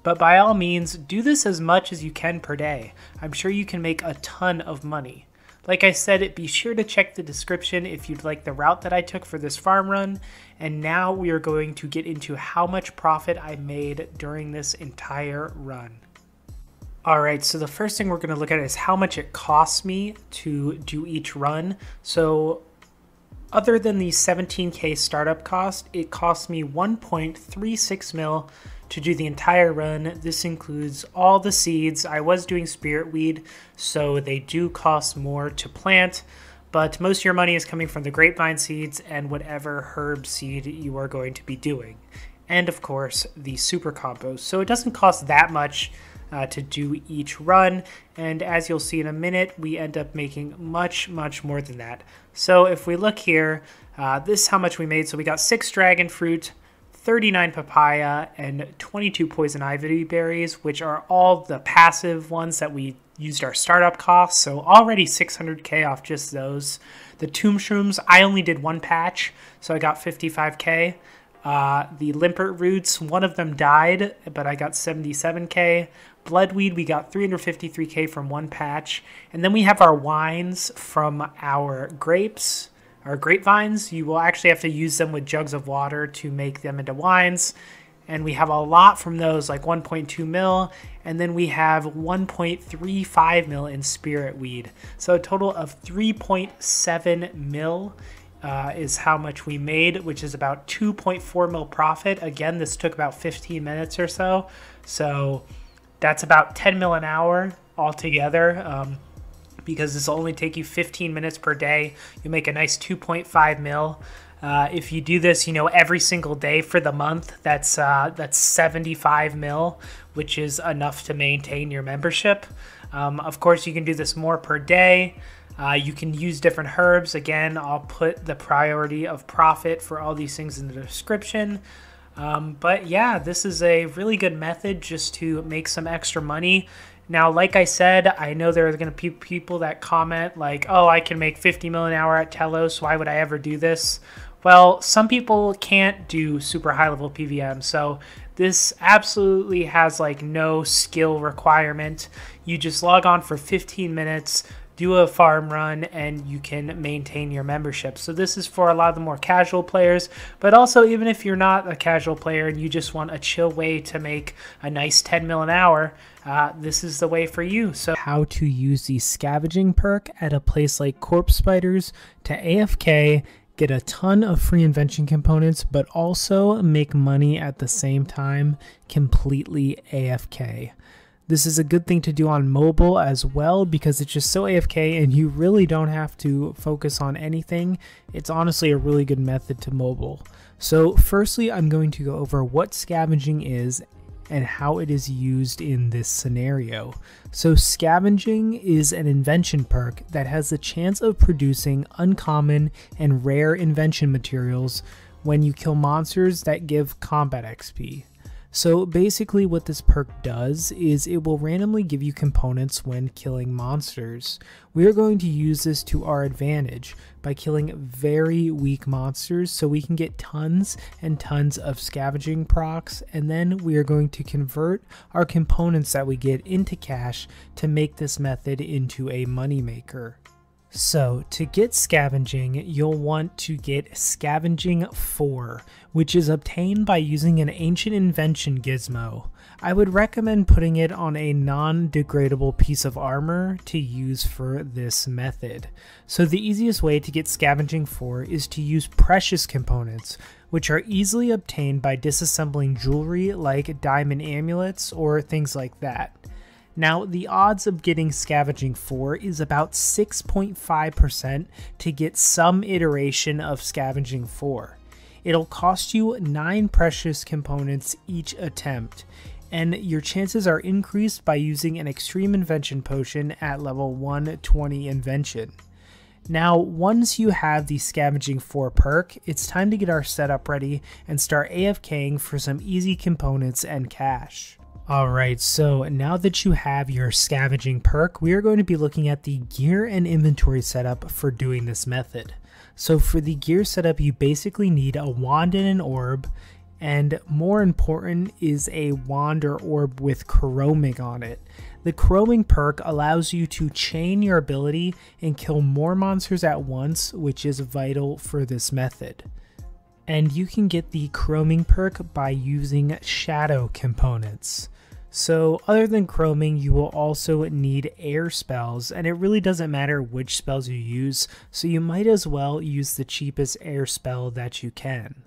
But by all means, do this as much as you can per day. I'm sure you can make a ton of money. Like I said, be sure to check the description if you'd like the route that I took for this farm run, and now we are going to get into how much profit I made during this entire run. Alright, so the first thing we're going to look at is how much it costs me to do each run. So other than the 17k startup cost, it cost me 1.36 mil to do the entire run. This includes all the seeds. I was doing spirit weed, so they do cost more to plant, but most of your money is coming from the grapevine seeds and whatever herb seed you are going to be doing. And of course, the super compost. So it doesn't cost that much to do each run. And as you'll see in a minute, we end up making much, much more than that. So if we look here, this is how much we made. So we got 6 dragon fruit, 39 papaya, and 22 poison ivy berries, which are all the passive ones that we used our startup costs, so already 600k off just those. The tomb shrooms, I only did one patch, so I got 55k. The limpet roots, one of them died, but I got 77k. Bloodweed, we got 353k from one patch. And then we have our wines from our grapes. Our grapevines, you will actually have to use them with jugs of water to make them into wines. And we have a lot from those, like 1.2 mil. And then we have 1.35 mil in spirit weed. So a total of 3.7 mil is how much we made, which is about 2.4 mil profit. Again, this took about 15 minutes or so. So that's about 10 mil an hour altogether. Because this will only take you 15 minutes per day. You'll make a nice 2.5 mil. If you do this, you know, every single day for the month, that's 75 mil, which is enough to maintain your membership. Of course, you can do this more per day. You can use different herbs. Again, I'll put the priority of profit for all these things in the description. But yeah, this is a really good method just to make some extra money. Now, like I said, I know there are going to be people that comment like, oh, I can make 50 mil an hour at Telos. Why would I ever do this? Well, some people can't do super high level PVM, so this absolutely has like no skill requirement. You just log on for 15 minutes, do a farm run, and you can maintain your membership. So this is for a lot of the more casual players, but also even if you're not a casual player and you just want a chill way to make a nice 10 mil an hour, this is the way for you. So how to use the scavenging perk at a place like Corpse Spiders to AFK, get a ton of free invention components, but also make money at the same time, completely AFK. This is a good thing to do on mobile as well because it's just so AFK and you really don't have to focus on anything. It's honestly a really good method to mobile. So firstly, I'm going to go over what scavenging is and how it is used in this scenario. So scavenging is an invention perk that has the chance of producing uncommon and rare invention materials when you kill monsters that give combat XP. So basically what this perk does is it will randomly give you components when killing monsters. We are going to use this to our advantage by killing very weak monsters so we can get tons and tons of scavenging procs, and then we are going to convert our components that we get into cash to make this method into a moneymaker. So to get scavenging, you'll want to get Scavenging 4, which is obtained by using an Ancient Invention gizmo. I would recommend putting it on a non-degradable piece of armor to use for this method. So the easiest way to get Scavenging 4 is to use precious components, which are easily obtained by disassembling jewelry like diamond amulets or things like that. Now, the odds of getting Scavenging 4 is about 6.5% to get some iteration of Scavenging 4. It'll cost you 9 precious components each attempt, and your chances are increased by using an Extreme Invention potion at level 120 Invention. Now, once you have the Scavenging 4 perk, it's time to get our setup ready and start AFKing for some easy components and cash. Alright, so now that you have your scavenging perk, we are going to be looking at the gear and inventory setup for doing this method. So for the gear setup, you basically need a wand and an orb, and more important is a wand or orb with chroming on it. The chroming perk allows you to chain your ability and kill more monsters at once, which is vital for this method. And you can get the chroming perk by using shadow components. So other than chroming, you will also need air spells, and it really doesn't matter which spells you use, so you might as well use the cheapest air spell that you can.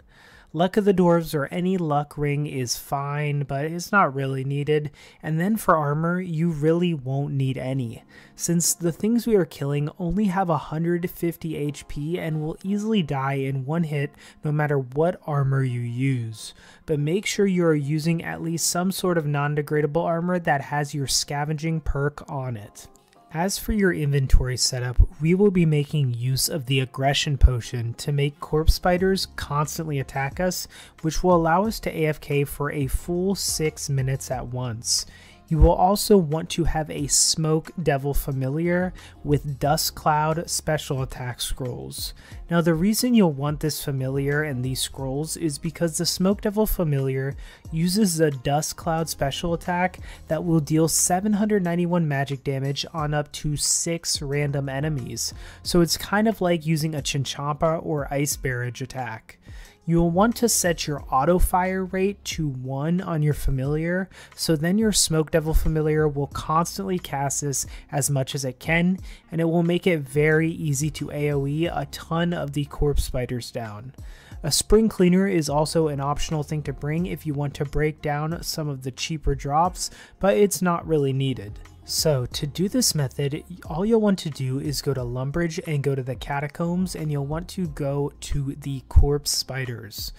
Luck of the Dwarves or any luck ring is fine, but it's not really needed. And then for armor, you really won't need any, since the things we are killing only have 150 HP and will easily die in one hit no matter what armor you use. But make sure you are using at least some sort of non-degradable armor that has your scavenging perk on it. As for your inventory setup, we will be making use of the aggression potion to make corpse spiders constantly attack us, which will allow us to AFK for a full 6 minutes at once. You will also want to have a smoke devil familiar with dust cloud special attack scrolls. Now, the reason you'll want this familiar and these scrolls is because the smoke devil familiar uses the dust cloud special attack that will deal 791 magic damage on up to 6 random enemies. So it's kind of like using a Chinchampa or ice barrage attack. You'll want to set your auto fire rate to 1 on your familiar, so then your smoke devil familiar will constantly cast this as much as it can, and it will make it very easy to AoE a ton of the corpse spiders down. A spring cleaner is also an optional thing to bring if you want to break down some of the cheaper drops, but it's not really needed. So to do this method, all you'll want to do is go to Lumbridge and go to the Catacombs, and you'll want to go to the Corpse Spiders.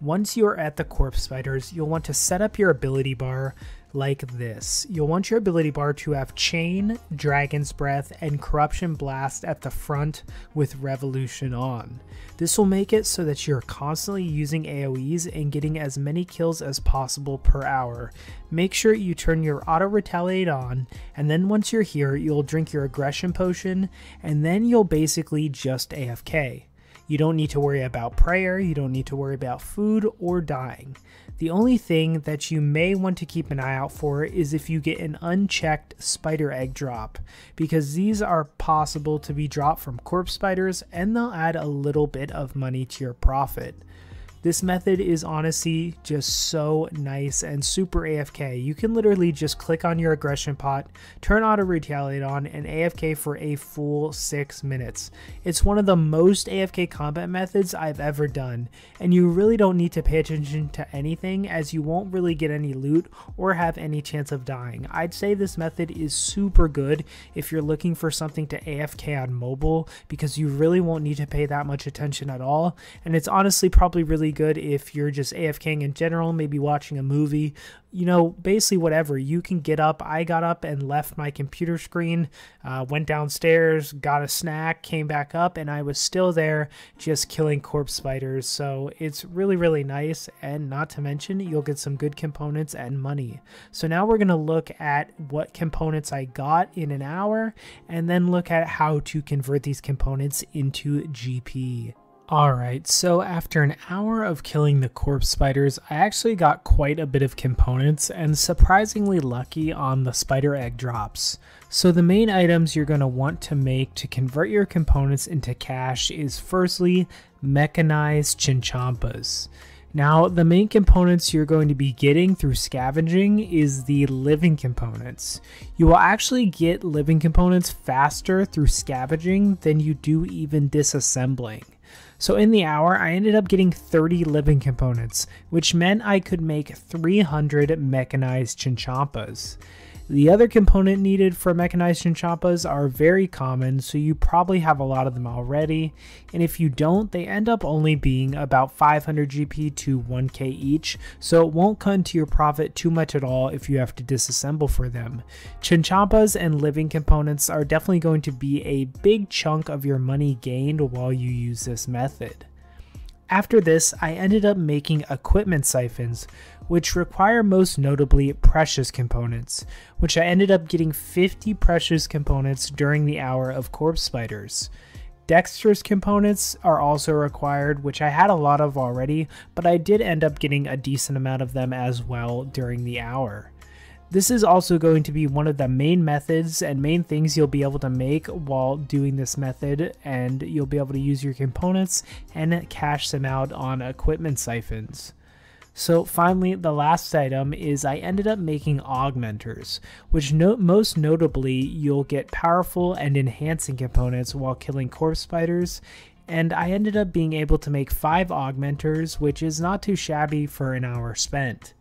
Once you're at the Corpse Spiders, you'll want to set up your ability bar like this. You'll want your ability bar to have Chain, Dragon's Breath, and Corruption Blast at the front with Revolution on. This will make it so that you're constantly using AoEs and getting as many kills as possible per hour. Make sure you turn your Auto Retaliate on, and then once you're here, you'll drink your Aggression Potion, and then you'll basically just AFK. You don't need to worry about prayer, you don't need to worry about food or dying. The only thing that you may want to keep an eye out for is if you get an unchecked spider egg drop, because these are possible to be dropped from corpse spiders and they'll add a little bit of money to your profit. This method is honestly just so nice and super AFK. You can literally just click on your aggression pot, turn auto retaliate on, and AFK for a full 6 minutes. It's one of the most AFK combat methods I've ever done, and you really don't need to pay attention to anything as you won't really get any loot or have any chance of dying. I'd say this method is super good if you're looking for something to AFK on mobile, because you really won't need to pay that much attention at all, and it's honestly probably really good if you're just AFKing in general, maybe watching a movie, you know, basically whatever. You can get up. I got up and left my computer screen, went downstairs, got a snack, came back up, and I was still there just killing corpse spiders. So it's really, really nice, and not to mention you'll get some good components and money. So now we're going to look at what components I got in an hour and then look at how to convert these components into GP. Alright, so after an hour of killing the corpse spiders, I actually got quite a bit of components and surprisingly lucky on the spider egg drops. So the main items you're going to want to make to convert your components into cash is firstly, mechanized chinchompas. Now, the main components you're going to be getting through scavenging is the living components. You will actually get living components faster through scavenging than you do even disassembling. So in the hour, I ended up getting 30 living components, which meant I could make 300 mechanized chinchompas. The other component needed for mechanized chinchompas are very common, so you probably have a lot of them already, and if you don't, they end up only being about 500 GP to 1k each, so it won't come to your profit too much at all if you have to disassemble for them. Chinchompas and living components are definitely going to be a big chunk of your money gained while you use this method. After this, I ended up making equipment siphons, which require most notably precious components, which I ended up getting 50 precious components during the hour of corpse spiders. Dexterous components are also required, which I had a lot of already, but I did end up getting a decent amount of them as well during the hour. This is also going to be one of the main methods and main things you'll be able to make while doing this method, and you'll be able to use your components and cash them out on equipment siphons. So finally, the last item is I ended up making augmenters, which most notably you'll get powerful and enhancing components while killing corpse spiders, and I ended up being able to make 5 augmenters, which is not too shabby for an hour spent.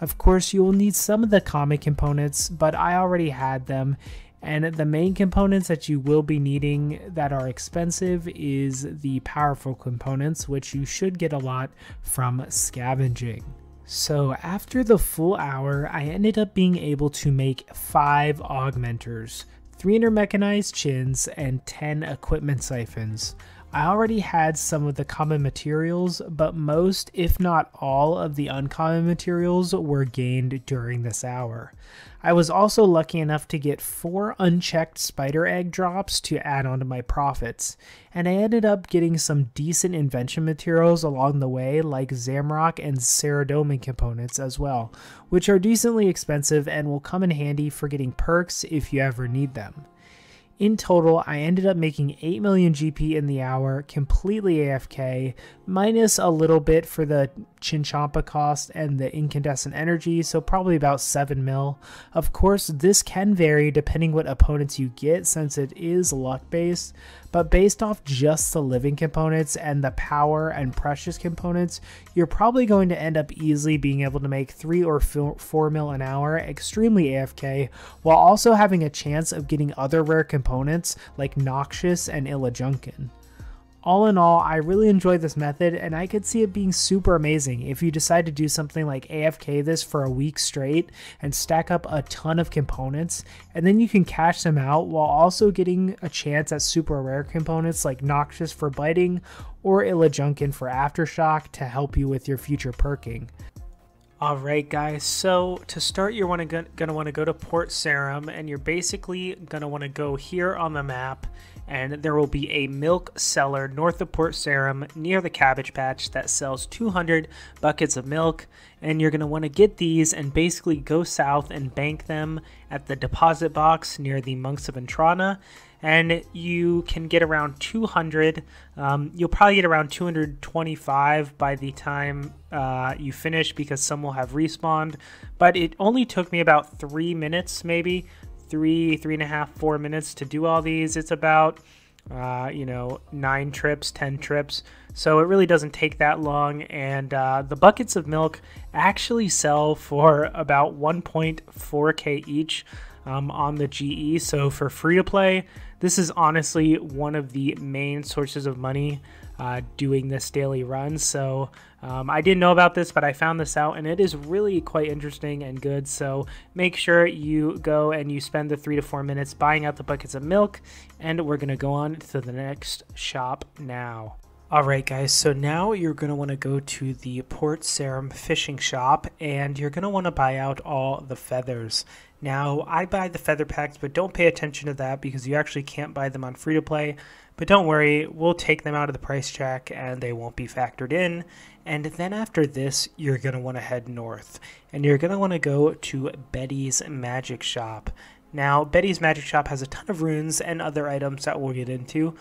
Of course, you will need some of the common components, but I already had them, and the main components that you will be needing that are expensive is the powerful components, which you should get a lot from scavenging. So after the full hour, I ended up being able to make 5 augmenters, 300 mechanized chins, and 10 equipment siphons. I already had some of the common materials, but most, if not all, of the uncommon materials were gained during this hour. I was also lucky enough to get 4 unchecked spider egg drops to add onto my profits, and I ended up getting some decent invention materials along the way, like Zamrock and Ceridomin components as well, which are decently expensive and will come in handy for getting perks if you ever need them. In total, I ended up making 8 million GP in the hour, completely AFK, minus a little bit for the Chinchompa cost and the incandescent energy, so probably about 7 mil. Of course, this can vary depending what opponents you get since it is luck-based, but based off just the living components and the power and precious components, you're probably going to end up easily being able to make 3 or 4 mil an hour, extremely AFK, while also having a chance of getting other rare components like Noxious and Illajunkin. All in all, I really enjoyed this method, and I could see it being super amazing if you decide to do something like AFK this for a week straight and stack up a ton of components, and then you can cash them out while also getting a chance at super rare components like Noxious for biting or Illajunkin for aftershock to help you with your future perking. Alright guys, so to start you're going to want to go to Port Sarum, and you're basically going to want to go here on the map and there will be a milk seller north of Port Sarum near the Cabbage Patch that sells 200 buckets of milk, and you're going to want to get these and basically go south and bank them at the deposit box near the Monks of Entrana, and you can get around 200. You'll probably get around 225 by the time you finish, because some will have respawned, but it only took me about 3 minutes, maybe three and a half, 4 minutes to do all these. It's about, you know, 9 trips, 10 trips. So it really doesn't take that long. And the buckets of milk actually sell for about 1.4K each on the GE. So for free to play, this is honestly one of the main sources of money doing this daily run. So I didn't know about this, but I found this out, and it is really quite interesting and good. So make sure you go and you spend the 3 to 4 minutes buying out the buckets of milk, and we're gonna go on to the next shop now. Alright guys, so now you're going to want to go to the Port Sarum Fishing Shop, and you're going to want to buy out all the feathers. Now, I buy the feather packs, but don't pay attention to that because you actually can't buy them on free-to-play. But don't worry, we'll take them out of the price check and they won't be factored in. And then after this, you're going to want to head north, and you're going to want to go to Betty's Magic Shop. Now, Betty's Magic Shop has a ton of runes and other items that we'll get into,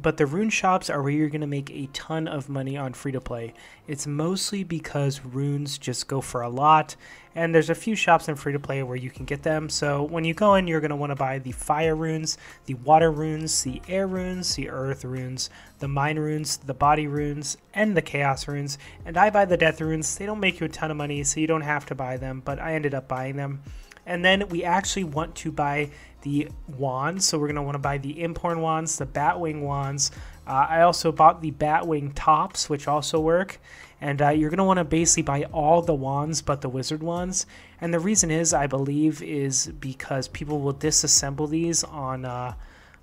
but the rune shops are where you're going to make a ton of money on free-to-play. It's mostly because runes just go for a lot, and there's a few shops in free-to-play where you can get them. So when you go in, you're going to want to buy the fire runes, the water runes, the air runes, the earth runes, the mine runes, the body runes, and the chaos runes. And I buy the death runes. They don't make you a ton of money, so you don't have to buy them, but I ended up buying them. And then we actually want to buy the wands, so we're going to want to buy the Imphorn wands, the Batwing wands. I also bought the Batwing tops, which also work. And you're going to want to basically buy all the wands but the wizard wands. And the reason is, I believe, is because people will disassemble these on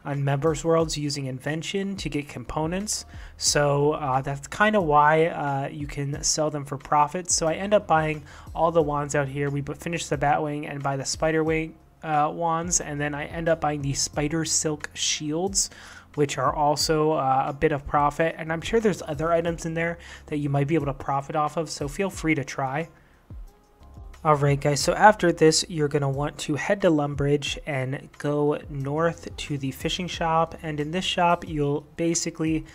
Members Worlds using Invention to get components. So that's kind of why you can sell them for profit. So I end up buying all the wands out here. We finish the Batwing and buy the Spiderwing wands, and then I end up buying the Spider Silk shields, which are also a bit of profit. And I'm sure there's other items in there that you might be able to profit off of, so feel free to try. Alright guys, so after this, you're going to want to head to Lumbridge and go north to the fishing shop. And in this shop, you'll basically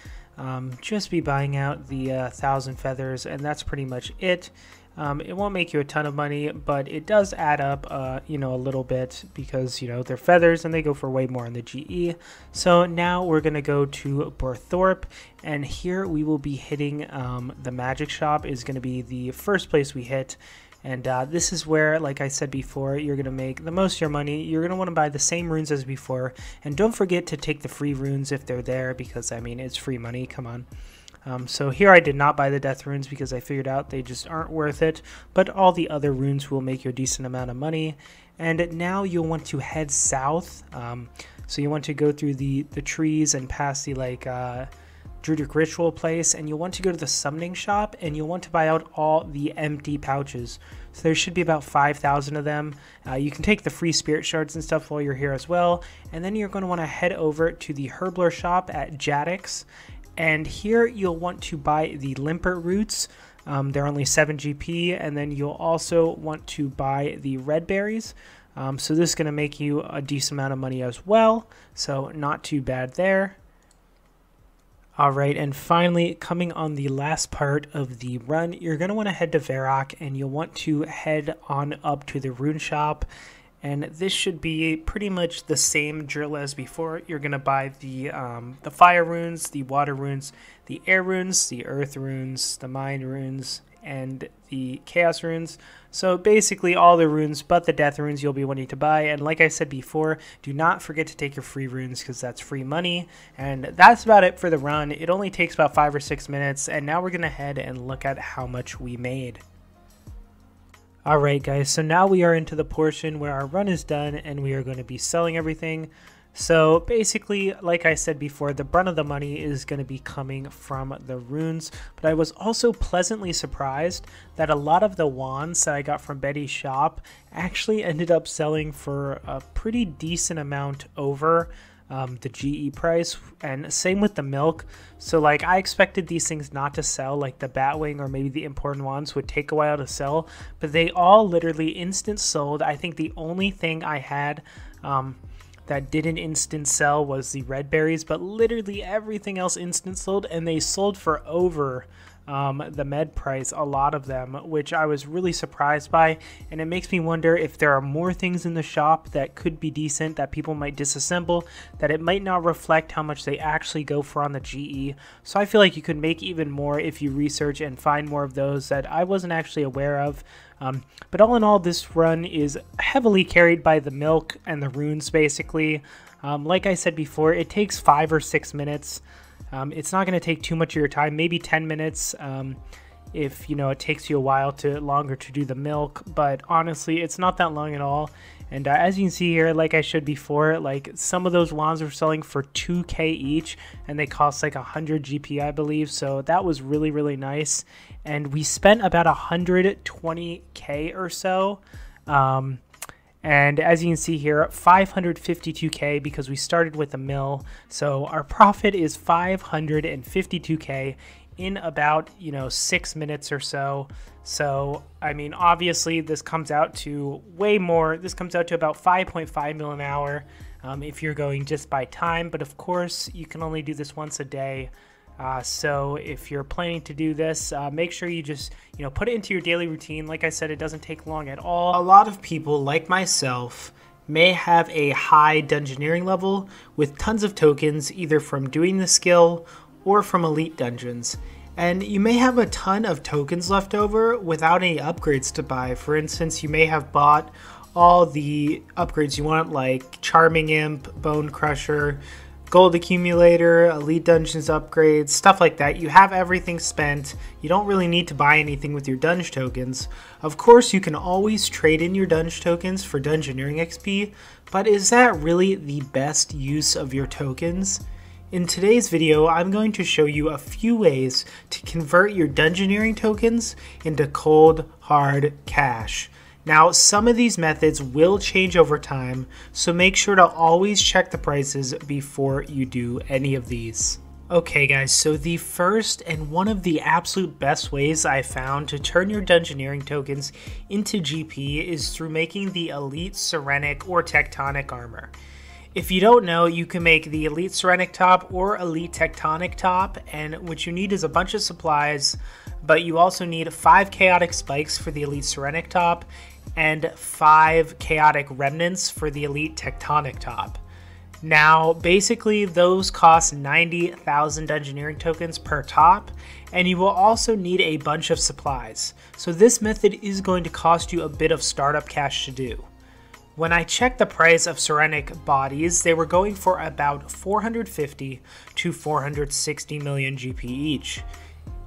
just be buying out the 1,000 feathers, and that's pretty much it. It won't make you a ton of money, but it does add up, you know, a little bit, because, you know, they're feathers and they go for way more on the GE. So now we're going to go to Borthorpe, and here we will be hitting the magic shop is going to be the first place we hit. And this is where, like I said before, you're going to make the most of your money. You're going to want to buy the same runes as before. And don't forget to take the free runes if they're there, because, I mean, it's free money. Come on. So here I did not buy the death runes because I figured out they just aren't worth it. But all the other runes will make you a decent amount of money. And now you'll want to head south. So you want to go through the trees and past the, like, Druidic Ritual place, and you'll want to go to the summoning shop, and you'll want to buy out all the empty pouches. So there should be about 5,000 of them. You can take the free spirit shards and stuff while you're here as well. And then you're going to want to head over to the Herbler shop at Jaddix, and here you'll want to buy the Limpert roots. They're only 7 GP, and then you'll also want to buy the red berries. So this is going to make you a decent amount of money as well, so not too bad there. Alright, and finally, coming on the last part of the run, you're going to want to head to Varrock, and you'll want to head on up to the rune shop. And this should be pretty much the same drill as before. You're going to buy the fire runes, the water runes, the air runes, the earth runes, the mine runes, and the chaos runes. So basically all the runes but the death runes you'll be wanting to buy. And like I said before, do not forget to take your free runes, because that's free money. And that's about it for the run. It only takes about 5 or 6 minutes, and now we're going to head and look at how much we made. Alright guys, so now we are into the portion where our run is done, and we are going to be selling everything. So basically, like I said before, the brunt of the money is going to be coming from the runes, but I was also pleasantly surprised that a lot of the wands that I got from Betty's shop actually ended up selling for a pretty decent amount over the GE price, and same with the milk. So like I expected these things not to sell, like the Batwing or maybe the important ones would take a while to sell, but they all literally instant sold. I think the only thing I had that didn't instant sell was the red berries, but literally everything else instant sold, and they sold for over the med price, a lot of them, which I was really surprised by. And it makes me wonder if there are more things in the shop that could be decent that people might disassemble, that it might not reflect how much they actually go for on the GE. So I feel like you could make even more if you research and find more of those that I wasn't actually aware of. But all in all, this run is heavily carried by the milk and the runes, basically. Like I said before, it takes 5 or 6 minutes. It's not going to take too much of your time, maybe 10 minutes if you know it takes you a while to longer to do the milk, but honestly it's not that long at all. And as you can see here, like I showed before, like some of those wands were selling for 2k each, and they cost like 100 GP I believe, so that was really nice. And we spent about 120k or so. And as you can see here, 552k because we started with a mill, so our profit is 552k in about 6 minutes or so. So I mean, obviously this comes out to way more. This comes out to about 5.5 mil an hour if you're going just by time, but of course you can only do this once a day. So if you're planning to do this, make sure you just, put it into your daily routine. Like I said, it doesn't take long at all. A lot of people like myself may have a high dungeoneering level with tons of tokens, either from doing the skill or from elite dungeons. And you may have a ton of tokens left over without any upgrades to buy. For instance, you may have bought all the upgrades you want, like Charming Imp, Bone Crusher, Gold Accumulator, Elite Dungeons upgrades, stuff like that. You have everything spent. You don't really need to buy anything with your Dunge tokens. Of course, you can always trade in your Dunge tokens for Dungeoneering XP, but is that really the best use of your tokens? In today's video, I'm going to show you a few ways to convert your Dungeoneering tokens into cold, hard cash. Now, some of these methods will change over time, so make sure to always check the prices before you do any of these. Okay guys, so the first and one of the absolute best ways I found to turn your Dungeoneering tokens into GP is through making the Elite Serenic or Tectonic Armor. If you don't know, you can make the Elite Serenic top or Elite Tectonic top, and what you need is a bunch of supplies, but you also need 5 Chaotic Spikes for the Elite Serenic top, and 5 Chaotic Remnants for the Elite Tectonic top. Now, basically, those cost 90,000 Dungeoneering tokens per top, and you will also need a bunch of supplies. So this method is going to cost you a bit of startup cash to do. When I checked the price of Serenic bodies, they were going for about 450 to 460 million GP each.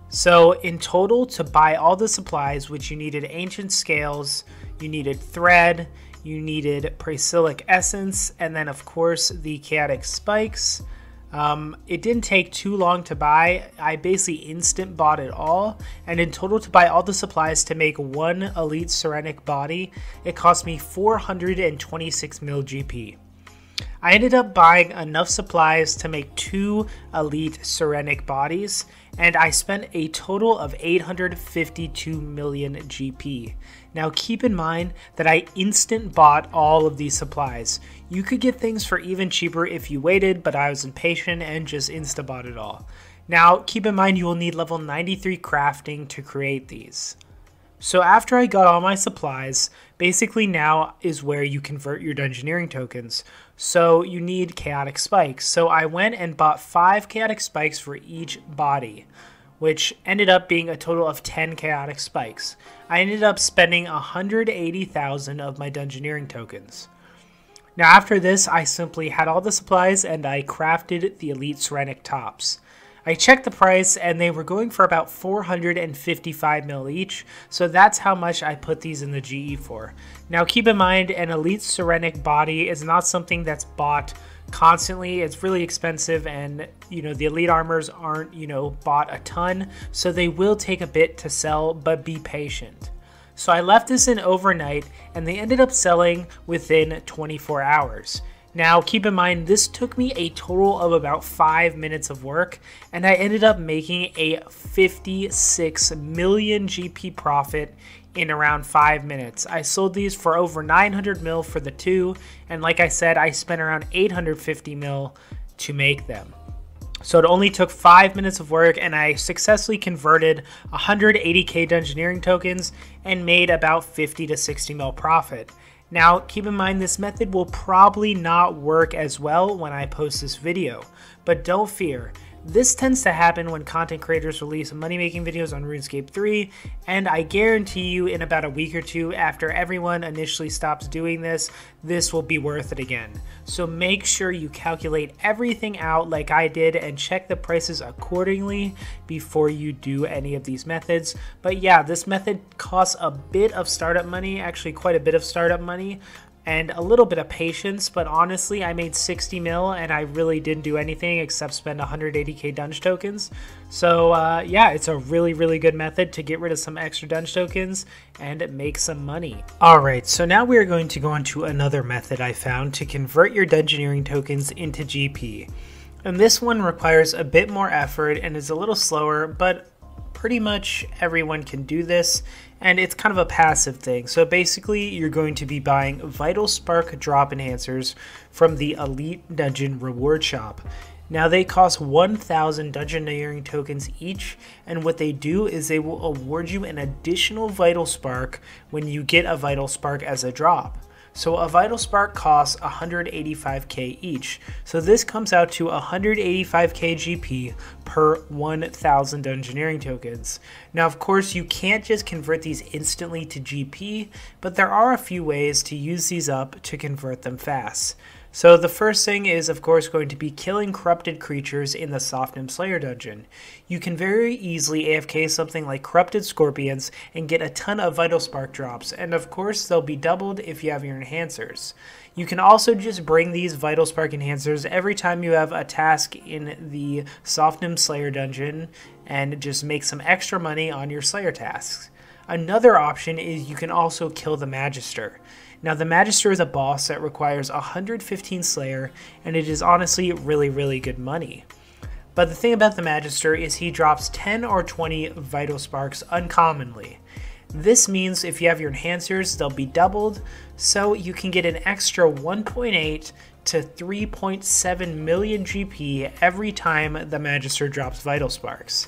So in total, to buy all the supplies, which you needed Ancient Scales, you needed Thread, you needed Priscillic Essence, and then of course the Chaotic Spikes. It didn't take too long to buy. I basically instant bought it all, and in total to buy all the supplies to make one Elite Serenic body, it cost me 426 mil GP. I ended up buying enough supplies to make 2 Elite Serenic bodies, and I spent a total of 852 million GP. Now keep in mind that I instant bought all of these supplies. You could get things for even cheaper if you waited, but I was impatient and just insta bought it all. Now keep in mind you will need level 93 crafting to create these. So after I got all my supplies, basically now is where you convert your Dungeoneering tokens. So you need Chaotic Spikes. So I went and bought 5 Chaotic Spikes for each body, which ended up being a total of 10 Chaotic Spikes. I ended up spending 180,000 of my Dungeoneering tokens. Now after this, I simply had all the supplies and I crafted the Elite Serenic tops. I checked the price and they were going for about 455 mil each, so that's how much I put these in the GE for. Now keep in mind, an Elite Serenic body is not something that's bought constantly. It's really expensive, and the Elite Armors aren't bought a ton, so they will take a bit to sell, but be patient. So I left this in overnight and they ended up selling within 24 hours. Now, keep in mind, this took me a total of about 5 minutes of work, and I ended up making a 56 million GP profit in around 5 minutes. I sold these for over 900 mil for the two, and like I said, I spent around 850 mil to make them. So it only took 5 minutes of work, and I successfully converted 180k Dungeoneering tokens and made about 50 to 60 mil profit. Now, keep in mind, this method will probably not work as well when I post this video, but don't fear. This tends to happen when content creators release money-making videos on RuneScape 3, and I guarantee you in about a week or two after everyone initially stops doing this, this will be worth it again. So make sure you calculate everything out like I did and check the prices accordingly before you do any of these methods. But yeah, this method costs a bit of startup money, actually quite a bit of startup money, and a little bit of patience, but honestly, I made 60 mil and I really didn't do anything except spend 180k Dunge tokens. So yeah, it's a really, really good method to get rid of some extra Dunge tokens and make some money. All right, so now we are going to go on to another method I found to convert your Dungeoneering tokens into GP. And this one requires a bit more effort and is a little slower, but pretty much everyone can do this, and it's kind of a passive thing. So basically, you're going to be buying Vital Spark drop enhancers from the Elite Dungeon Reward Shop. Now, they cost 1,000 Dungeoneering tokens each, and what they do is they will award you an additional Vital Spark when you get a Vital Spark as a drop. So a Vital Spark costs 185k each. So this comes out to 185k GP per 1,000 Dungeoneering tokens. Now, of course, you can't just convert these instantly to GP, but there are a few ways to use these up to convert them fast. So the first thing is, of course, going to be killing corrupted creatures in the Softnim Slayer dungeon. You can very easily AFK something like corrupted scorpions and get a ton of Vital Spark drops, and of course they'll be doubled if you have your enhancers. You can also just bring these Vital Spark enhancers every time you have a task in the Softnim Slayer dungeon and just make some extra money on your Slayer tasks. Another option is you can also kill the Magister. Now, the Magister is a boss that requires 115 Slayer, and it is honestly really, really good money. But the thing about the Magister is he drops 10 or 20 Vital Sparks uncommonly. This means if you have your enhancers, they'll be doubled, so you can get an extra 1.8 to 3.7 million GP every time the Magister drops Vital Sparks.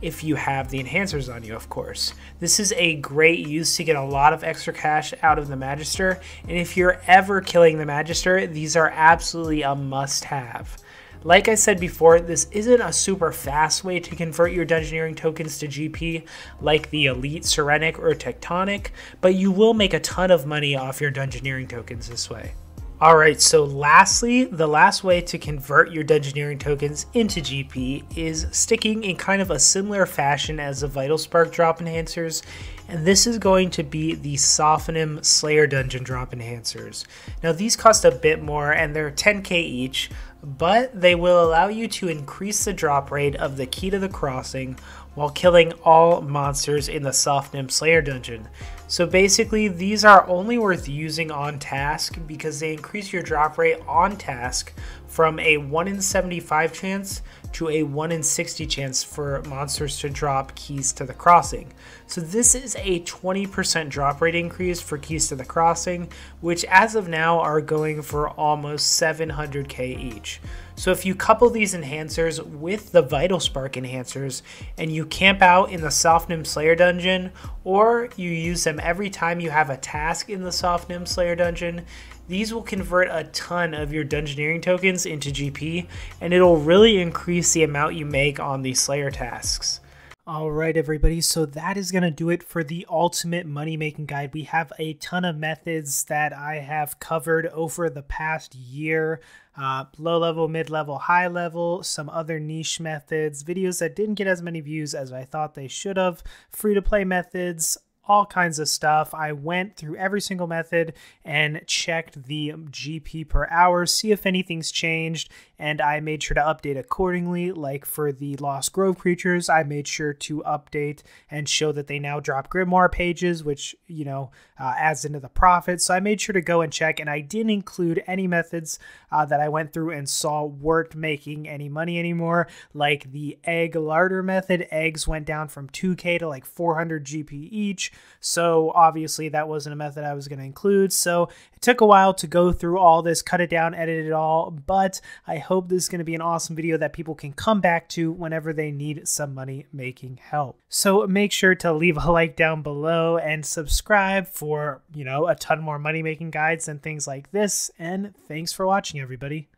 If you have the enhancers on you, of course. This is a great use to get a lot of extra cash out of the Magister, and if you're ever killing the Magister, these are absolutely a must-have. Like I said before, this isn't a super fast way to convert your Dungeoneering tokens to GP like the Elite, Serenic, or Tectonic, but you will make a ton of money off your Dungeoneering tokens this way. Alright, so lastly, the last way to convert your Dungeoneering tokens into GP is sticking in kind of a similar fashion as the Vital Spark drop enhancers, and this is going to be the Softnim Slayer Dungeon drop enhancers. Now, these cost a bit more and they're 10k each, but they will allow you to increase the drop rate of the Key to the Crossing while killing all monsters in the Softnim Slayer dungeon. So basically, these are only worth using on task because they increase your drop rate on task from a 1 in 75 chance to a 1 in 60 chance for monsters to drop Keys to the Crossing. So this is a 20% drop rate increase for Keys to the Crossing, which as of now are going for almost 700k each. So if you couple these enhancers with the Vital Spark enhancers and you camp out in the Softnim Slayer dungeon, or you use them every time you have a task in the Softnim Slayer dungeon, these will convert a ton of your Dungeoneering tokens into GP, and it'll really increase the amount you make on these Slayer tasks. Alright everybody, so that is going to do it for the ultimate money making guide. We have a ton of methods that I have covered over the past year. Low level, mid level, high level, some other niche methods, videos that didn't get as many views as I thought they should have, free to play methods, all kinds of stuff. I went through every single method and checked the GP per hour, see if anything's changed, and I made sure to update accordingly. Like for the Lost Grove creatures, I made sure to update and show that they now drop grimoire pages, which, you know, adds into the profit. So I made sure to go and check, and I didn't include any methods that I went through and saw weren't making any money anymore, like the egg larder method. Eggs went down from 2K to like 400 GP each, so obviously that wasn't a method I was going to include. So it took a while to go through all this, cut it down, edit it all, but I hope this is going to be an awesome video that people can come back to whenever they need some money making help. So make sure to leave a like down below and subscribe for, you know, a ton more money making guides and things like this, and thanks for watching, everybody.